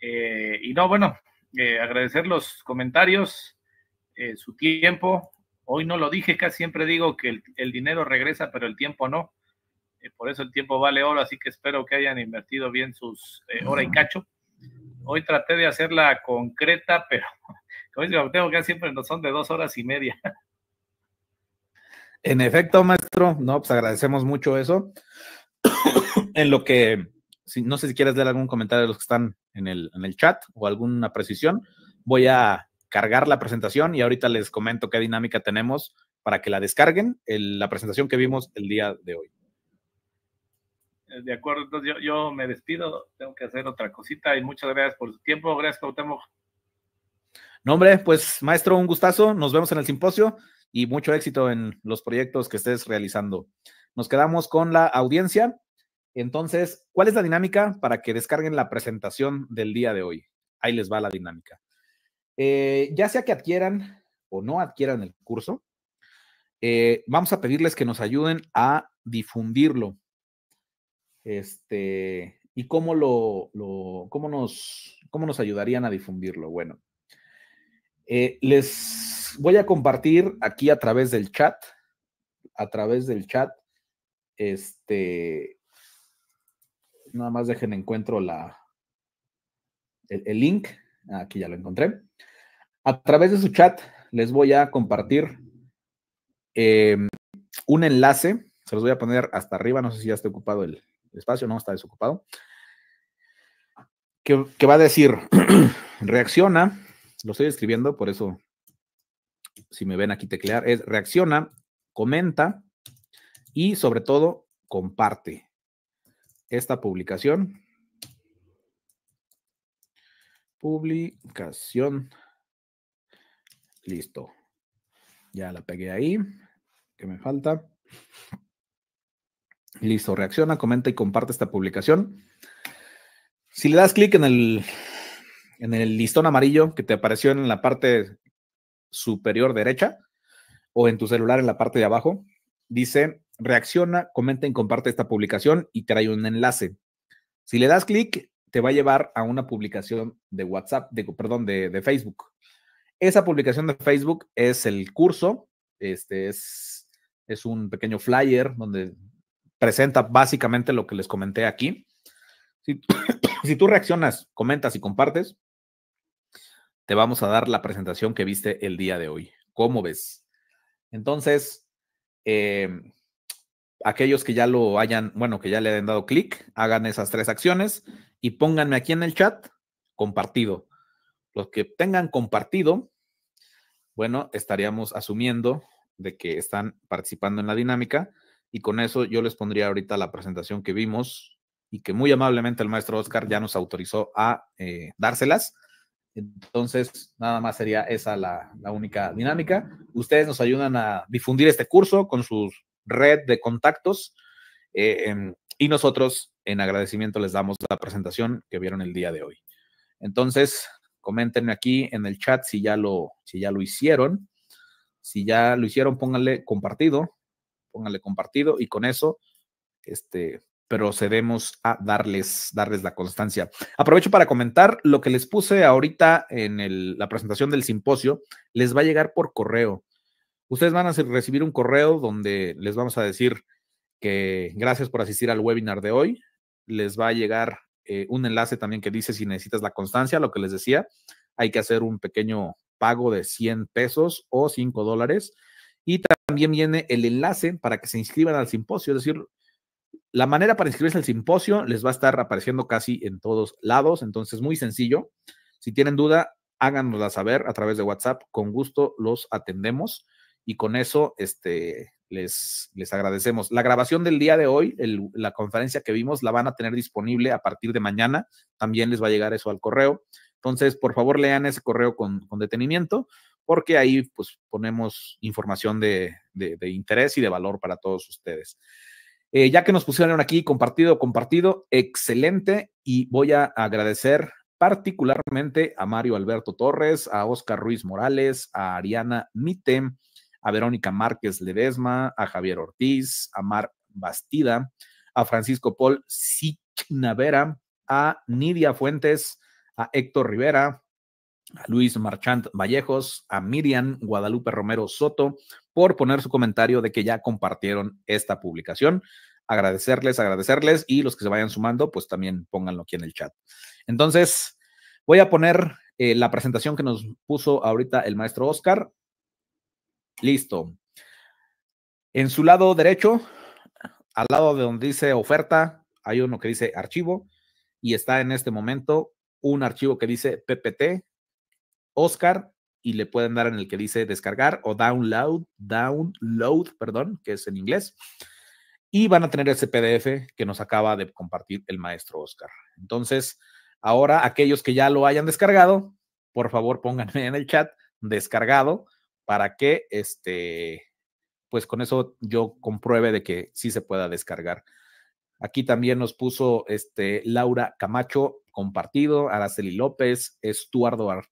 Eh, y no, bueno, eh, agradecer los comentarios, eh, su tiempo. Hoy no lo dije, casi siempre digo que el, el dinero regresa, pero el tiempo no. Por eso el tiempo vale oro, así que espero que hayan invertido bien sus eh, hora y cacho. Hoy traté de hacerla concreta, pero como dice Cuauhtémoc, que siempre nos son de dos horas y media. En efecto, maestro, no, pues agradecemos mucho eso. En lo que, si, no sé si quieres leer algún comentario de los que están en el, en el chat o alguna precisión, voy a cargar la presentación y ahorita les comento qué dinámica tenemos para que la descarguen, el, la presentación que vimos el día de hoy. De acuerdo, entonces yo, yo me despido, tengo que hacer otra cosita y muchas gracias por su tiempo, gracias Cuauhtémoc. No hombre, pues maestro, un gustazo, nos vemos en el simposio y mucho éxito en los proyectos que estés realizando. Nos quedamos con la audiencia, entonces, ¿cuál es la dinámica para que descarguen la presentación del día de hoy? Ahí les va la dinámica. Eh, ya sea que adquieran o no adquieran el curso, eh, vamos a pedirles que nos ayuden a difundirlo. Este, ¿Y cómo, lo, lo, cómo, nos, cómo nos ayudarían a difundirlo? Bueno, eh, les voy a compartir aquí a través del chat, a través del chat, este, nada más dejen encuentro la, el, el link, aquí ya lo encontré. A través de su chat les voy a compartir eh, un enlace, se los voy a poner hasta arriba, no sé si ya está ocupado el espacio, no, está desocupado, que, que va a decir, reacciona, lo estoy escribiendo, por eso, si me ven aquí teclear, es reacciona, comenta y sobre todo, comparte esta publicación, publicación, listo, ya la pegué ahí, ¿qué me falta? Listo, reacciona, comenta y comparte esta publicación. Si le das clic en el, en el listón amarillo que te apareció en la parte superior derecha o en tu celular en la parte de abajo, dice reacciona, comenta y comparte esta publicación y te trae un enlace. Si le das clic, te va a llevar a una publicación de WhatsApp, de, perdón, de, de Facebook. Esa publicación de Facebook es el curso, este es, es un pequeño flyer donde presenta básicamente lo que les comenté aquí. Si, si tú reaccionas, comentas y compartes, te vamos a dar la presentación que viste el día de hoy. ¿Cómo ves? Entonces, eh, aquellos que ya lo hayan, bueno, que ya le hayan dado clic, hagan esas tres acciones y pónganme aquí en el chat compartido. Los que tengan compartido, bueno, estaríamos asumiendo de que están participando en la dinámica. Y con eso yo les pondría ahorita la presentación que vimos y que muy amablemente el maestro Oscar ya nos autorizó a eh, dárselas. Entonces, nada más sería esa la, la única dinámica. Ustedes nos ayudan a difundir este curso con su red de contactos eh, en, y nosotros en agradecimiento les damos la presentación que vieron el día de hoy. Entonces, coméntenme aquí en el chat si ya lo, si ya lo hicieron. Si ya lo hicieron, pónganle compartido. Pónganle compartido y con eso este, procedemos a darles, darles la constancia. Aprovecho para comentar lo que les puse ahorita en el, la presentación del simposio. Les va a llegar por correo. Ustedes van a recibir un correo donde les vamos a decir que gracias por asistir al webinar de hoy. Les va a llegar eh, un enlace también que dice si necesitas la constancia, lo que les decía. Hay que hacer un pequeño pago de cien pesos o cinco dólares. Y también viene el enlace para que se inscriban al simposio. Es decir, la manera para inscribirse al simposio les va a estar apareciendo casi en todos lados. Entonces, muy sencillo. Si tienen duda, háganosla saber a través de WhatsApp. Con gusto los atendemos. Y con eso este, les, les agradecemos. La grabación del día de hoy, el, la conferencia que vimos, la van a tener disponible a partir de mañana. También les va a llegar eso al correo. Entonces, por favor, lean ese correo con, con detenimiento, porque ahí pues ponemos información de, de, de interés y de valor para todos ustedes. Eh, ya que nos pusieron aquí compartido, compartido, excelente, y voy a agradecer particularmente a Mario Alberto Torres, a Oscar Ruiz Morales, a Ariana Mite, a Verónica Márquez Ledesma, a Javier Ortiz, a Mar Bastida, a Francisco Paul Sichnavera, a Nidia Fuentes, a Héctor Rivera, a Luis Marchant Vallejos, a Miriam Guadalupe Romero Soto, por poner su comentario de que ya compartieron esta publicación. Agradecerles, agradecerles, y los que se vayan sumando, pues también pónganlo aquí en el chat. Entonces, voy a poner eh, la presentación que nos puso ahorita el maestro Oscar. Listo. En su lado derecho, al lado de donde dice oferta, hay uno que dice archivo, y está en este momento un archivo que dice P P T, Oscar, y le pueden dar en el que dice descargar o download, download, perdón, que es en inglés, y van a tener ese P D F que nos acaba de compartir el maestro Oscar. Entonces, ahora aquellos que ya lo hayan descargado, por favor pónganme en el chat descargado para que, este, pues con eso yo compruebe de que sí se pueda descargar. Aquí también nos puso este, Laura Camacho, compartido, Araceli López, Estuardo Arturo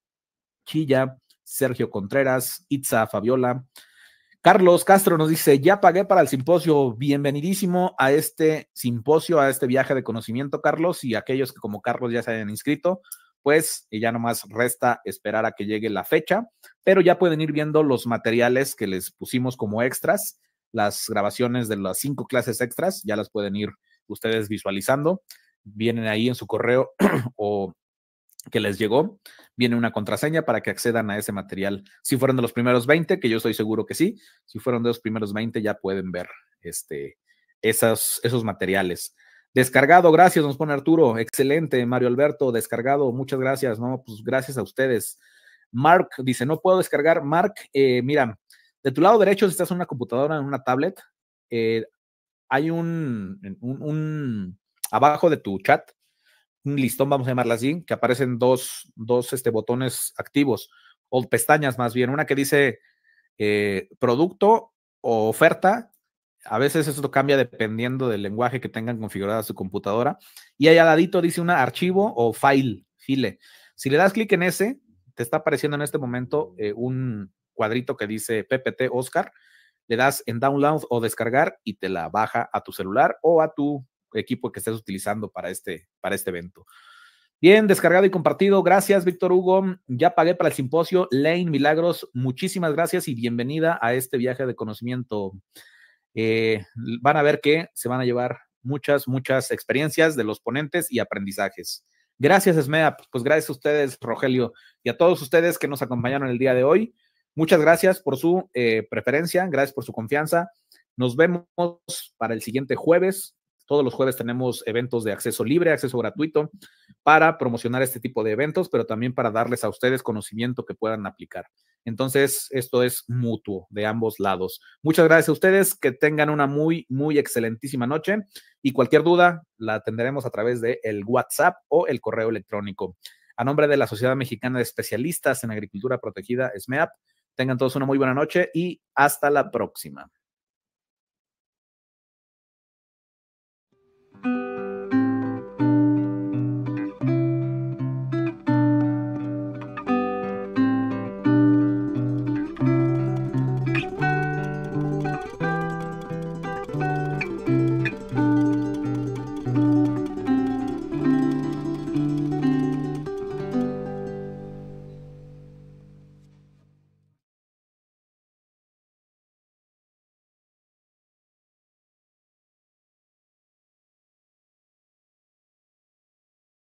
Chilla, Sergio Contreras, Itza Fabiola, Carlos Castro nos dice, ya pagué para el simposio, bienvenidísimo a este simposio, a este viaje de conocimiento, Carlos, y aquellos que como Carlos ya se hayan inscrito, pues ya nomás resta esperar a que llegue la fecha, pero ya pueden ir viendo los materiales que les pusimos como extras, las grabaciones de las cinco clases extras, ya las pueden ir ustedes visualizando, vienen ahí en su correo o que les llegó, viene una contraseña para que accedan a ese material. Si fueron de los primeros veinte, que yo estoy seguro que sí, si fueron de los primeros veinte ya pueden ver este, esas, esos materiales. Descargado, gracias, nos pone Arturo, excelente, Mario Alberto, descargado, muchas gracias, no, pues gracias a ustedes. Mark dice, no puedo descargar, Mark, eh, mira, de tu lado derecho si estás en una computadora, en una tablet, eh, hay un, un, un, abajo de tu chat, un listón, vamos a llamarla así, que aparecen dos, dos este, botones activos, o pestañas más bien, una que dice eh, producto o oferta, a veces esto cambia dependiendo del lenguaje que tengan configurada su computadora, y ahí al ladito dice una archivo o file, file. Si le das clic en ese, te está apareciendo en este momento eh, un cuadrito que dice P P T Oscar, le das en download o descargar y te la baja a tu celular o a tu equipo que estés utilizando para este, para este evento. Bien, descargado y compartido. Gracias, Víctor Hugo. Ya pagué para el simposio. Lane Milagros, muchísimas gracias y bienvenida a este viaje de conocimiento. Eh, van a ver que se van a llevar muchas, muchas experiencias de los ponentes y aprendizajes. Gracias, SMEAP. Pues gracias a ustedes, Rogelio, y a todos ustedes que nos acompañaron el día de hoy. Muchas gracias por su eh, preferencia. Gracias por su confianza. Nos vemos para el siguiente jueves. Todos los jueves tenemos eventos de acceso libre, acceso gratuito, para promocionar este tipo de eventos, pero también para darles a ustedes conocimiento que puedan aplicar. Entonces, esto es mutuo de ambos lados. Muchas gracias a ustedes, que tengan una muy, muy excelentísima noche y cualquier duda la atenderemos a través del WhatsApp o el correo electrónico. A nombre de la Sociedad Mexicana de Especialistas en Agricultura Protegida, SMEAP, tengan todos una muy buena noche y hasta la próxima.